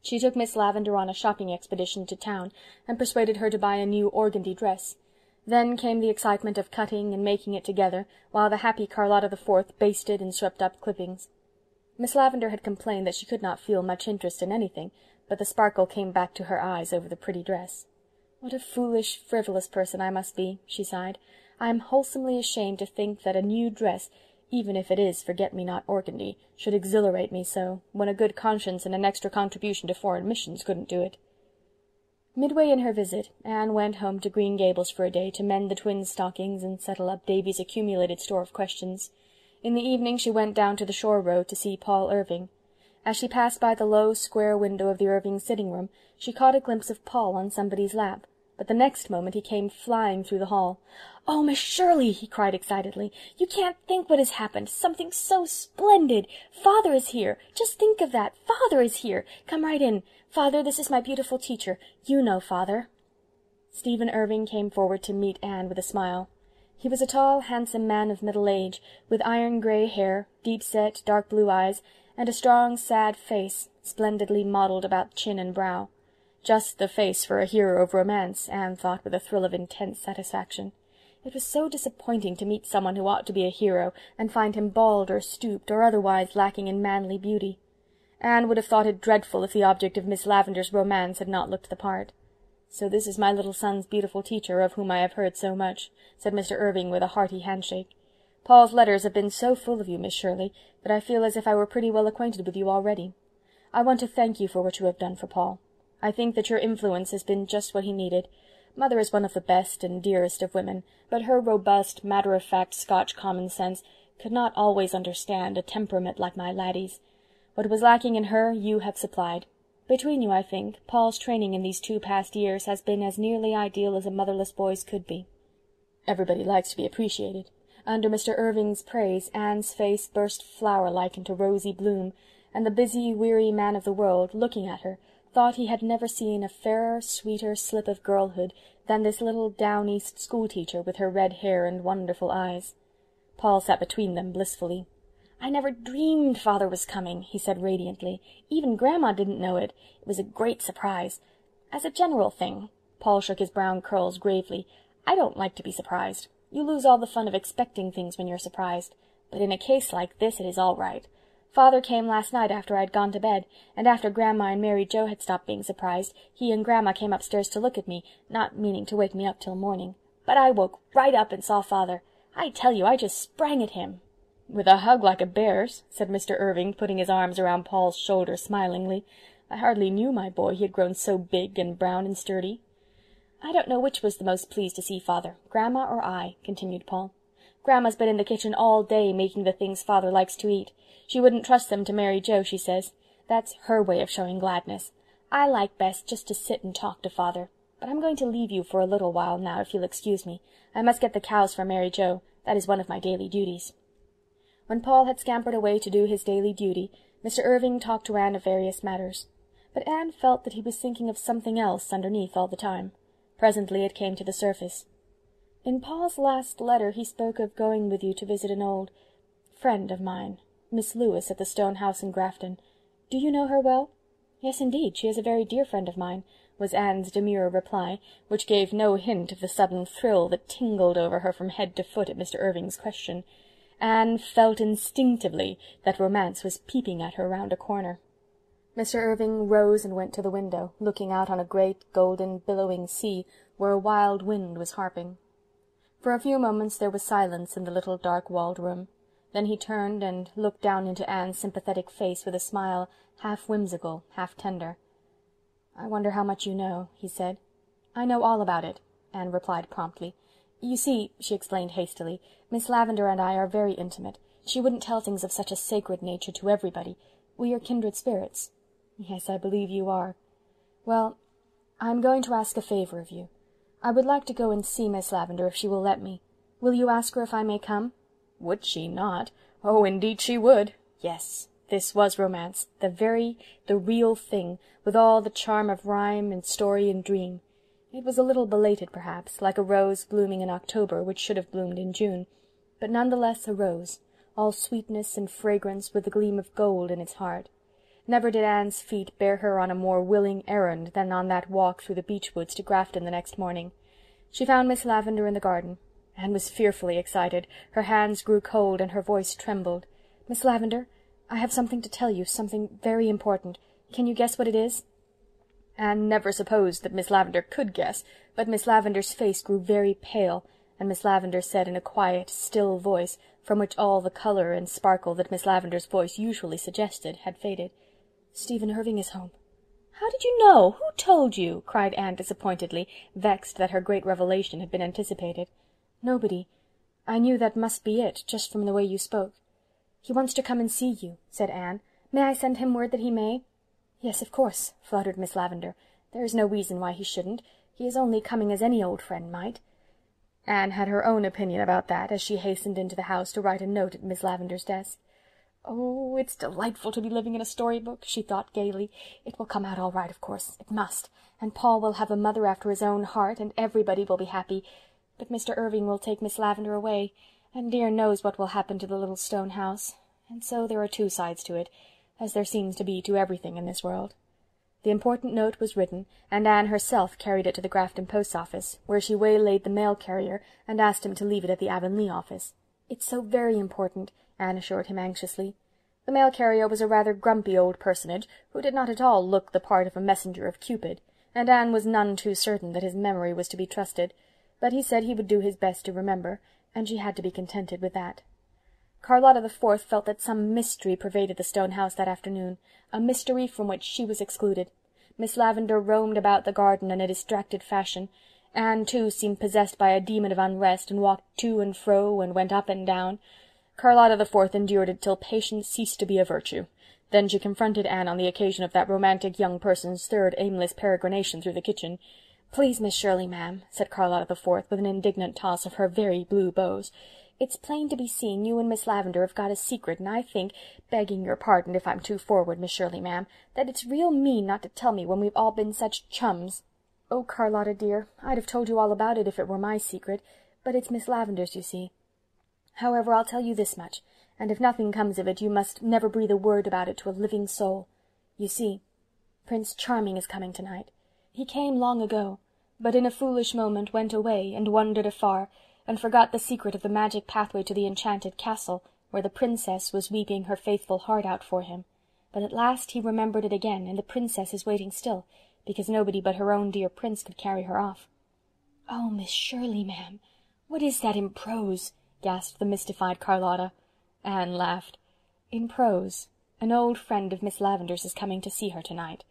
She took Miss Lavendar on a shopping expedition to town, and persuaded her to buy a new organdy dress. Then came the excitement of cutting and making it together, while the happy Carlotta the Fourth basted and swept up clippings. Miss Lavendar had complained that she could not feel much interest in anything, but the sparkle came back to her eyes over the pretty dress. "What a foolish, frivolous person I must be," she sighed. "I am wholesomely ashamed to think that a new dress, even if it is forget-me-not organdy, should exhilarate me so, when a good conscience and an extra contribution to foreign missions couldn't do it." Midway in her visit, Anne went home to Green Gables for a day to mend the twins' stockings and settle up Davy's accumulated store of questions. In the evening she went down to the shore road to see Paul Irving. As she passed by the low, square window of the Irving sitting-room, she caught a glimpse of Paul on somebody's lap, but the next moment he came flying through the hall. "Oh, Miss Shirley!" he cried excitedly. "You can't think what has happened! Something so splendid! Father is here! Just think of that! Father is here! Come right in! Father, this is my beautiful teacher. You know, Father." Stephen Irving came forward to meet Anne with a smile. He was a tall, handsome man of middle age, with iron-grey hair, deep-set, dark-blue eyes, and a strong, sad face, splendidly modelled about chin and brow. Just the face for a hero of romance, Anne thought with a thrill of intense satisfaction. It was so disappointing to meet someone who ought to be a hero, and find him bald or stooped, or otherwise lacking in manly beauty. Anne would have thought it dreadful if the object of Miss Lavendar's romance had not looked the part. "So this is my little son's beautiful teacher, of whom I have heard so much," said Mister Irving with a hearty handshake. "Paul's letters have been so full of you, Miss Shirley, that I feel as if I were pretty well acquainted with you already. I want to thank you for what you have done for Paul. I think that your influence has been just what he needed. Mother is one of the best and dearest of women, but her robust, matter-of-fact Scotch common sense could not always understand a temperament like my laddie's. What was lacking in her you have supplied. Between you, I think, Paul's training in these two past years has been as nearly ideal as a motherless boy's could be." Everybody likes to be appreciated. Under Mister Irving's praise, Anne's face burst flower-like into rosy bloom, and the busy, weary man of the world, looking at her, thought he had never seen a fairer, sweeter slip of girlhood than this little down-east school-teacher with her red hair and wonderful eyes. Paul sat between them blissfully. "I never dreamed Father was coming," he said radiantly. "Even Grandma didn't know it. It was a great surprise. As a general thing," Paul shook his brown curls gravely, "I don't like to be surprised. You lose all the fun of expecting things when you're surprised. But in a case like this it is all right. Father came last night after I'd gone to bed, and after Grandma and Mary Joe had stopped being surprised, he and Grandma came upstairs to look at me, not meaning to wake me up till morning. But I woke right up and saw Father. I tell you, I just sprang at him." "With a hug like a bear's," said Mister Irving, putting his arms around Paul's shoulder smilingly. "I hardly knew my boy, he had grown so big and brown and sturdy." "I don't know which was the most pleased to see Father, Grandma or I," continued Paul. "Grandma's been in the kitchen all day making the things Father likes to eat. She wouldn't trust them to Mary Joe, she says. That's her way of showing gladness. I like best just to sit and talk to Father. But I'm going to leave you for a little while now, if you'll excuse me. I must get the cows for Mary Joe. That is one of my daily duties." When Paul had scampered away to do his daily duty, Mister Irving talked to Anne of various matters. But Anne felt that he was thinking of something else underneath all the time. Presently it came to the surface. "In Paul's last letter he spoke of going with you to visit an old friend of mine, Miss Lewis, at the stone house in Grafton. Do you know her well?" "Yes, indeed, she is a very dear friend of mine," was Anne's demure reply, which gave no hint of the sudden thrill that tingled over her from head to foot at Mister Irving's question. Anne felt instinctively that romance was peeping at her round a corner. Mister Irving rose and went to the window, looking out on a great golden billowing sea where a wild wind was harping. For a few moments there was silence in the little dark-walled room. Then he turned and looked down into Anne's sympathetic face with a smile half whimsical, half tender. "I wonder how much you know," he said. "I know all about it," Anne replied promptly. "You see," she explained hastily, "Miss Lavendar and I are very intimate. She wouldn't tell things of such a sacred nature to everybody. We are kindred spirits." "Yes, I believe you are." "Well, I am going to ask a favour of you. I would like to go and see Miss Lavendar if she will let me. Will you ask her if I may come?" Would she not? Oh, indeed she would. Yes, this was romance, the very, the real thing, with all the charm of rhyme and story and dream. It was a little belated, perhaps, like a rose blooming in October which should have bloomed in June, but none the less a rose, all sweetness and fragrance with the gleam of gold in its heart. Never did Anne's feet bear her on a more willing errand than on that walk through the beech woods to Grafton the next morning. She found Miss Lavendar in the garden. Anne was fearfully excited. Her hands grew cold and her voice trembled. "Miss Lavendar, I have something to tell you, something very important. Can you guess what it is?" Anne never supposed that Miss Lavendar could guess, but Miss Lavendar's face grew very pale, and Miss Lavendar said in a quiet, still voice, from which all the colour and sparkle that Miss Lavendar's voice usually suggested had faded, "Stephen Irving is home." "How did you know? Who told you?" cried Anne disappointedly, vexed that her great revelation had been anticipated. "Nobody. I knew that must be it, just from the way you spoke." "He wants to come and see you," said Anne. "May I send him word that he may?" "Yes, of course," fluttered Miss Lavendar. "There is no reason why he shouldn't. He is only coming as any old friend might." Anne had her own opinion about that, as she hastened into the house to write a note at Miss Lavendar's desk. "Oh, it's delightful to be living in a story-book," she thought gaily. "It will come out all right, of course. It must. And Paul will have a mother after his own heart, and everybody will be happy. But Mister Irving will take Miss Lavendar away, and dear knows what will happen to the little stone house. And so there are two sides to it, as there seems to be to everything in this world." The important note was written, and Anne herself carried it to the Grafton post office, where she waylaid the mail carrier and asked him to leave it at the Avonlea office. "It's so very important," Anne assured him anxiously. The mail carrier was a rather grumpy old personage, who did not at all look the part of a messenger of Cupid, and Anne was none too certain that his memory was to be trusted, but he said he would do his best to remember, and she had to be contented with that. Carlotta the Fourth felt that some mystery pervaded the stone house that afternoon, a mystery from which she was excluded. Miss Lavendar roamed about the garden in a distracted fashion. Anne, too, seemed possessed by a demon of unrest, and walked to and fro, and went up and down. Carlotta the Fourth endured it till patience ceased to be a virtue. Then she confronted Anne on the occasion of that romantic young person's third aimless peregrination through the kitchen. "Please, Miss Shirley, ma'am," said Carlotta the Fourth, with an indignant toss of her very blue bows, "it's plain to be seen you and Miss Lavendar have got a secret, and I think, begging your pardon if I'm too forward, Miss Shirley, ma'am, that it's real mean not to tell me when we've all been such chums." "Oh, Carlotta, dear, I'd have told you all about it if it were my secret, but it's Miss Lavendar's, you see. However, I'll tell you this much, and if nothing comes of it, you must never breathe a word about it to a living soul. You see, Prince Charming is coming tonight. He came long ago, but in a foolish moment went away and wandered afar, and forgot the secret of the magic pathway to the enchanted castle, where the princess was weeping her faithful heart out for him, but at last he remembered it again, and the princess is waiting still, because nobody but her own dear prince could carry her off. "Oh, Miss Shirley, ma'am, what is that in prose?" gasped the mystified Carlotta. Anne laughed. "In prose. An old friend of Miss Lavendar's is coming to see her to-night."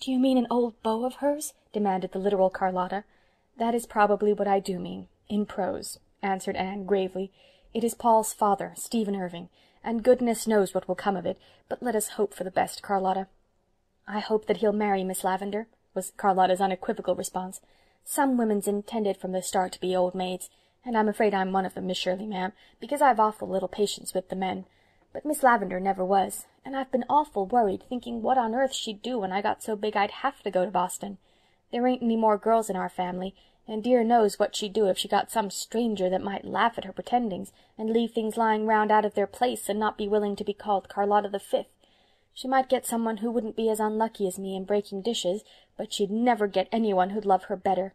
"Do you mean an old beau of hers?" demanded the literal Carlotta. "That is probably what I do mean, in prose," answered Anne gravely. "It is Paul's father, Stephen Irving, and goodness knows what will come of it, but let us hope for the best, Carlotta." "I hope that he'll marry Miss Lavendar," was Carlotta's unequivocal response. "Some women's intended from the start to be old maids, and I'm afraid I'm one of them, Miss Shirley, ma'am, because I've awful little patience with the men. But Miss Lavendar never was, and I've been awful worried, thinking what on earth she'd do when I got so big I'd have to go to Boston. There ain't any more girls in our family, and dear knows what she'd do if she got some stranger that might laugh at her pretendings, and leave things lying round out of their place, and not be willing to be called Carlotta the Fifth. She might get someone who wouldn't be as unlucky as me in breaking dishes, but she'd never get anyone who'd love her better."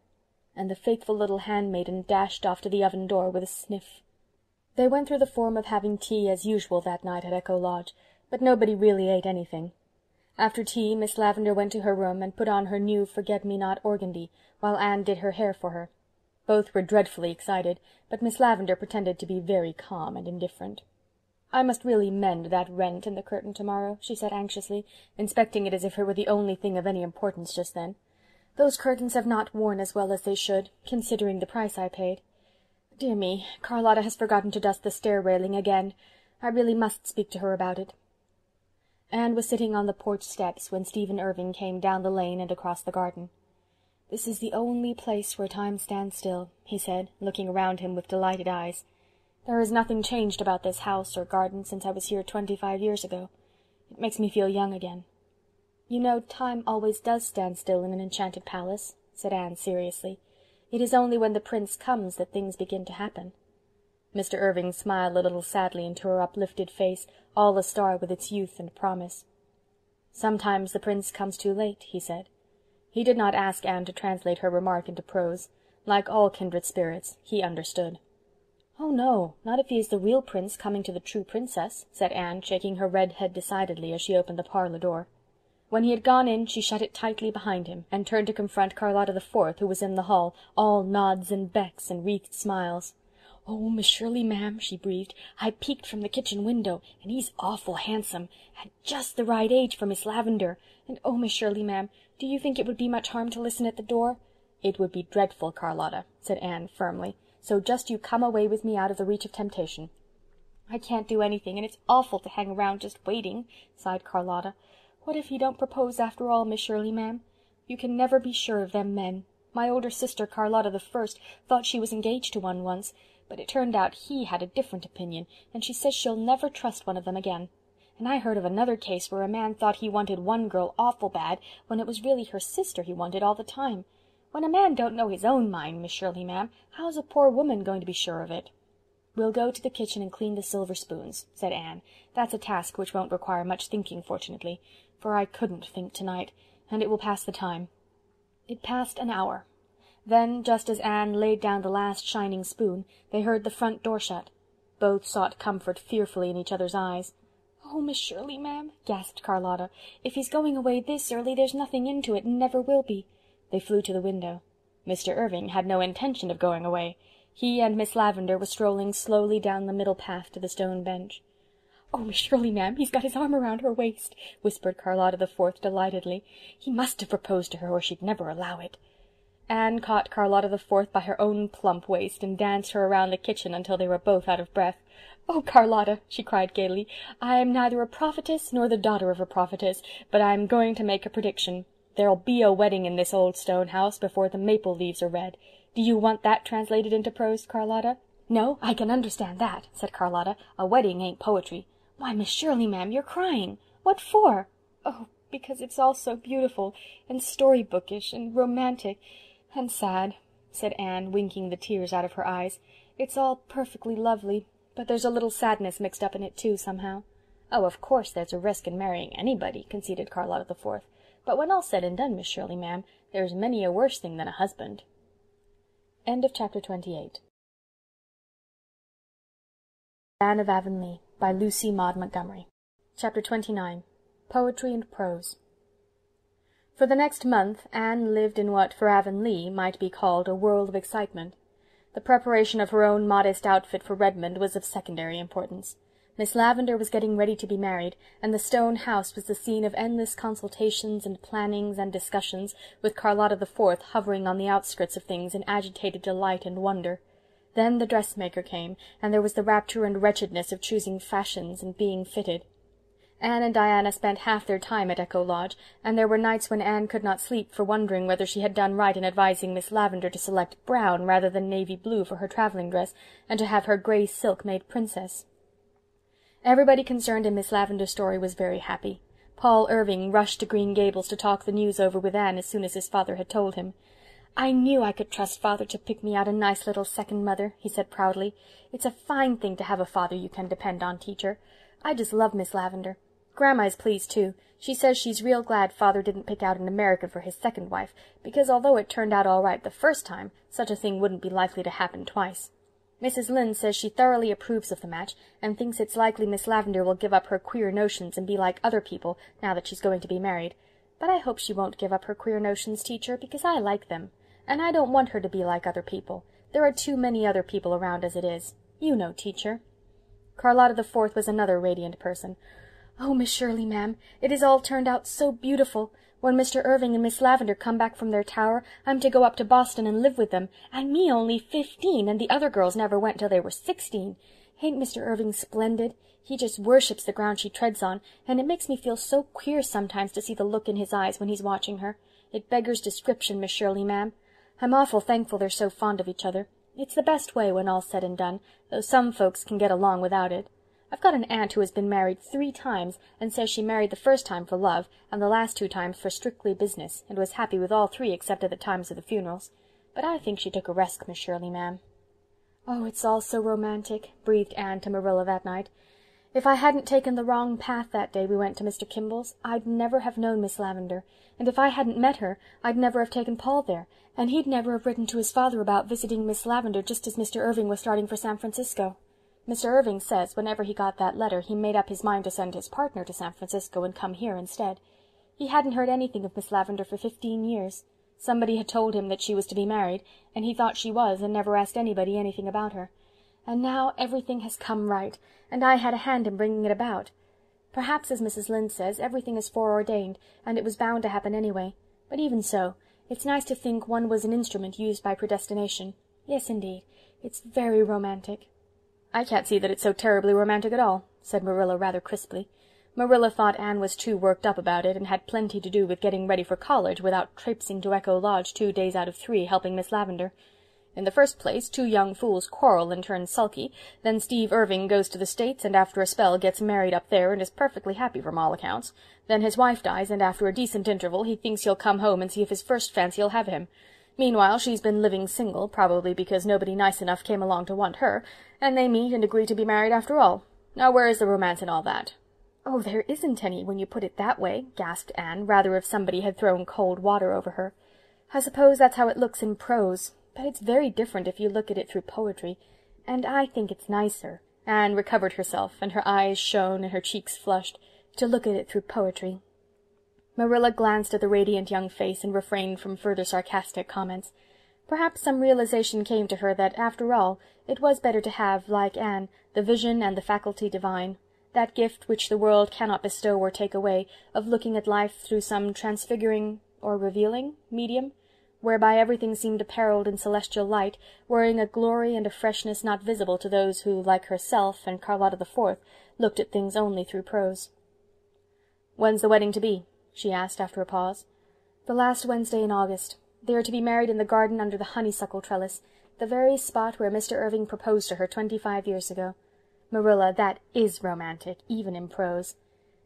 And the faithful little handmaiden dashed off to the oven door with a sniff. They went through the form of having tea as usual that night at Echo Lodge, but nobody really ate anything. After tea, Miss Lavendar went to her room and put on her new forget-me-not organdie, while Anne did her hair for her. Both were dreadfully excited, but Miss Lavendar pretended to be very calm and indifferent. "I must really mend that rent in the curtain to-morrow," she said anxiously, inspecting it as if it were the only thing of any importance just then. "Those curtains have not worn as well as they should, considering the price I paid. Dear me, Carlotta has forgotten to dust the stair-railing again. I really must speak to her about it." Anne was sitting on the porch steps when Stephen Irving came down the lane and across the garden. "This is the only place where time stands still," he said, looking around him with delighted eyes. "There is nothing changed about this house or garden since I was here twenty-five years ago. It makes me feel young again." "You know, time always does stand still in an enchanted palace," said Anne seriously. "It is only when the prince comes that things begin to happen." Mister Irving smiled a little sadly into her uplifted face, all astar with its youth and promise. "Sometimes the prince comes too late," he said. He did not ask Anne to translate her remark into prose. Like all kindred spirits, he understood. "Oh, no, not if he is the real prince coming to the true princess," said Anne, shaking her red head decidedly as she opened the parlour door. When he had gone in, she shut it tightly behind him, and turned to confront Carlotta the Fourth, who was in the hall, all nods and becks and wreathed smiles. "Oh, Miss Shirley, ma'am," she breathed, "I peeked from the kitchen window, and he's awful handsome, and just the right age for Miss Lavendar. And oh, Miss Shirley, ma'am, do you think it would be much harm to listen at the door?" "It would be dreadful, Carlotta," said Anne firmly, "so just you come away with me out of the reach of temptation." "I can't do anything, and it's awful to hang around just waiting," sighed Carlotta. "What if he don't propose after all, Miss Shirley, ma'am? You can never be sure of them men. My older sister, Carlotta the First, thought she was engaged to one once, but it turned out he had a different opinion, and she says she'll never trust one of them again. And I heard of another case where a man thought he wanted one girl awful bad, when it was really her sister he wanted all the time. When a man don't know his own mind, Miss Shirley, ma'am, how's a poor woman going to be sure of it?" "We'll go to the kitchen and clean the silver spoons," said Anne. "That's a task which won't require much thinking, fortunately, for I couldn't think to-night, and it will pass the time." It passed an hour. Then, just as Anne laid down the last shining spoon, they heard the front door shut. Both sought comfort fearfully in each other's eyes. "Oh, Miss Shirley, ma'am," gasped Carlotta, "if he's going away this early, there's nothing into it, and never will be." They flew to the window. Mister Irving had no intention of going away. He and Miss Lavendar were strolling slowly down the middle path to the stone bench. "Oh, Miss Shirley, ma'am, he's got his arm around her waist," whispered Carlotta the Fourth delightedly. "He must have proposed to her, or she'd never allow it." Anne caught Carlotta the Fourth by her own plump waist, and danced her around the kitchen until they were both out of breath. "Oh, Carlotta," she cried gaily, "I am neither a prophetess nor the daughter of a prophetess, but I am going to make a prediction. There'll be a wedding in this old stone house before the maple leaves are red. Do you want that translated into prose, Carlotta?" "No, I can understand that," said Carlotta. "A wedding ain't poetry." "Why, Miss Shirley, ma'am, you're crying. What for?" "Oh, because it's all so beautiful, and storybookish, and romantic, and sad," said Anne, winking the tears out of her eyes. "It's all perfectly lovely, but there's a little sadness mixed up in it, too, somehow." "Oh, of course there's a risk in marrying anybody," conceded Carlotta the Fourth. "But when all's said and done, Miss Shirley, ma'am, there's many a worse thing than a husband." End of chapter twenty-eight. Anne of Avonlea by Lucy Maud Montgomery. Chapter twenty-nine. Poetry and Prose. For the next month Anne lived in what for Avonlea might be called a world of excitement. The preparation of her own modest outfit for Redmond was of secondary importance. Miss Lavendar was getting ready to be married, and the stone house was the scene of endless consultations and plannings and discussions, with Carlotta the Fourth hovering on the outskirts of things in agitated delight and wonder. Then the dressmaker came, and there was the rapture and wretchedness of choosing fashions and being fitted. Anne and Diana spent half their time at Echo Lodge, and there were nights when Anne could not sleep for wondering whether she had done right in advising Miss Lavendar to select brown rather than navy blue for her travelling dress, and to have her grey silk made princess. Everybody concerned in Miss Lavendar's story was very happy. Paul Irving rushed to Green Gables to talk the news over with Anne as soon as his father had told him. "I knew I could trust father to pick me out a nice little second mother," he said proudly. "It's a fine thing to have a father you can depend on, teacher. I just love Miss Lavendar. Grandma is pleased, too. She says she's real glad father didn't pick out an American for his second wife, because although it turned out all right the first time, such a thing wouldn't be likely to happen twice. Missus Lynde says she thoroughly approves of the match, and thinks it's likely Miss Lavendar will give up her queer notions and be like other people, now that she's going to be married. But I hope she won't give up her queer notions, teacher, because I like them. And I don't want her to be like other people. There are too many other people around as it is. You know, teacher." Carlotta the Fourth was another radiant person. "Oh, Miss Shirley, ma'am, it has all turned out so beautiful. When Mister Irving and Miss Lavendar come back from their tower, I'm to go up to Boston and live with them, and me only fifteen, and the other girls never went till they were sixteen. Ain't Mister Irving splendid? He just worships the ground she treads on, and it makes me feel so queer sometimes to see the look in his eyes when he's watching her. It beggars description, Miss Shirley, ma'am. I'm awful thankful they're so fond of each other. It's the best way when all's said and done, though some folks can get along without it. I've got an aunt who has been married three times, and says she married the first time for love, and the last two times for strictly business, and was happy with all three except at the times of the funerals. But I think she took a rest, Miss Shirley, ma'am." "Oh, it's all so romantic," breathed Anne to Marilla that night. "If I hadn't taken the wrong path that day we went to Mister Kimball's, I'd never have known Miss Lavendar, and if I hadn't met her, I'd never have taken Paul there, and he'd never have written to his father about visiting Miss Lavendar just as Mister Irving was starting for San Francisco. Mister Irving says whenever he got that letter he made up his mind to send his partner to San Francisco and come here instead. He hadn't heard anything of Miss Lavendar for fifteen years. Somebody had told him that she was to be married, and he thought she was, and never asked anybody anything about her. And now everything has come right, and I had a hand in bringing it about. Perhaps, as Missus Lynde says, everything is foreordained, and it was bound to happen anyway. But even so, it's nice to think one was an instrument used by predestination. Yes, indeed, it's very romantic." "I can't see that it's so terribly romantic at all," said Marilla rather crisply. Marilla thought Anne was too worked up about it, and had plenty to do with getting ready for college without traipsing to Echo Lodge two days out of three helping Miss Lavendar. "In the first place, two young fools quarrel and turn sulky, then Steve Irving goes to the States, and after a spell gets married up there and is perfectly happy from all accounts. Then his wife dies, and after a decent interval he thinks he'll come home and see if his first fancy'll have him. Meanwhile she's been living single, probably because nobody nice enough came along to want her, and they meet and agree to be married after all. Now where is the romance in all that?" "Oh, there isn't any, when you put it that way," gasped Anne, rather if somebody had thrown cold water over her. "I suppose that's how it looks in prose, but it's very different if you look at it through poetry, and I think it's nicer." Anne recovered herself, and her eyes shone and her cheeks flushed. "To look at it through poetry." Marilla glanced at the radiant young face and refrained from further sarcastic comments. Perhaps some realization came to her that, after all, it was better to have, like Anne, the vision and the faculty divine, that gift which the world cannot bestow or take away, of looking at life through some transfiguring or revealing medium, whereby everything seemed apparelled in celestial light, wearing a glory and a freshness not visible to those who, like herself and Carlotta the Fourth, looked at things only through prose. "When's the wedding to be?" she asked after a pause. "The last Wednesday in August. They are to be married in the garden under the honeysuckle trellis, the very spot where Mister Irving proposed to her twenty-five years ago. Marilla, that is romantic, even in prose.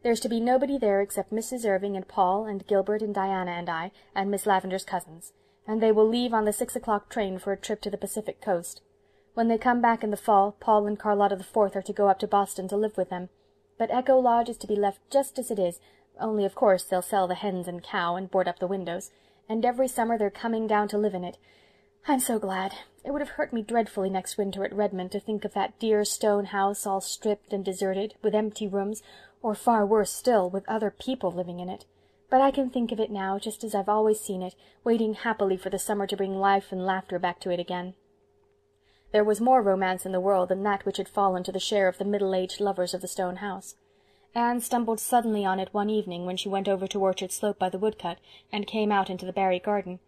There's to be nobody there except Missus Irving and Paul and Gilbert and Diana and I and Miss Lavendar's cousins, and they will leave on the six o'clock train for a trip to the Pacific coast. When they come back in the fall, Paul and Carlotta the Fourth are to go up to Boston to live with them, but Echo Lodge is to be left just as it is, only of course they'll sell the hens and cow and board up the windows, and every summer they're coming down to live in it. I'm so glad. It would have hurt me dreadfully next winter at Redmond to think of that dear stone house all stripped and deserted, with empty rooms, or far worse still, with other people living in it. But I can think of it now, just as I've always seen it, waiting happily for the summer to bring life and laughter back to it again. There was more romance in the world than that which had fallen to the share of the middle-aged lovers of the stone house. Anne stumbled suddenly on it one evening when she went over to Orchard Slope by the woodcut, and came out into the Barry garden.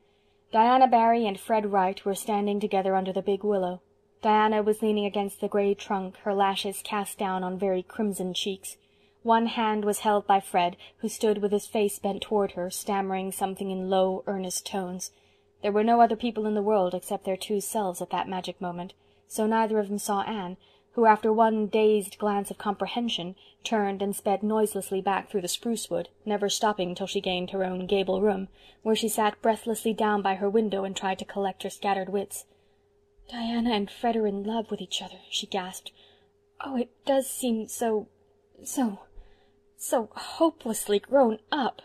Diana Barry and Fred Wright were standing together under the big willow. Diana was leaning against the grey trunk, her lashes cast down on very crimson cheeks. One hand was held by Fred, who stood with his face bent toward her, stammering something in low, earnest tones. There were no other people in the world except their two selves at that magic moment, so neither of them saw Anne, who, after one dazed glance of comprehension, turned and sped noiselessly back through the spruce wood, never stopping till she gained her own gable room, where she sat breathlessly down by her window and tried to collect her scattered wits. "Diana and Fred are in love with each other," she gasped. "Oh, it does seem so, so, so hopelessly grown up."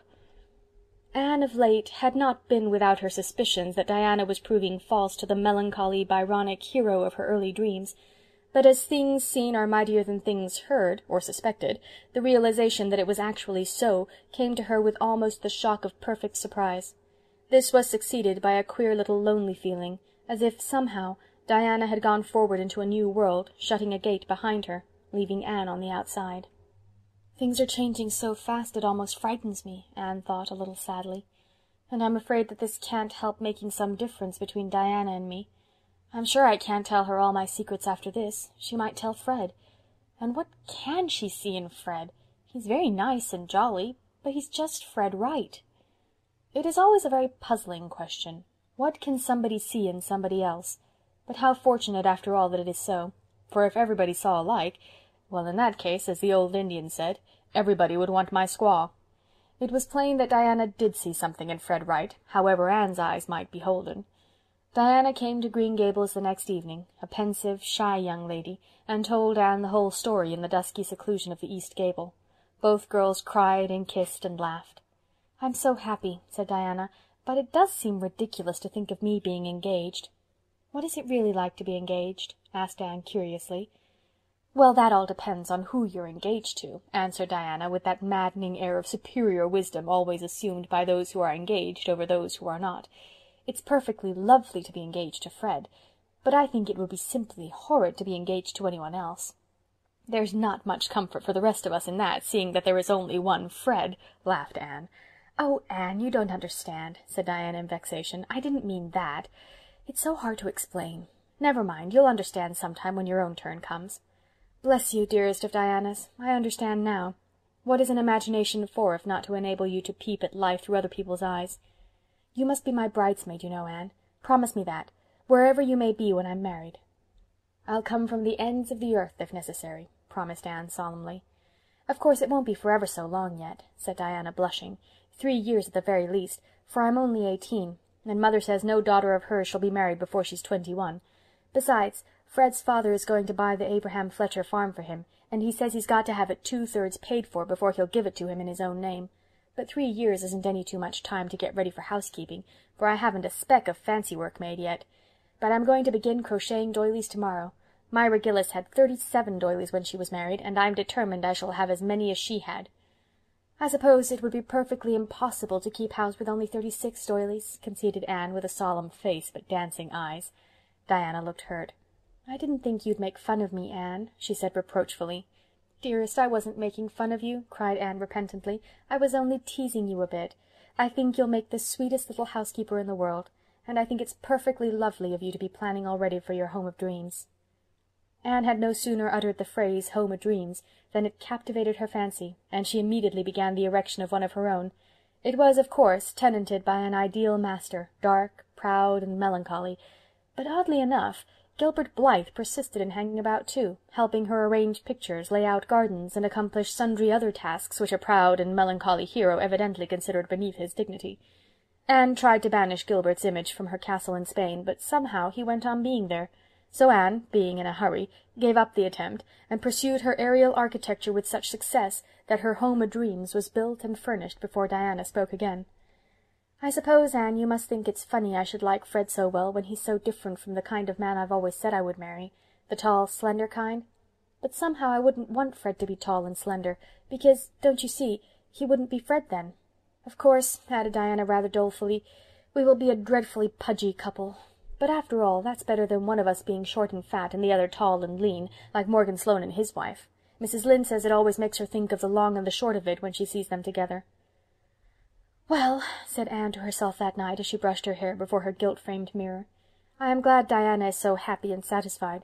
Anne of late had not been without her suspicions that Diana was proving false to the melancholy, Byronic hero of her early dreams, but as things seen are mightier than things heard, or suspected, the realization that it was actually so came to her with almost the shock of perfect surprise. This was succeeded by a queer little lonely feeling, as if somehow Diana had gone forward into a new world, shutting a gate behind her, leaving Anne on the outside. "Things are changing so fast it almost frightens me," Anne thought a little sadly, "and I'm afraid that this can't help making some difference between Diana and me. I'm sure I can't tell her all my secrets after this. She might tell Fred. And what can she see in Fred? He's very nice and jolly, but he's just Fred Wright. It is always a very puzzling question. What can somebody see in somebody else? But how fortunate after all that it is so, for if everybody saw alike, well, in that case, as the old Indian said, everybody would want my squaw. It was plain that Diana did see something in Fred Wright, however Anne's eyes might be holden. Diana came to Green Gables the next evening, a pensive, shy young lady, and told Anne the whole story in the dusky seclusion of the east gable. Both girls cried and kissed and laughed. "I'm so happy," said Diana, "but it does seem ridiculous to think of me being engaged." "What is it really like to be engaged?" asked Anne curiously. "Well, that all depends on who you're engaged to," answered Diana, with that maddening air of superior wisdom always assumed by those who are engaged over those who are not. "It's perfectly lovely to be engaged to Fred, but I think it would be simply horrid to be engaged to anyone else. There's not much comfort for the rest of us in that, seeing that there is only one Fred," laughed Anne. "Oh, Anne, you don't understand," said Diana in vexation. "I didn't mean that. It's so hard to explain. Never mind, you'll understand sometime when your own turn comes." "Bless you, dearest of Dianas, I understand now. What is an imagination for, if not to enable you to peep at life through other people's eyes? You must be my bridesmaid, you know, Anne. Promise me that, wherever you may be when I'm married." "I'll come from the ends of the earth, if necessary," promised Anne solemnly. "Of course it won't be for ever so long yet," said Diana, blushing. "Three years at the very least, for I'm only eighteen, and mother says no daughter of hers shall be married before she's twenty-one. Besides, Fred's father is going to buy the Abraham Fletcher farm for him, and he says he's got to have it two-thirds paid for before he'll give it to him in his own name. But three years isn't any too much time to get ready for housekeeping, for I haven't a speck of fancy work made yet. But I'm going to begin crocheting doilies tomorrow. Myra Gillis had thirty-seven doilies when she was married, and I'm determined I shall have as many as she had." "I suppose it would be perfectly impossible to keep house with only thirty-six doilies," conceded Anne, with a solemn face but dancing eyes. Diana looked hurt. "I didn't think you'd make fun of me, Anne," she said reproachfully. "Dearest, I wasn't making fun of you," cried Anne repentantly. "I was only teasing you a bit. I think you'll make the sweetest little housekeeper in the world, and I think it's perfectly lovely of you to be planning already for your home of dreams." Anne had no sooner uttered the phrase home of dreams than it captivated her fancy, and she immediately began the erection of one of her own. It was, of course, tenanted by an ideal master, dark, proud, and melancholy, but oddly enough, Gilbert Blythe persisted in hanging about too, helping her arrange pictures, lay out gardens, and accomplish sundry other tasks which a proud and melancholy hero evidently considered beneath his dignity. Anne tried to banish Gilbert's image from her castle in Spain, but somehow he went on being there. So Anne, being in a hurry, gave up the attempt, and pursued her aerial architecture with such success that her home of dreams was built and furnished before Diana spoke again. I suppose, Anne, you must think it's funny I should like Fred so well when he's so different from the kind of man I've always said I would marry, the tall, slender kind. But somehow I wouldn't want Fred to be tall and slender, because, don't you see, he wouldn't be Fred then. Of course, added Diana rather dolefully, we will be a dreadfully pudgy couple. But after all, that's better than one of us being short and fat and the other tall and lean, like Morgan Sloane and his wife. Missus Lynde says it always makes her think of the long and the short of it when she sees them together. Well, said Anne to herself that night as she brushed her hair before her gilt-framed mirror, I am glad Diana is so happy and satisfied.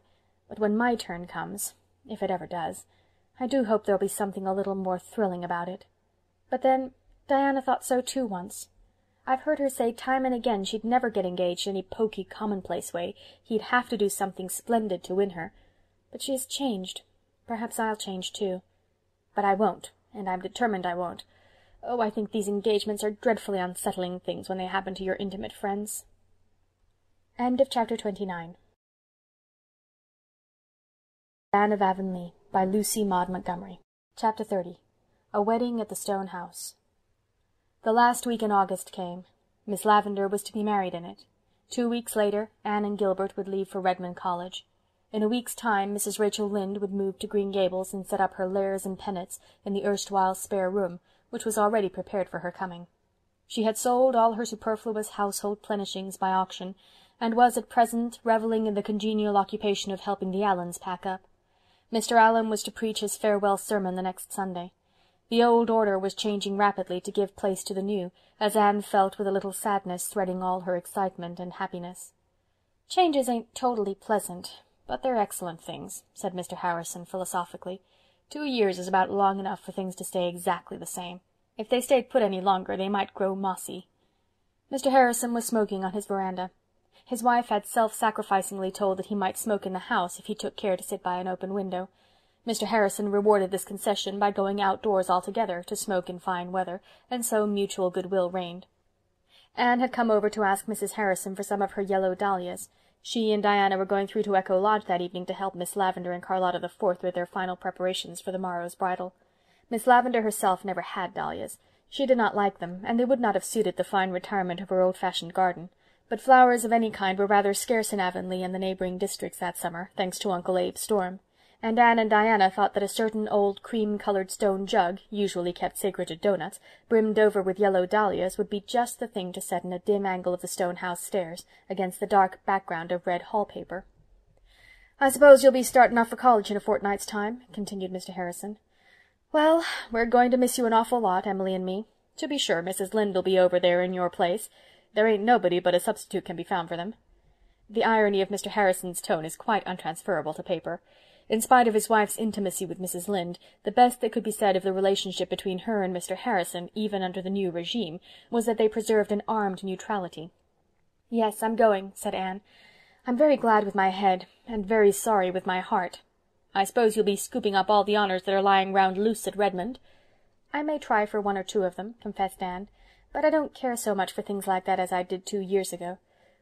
But when my turn comes, if it ever does, I do hope there'll be something a little more thrilling about it. But then, Diana thought so too once. I've heard her say time and again she'd never get engaged in any poky, commonplace way. He'd have to do something splendid to win her. But she has changed. Perhaps I'll change too. But I won't, and I'm determined I won't. Oh, I think these engagements are dreadfully unsettling things when they happen to your intimate friends. End of chapter twenty-nine. Anne of Avonlea by Lucy Maud Montgomery. Chapter thirty. A Wedding at the Stone House. The last week in August came. Miss Lavendar was to be married in it. Two weeks later, Anne and Gilbert would leave for Redmond College. In a week's time, Missus Rachel Lynde would move to Green Gables and set up her lairs and penates in the erstwhile spare room, which was already prepared for her coming. She had sold all her superfluous household plenishings by auction, and was at present revelling in the congenial occupation of helping the Allens pack up. Mister Allen was to preach his farewell sermon the next Sunday. The old order was changing rapidly to give place to the new, as Anne felt with a little sadness threading all her excitement and happiness. Changes ain't totally pleasant, but they're excellent things, said Mister Harrison philosophically. Two years is about long enough for things to stay exactly the same. If they stayed put any longer, they might grow mossy. Mister Harrison was smoking on his veranda. His wife had self-sacrificingly told that he might smoke in the house if he took care to sit by an open window. Mister Harrison rewarded this concession by going outdoors altogether to smoke in fine weather, and so mutual goodwill reigned. Anne had come over to ask Missus Harrison for some of her yellow dahlias. She and Diana were going through to Echo Lodge that evening to help Miss Lavendar and Carlotta the Fourth with their final preparations for the morrow's bridal. Miss Lavendar herself never had dahlias. She did not like them, and they would not have suited the fine retirement of her old-fashioned garden. But flowers of any kind were rather scarce in Avonlea and the neighbouring districts that summer, thanks to Uncle Abe's storm. And Anne and Diana thought that a certain old cream-coloured stone jug, usually kept sacred to doughnuts, brimmed over with yellow dahlias, would be just the thing to set in a dim angle of the stone house stairs, against the dark background of red hall paper. "I suppose you'll be starting off for college in a fortnight's time," continued Mister Harrison. "Well, we're going to miss you an awful lot, Emily and me. To be sure, Missus Lynde'll be over there in your place. There ain't nobody but a substitute can be found for them." The irony of Mister Harrison's tone is quite untransferable to paper. In spite of his wife's intimacy with Missus Lynde, the best that could be said of the relationship between her and Mister Harrison, even under the new regime, was that they preserved an armed neutrality. "Yes, I'm going," said Anne. "I'm very glad with my head, and very sorry with my heart. I suppose you'll be scooping up all the honours that are lying round loose at Redmond." "I may try for one or two of them," confessed Anne, "but I don't care so much for things like that as I did two years ago.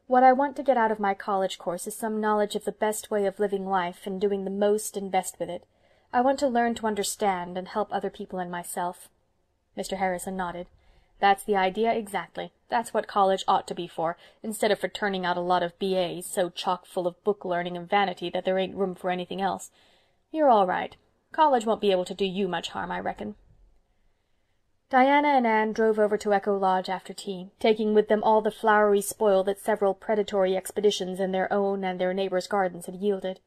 What I want to get out of my college course is some knowledge of the best way of living life and doing the most and best with it. I want to learn to understand and help other people and myself." Mister Harrison nodded. "That's the idea exactly. That's what college ought to be for, instead of for turning out a lot of B A's so chock full of book learning and vanity that there ain't room for anything else. You're all right. College won't be able to do you much harm, I reckon." Diana and Anne drove over to Echo Lodge after tea, taking with them all the flowery spoil that several predatory expeditions in their own and their neighbours' gardens had yielded.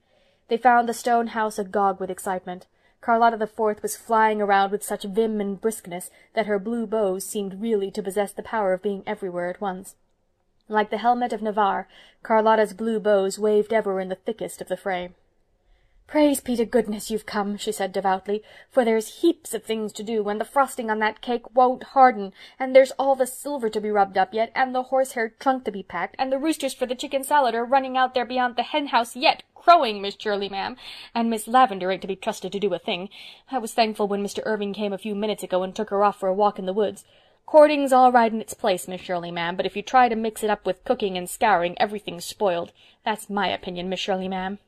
They found the stone house agog with excitement. Carlotta the Fourth was flying around with such vim and briskness that her blue bows seemed really to possess the power of being everywhere at once. Like the helmet of Navarre, Carlotta's blue bows waved ever in the thickest of the fray. "Praise be to goodness you've come," she said devoutly, "for there's heaps of things to do, and the frosting on that cake won't harden, and there's all the silver to be rubbed up yet, and the horsehair trunk to be packed, and the roosters for the chicken salad are running out there beyond the hen-house yet, crowing, Miss Shirley, ma'am, and Miss Lavendar ain't to be trusted to do a thing. I was thankful when Mister Irving came a few minutes ago and took her off for a walk in the woods. Courting's all right in its place, Miss Shirley, ma'am, but if you try to mix it up with cooking and scouring, everything's spoiled. That's my opinion, Miss Shirley, ma'am."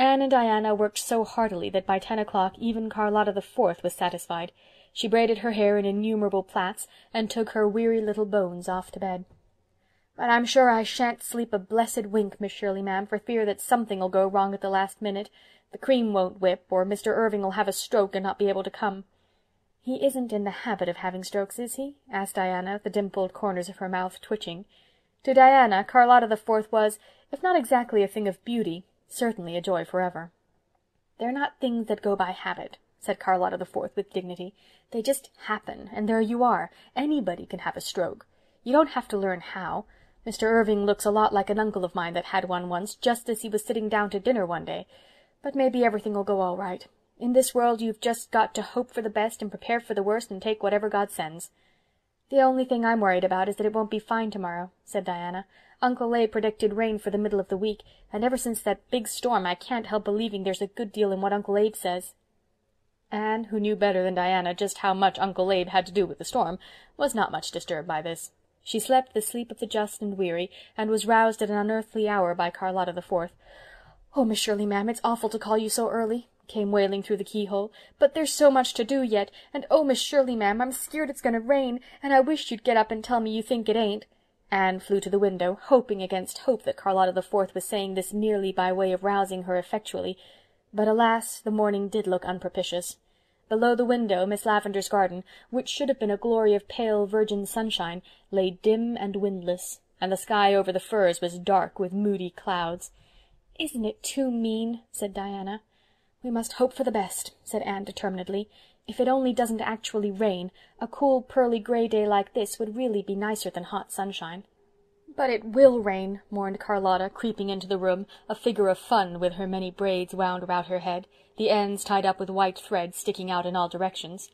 Anne and Diana worked so heartily that by ten o'clock even Carlotta the Fourth was satisfied. She braided her hair in innumerable plaits, and took her weary little bones off to bed. "But I'm sure I shan't sleep a blessed wink, Miss Shirley, ma'am, for fear that something'll go wrong at the last minute. The cream won't whip, or Mister Irving'll have a stroke and not be able to come." "He isn't in the habit of having strokes, is he?" asked Diana, the dimpled corners of her mouth twitching. To Diana, Carlotta the Fourth was, if not exactly a thing of beauty, certainly a joy forever. "They're not things that go by habit," said Carlotta the Fourth with dignity. "They just happen, and there you are. Anybody can have a stroke. You don't have to learn how. Mister Irving looks a lot like an uncle of mine that had one once, just as he was sitting down to dinner one day. But maybe everything'll go all right. In this world you've just got to hope for the best and prepare for the worst and take whatever God sends." "The only thing I'm worried about is that it won't be fine tomorrow," said Diana. "Uncle A predicted rain for the middle of the week, and ever since that big storm I can't help believing there's a good deal in what Uncle Abe says." Anne, who knew better than Diana just how much Uncle Abe had to do with the storm, was not much disturbed by this. She slept the sleep of the just and weary, and was roused at an unearthly hour by Carlotta the Fourth. "Oh, Miss Shirley, ma'am, it's awful to call you so early," came wailing through the keyhole, "but there's so much to do yet, and oh, Miss Shirley, ma'am, I'm scared it's going to rain, and I wish you'd get up and tell me you think it ain't." Anne flew to the window, hoping against hope that Carlotta the Fourth was saying this merely by way of rousing her effectually, but alas, the morning did look unpropitious. Below the window, Miss Lavendar's garden, which should have been a glory of pale virgin sunshine, lay dim and windless, and the sky over the firs was dark with moody clouds. "Isn't it too mean?" said Diana. "We must hope for the best," said Anne determinedly. "If it only doesn't actually rain, a cool, pearly grey day like this would really be nicer than hot sunshine." "But it will rain," mourned Carlotta, creeping into the room, a figure of fun with her many braids wound about her head, the ends tied up with white thread sticking out in all directions.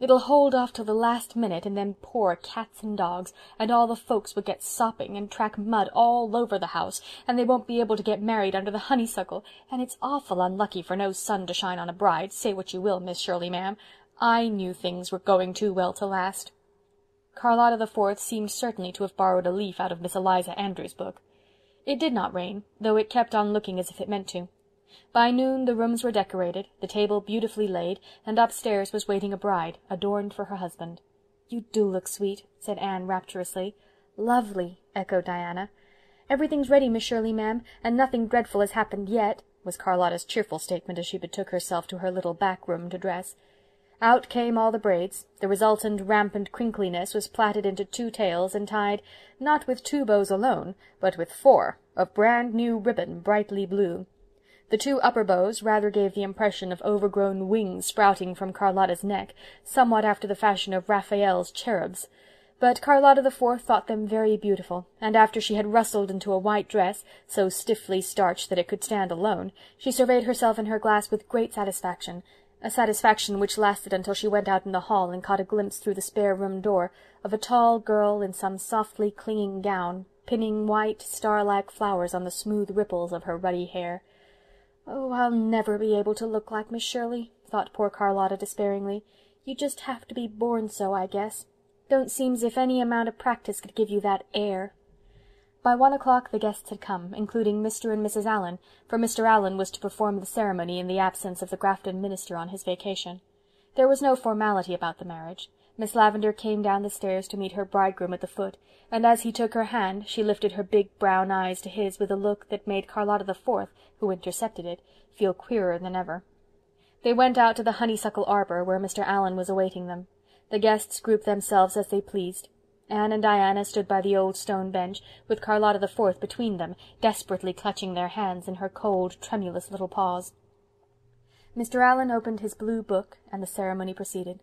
"It'll hold off till the last minute, and then poor cats and dogs, and all the folks will get sopping, and track mud all over the house, and they won't be able to get married under the honeysuckle, and it's awful unlucky for no sun to shine on a bride, say what you will, Miss Shirley, ma'am. I knew things were going too well to last." Carlotta the Fourth seemed certainly to have borrowed a leaf out of Miss Eliza Andrews' book. It did not rain, though it kept on looking as if it meant to. By noon the rooms were decorated, the table beautifully laid, and upstairs was waiting a bride, adorned for her husband. "You do look sweet," said Anne rapturously. "Lovely," echoed Diana. "Everything's ready, Miss Shirley, ma'am, and nothing dreadful has happened yet," was Carlotta's cheerful statement as she betook herself to her little back room to dress. Out came all the braids. The resultant rampant crinkliness was plaited into two tails and tied, not with two bows alone, but with four, of brand-new ribbon, brightly blue. The two upper bows rather gave the impression of overgrown wings sprouting from Carlotta's neck, somewhat after the fashion of Raphael's cherubs. But Carlotta the Fourth thought them very beautiful, and after she had rustled into a white dress, so stiffly starched that it could stand alone, she surveyed herself in her glass with great satisfaction, a satisfaction which lasted until she went out in the hall and caught a glimpse through the spare-room door of a tall girl in some softly clinging gown, pinning white, star-like flowers on the smooth ripples of her ruddy hair. "Oh, I'll never be able to look like Miss Shirley," thought poor Carlotta despairingly. "You just have to be born so, I guess. Don't seem's if any amount of practice could give you that air." By one o'clock the guests had come, including Mister and Missus Allen, for Mister Allen was to perform the ceremony in the absence of the Grafton minister on his vacation. There was no formality about the marriage. Miss Lavendar came down the stairs to meet her bridegroom at the foot, and as he took her hand, she lifted her big brown eyes to his with a look that made Carlotta the Fourth, who intercepted it, feel queerer than ever. They went out to the honeysuckle arbour, where Mister Allen was awaiting them. The guests grouped themselves as they pleased. Anne and Diana stood by the old stone bench, with Carlotta the Fourth between them, desperately clutching their hands in her cold, tremulous little paws. Mister Allen opened his blue book, and the ceremony proceeded.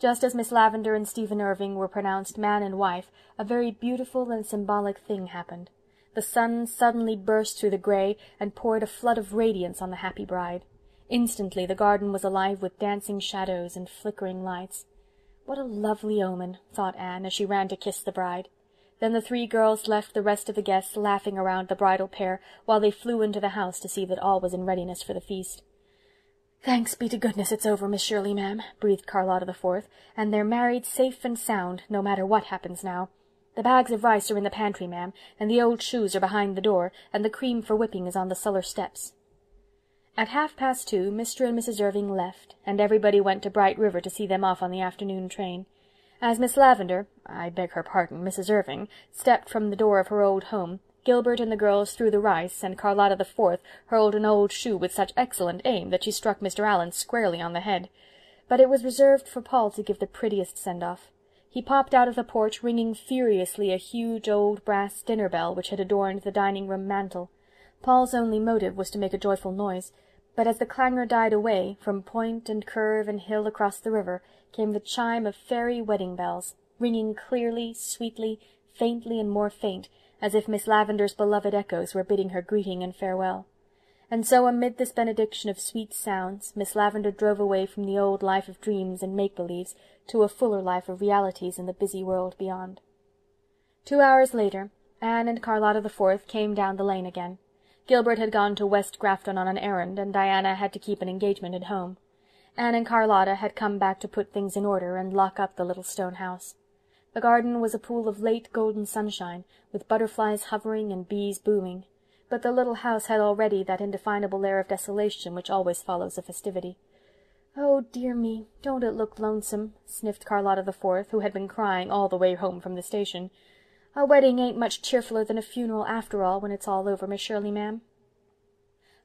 Just as Miss Lavendar and Stephen Irving were pronounced man and wife, a very beautiful and symbolic thing happened. The sun suddenly burst through the grey, and poured a flood of radiance on the happy bride. Instantly the garden was alive with dancing shadows and flickering lights. "What a lovely omen," thought Anne, as she ran to kiss the bride. Then the three girls left the rest of the guests laughing around the bridal pair, while they flew into the house to see that all was in readiness for the feast. "Thanks be to goodness it's over, Miss Shirley, ma'am," breathed Carlotta the Fourth, "and they're married safe and sound, no matter what happens now. The bags of rice are in the pantry, ma'am, and the old shoes are behind the door, and the cream for whipping is on the cellar steps." At half-past two Mister and Missus Irving left, and everybody went to Bright River to see them off on the afternoon train. As Miss Lavendar—I beg her pardon, Missus Irving—stepped from the door of her old home, Gilbert and the girls threw the rice, and Carlotta the Fourth hurled an old shoe with such excellent aim that she struck Mister Allen squarely on the head. But it was reserved for Paul to give the prettiest send-off. He popped out of the porch, ringing furiously a huge old brass dinner bell which had adorned the dining-room mantel. Paul's only motive was to make a joyful noise, but as the clangour died away, from point and curve and hill across the river, came the chime of fairy wedding bells, ringing clearly, sweetly, faintly and more faint, as if Miss Lavendar's beloved echoes were bidding her greeting and farewell. And so, amid this benediction of sweet sounds, Miss Lavendar drove away from the old life of dreams and make-believes to a fuller life of realities in the busy world beyond. Two hours later, Anne and Carlotta the Fourth came down the lane again. Gilbert had gone to West Grafton on an errand, and Diana had to keep an engagement at home. Anne and Carlotta had come back to put things in order and lock up the little stone house. The garden was a pool of late golden sunshine, with butterflies hovering and bees booming, but the little house had already that indefinable air of desolation which always follows a festivity. "Oh, dear me, don't it look lonesome?" sniffed Carlotta the Fourth, who had been crying all the way home from the station. "A wedding ain't much cheerfuller than a funeral after all, when it's all over, Miss Shirley, ma'am."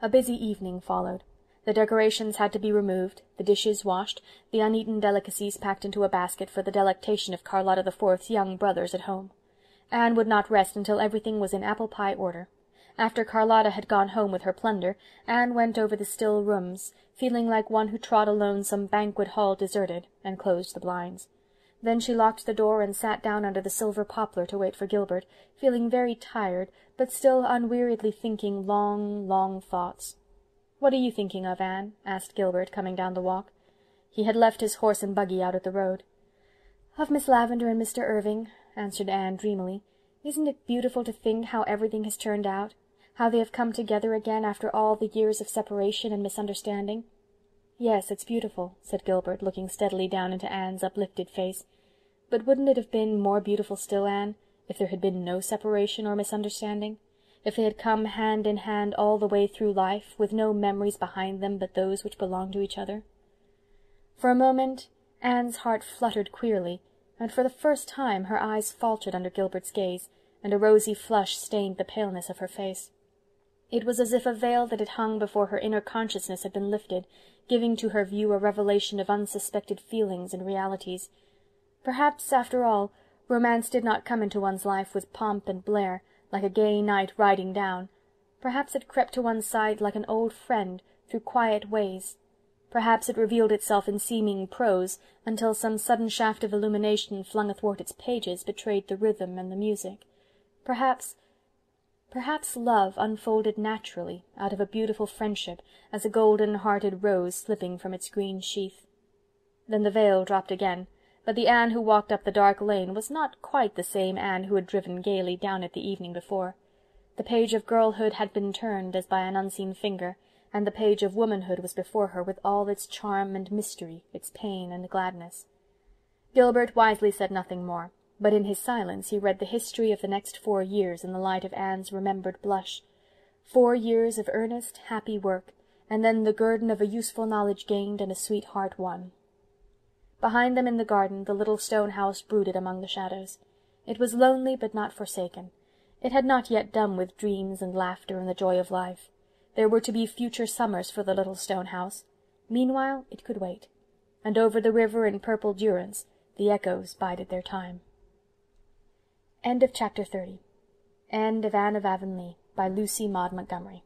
A busy evening followed. The decorations had to be removed, the dishes washed, the uneaten delicacies packed into a basket for the delectation of Carlotta the Fourth's young brothers at home. Anne would not rest until everything was in apple-pie order. After Carlotta had gone home with her plunder, Anne went over the still rooms, feeling like one who trod alone some banquet hall deserted, and closed the blinds. Then she locked the door and sat down under the silver poplar to wait for Gilbert, feeling very tired, but still unweariedly thinking long, long thoughts. "What are you thinking of, Anne?" asked Gilbert, coming down the walk. He had left his horse and buggy out at the road. "Of Miss Lavendar and Mister Irving," answered Anne dreamily. "Isn't it beautiful to think how everything has turned out? How they have come together again after all the years of separation and misunderstanding?" "Yes, it's beautiful," said Gilbert, looking steadily down into Anne's uplifted face. "But wouldn't it have been more beautiful still, Anne, if there had been no separation or misunderstanding? If they had come hand in hand all the way through life, with no memories behind them but those which belong to each other?" For a moment Anne's heart fluttered queerly, and for the first time her eyes faltered under Gilbert's gaze, and a rosy flush stained the paleness of her face. It was as if a veil that had hung before her inner consciousness had been lifted, giving to her view a revelation of unsuspected feelings and realities. Perhaps, after all, romance did not come into one's life with pomp and blare, like a gay knight riding down. Perhaps it crept to one's side like an old friend, through quiet ways. Perhaps it revealed itself in seeming prose, until some sudden shaft of illumination flung athwart its pages betrayed the rhythm and the music. Perhaps— Perhaps love unfolded naturally out of a beautiful friendship, as a golden-hearted rose slipping from its green sheath. Then the veil dropped again, but the Anne who walked up the dark lane was not quite the same Anne who had driven gaily down it the evening before. The page of girlhood had been turned as by an unseen finger, and the page of womanhood was before her with all its charm and mystery, its pain and gladness. Gilbert wisely said nothing more, but in his silence he read the history of the next four years in the light of Anne's remembered blush. Four years of earnest, happy work, and then the guerdon of a useful knowledge gained and a sweet heart won. Behind them in the garden the little stone house brooded among the shadows. It was lonely but not forsaken. It had not yet done with dreams and laughter and the joy of life. There were to be future summers for the little stone house. Meanwhile it could wait, and over the river in purple durance the echoes bided their time. End of chapter thirty. End of Anne of Avonlea by Lucy Maud Montgomery.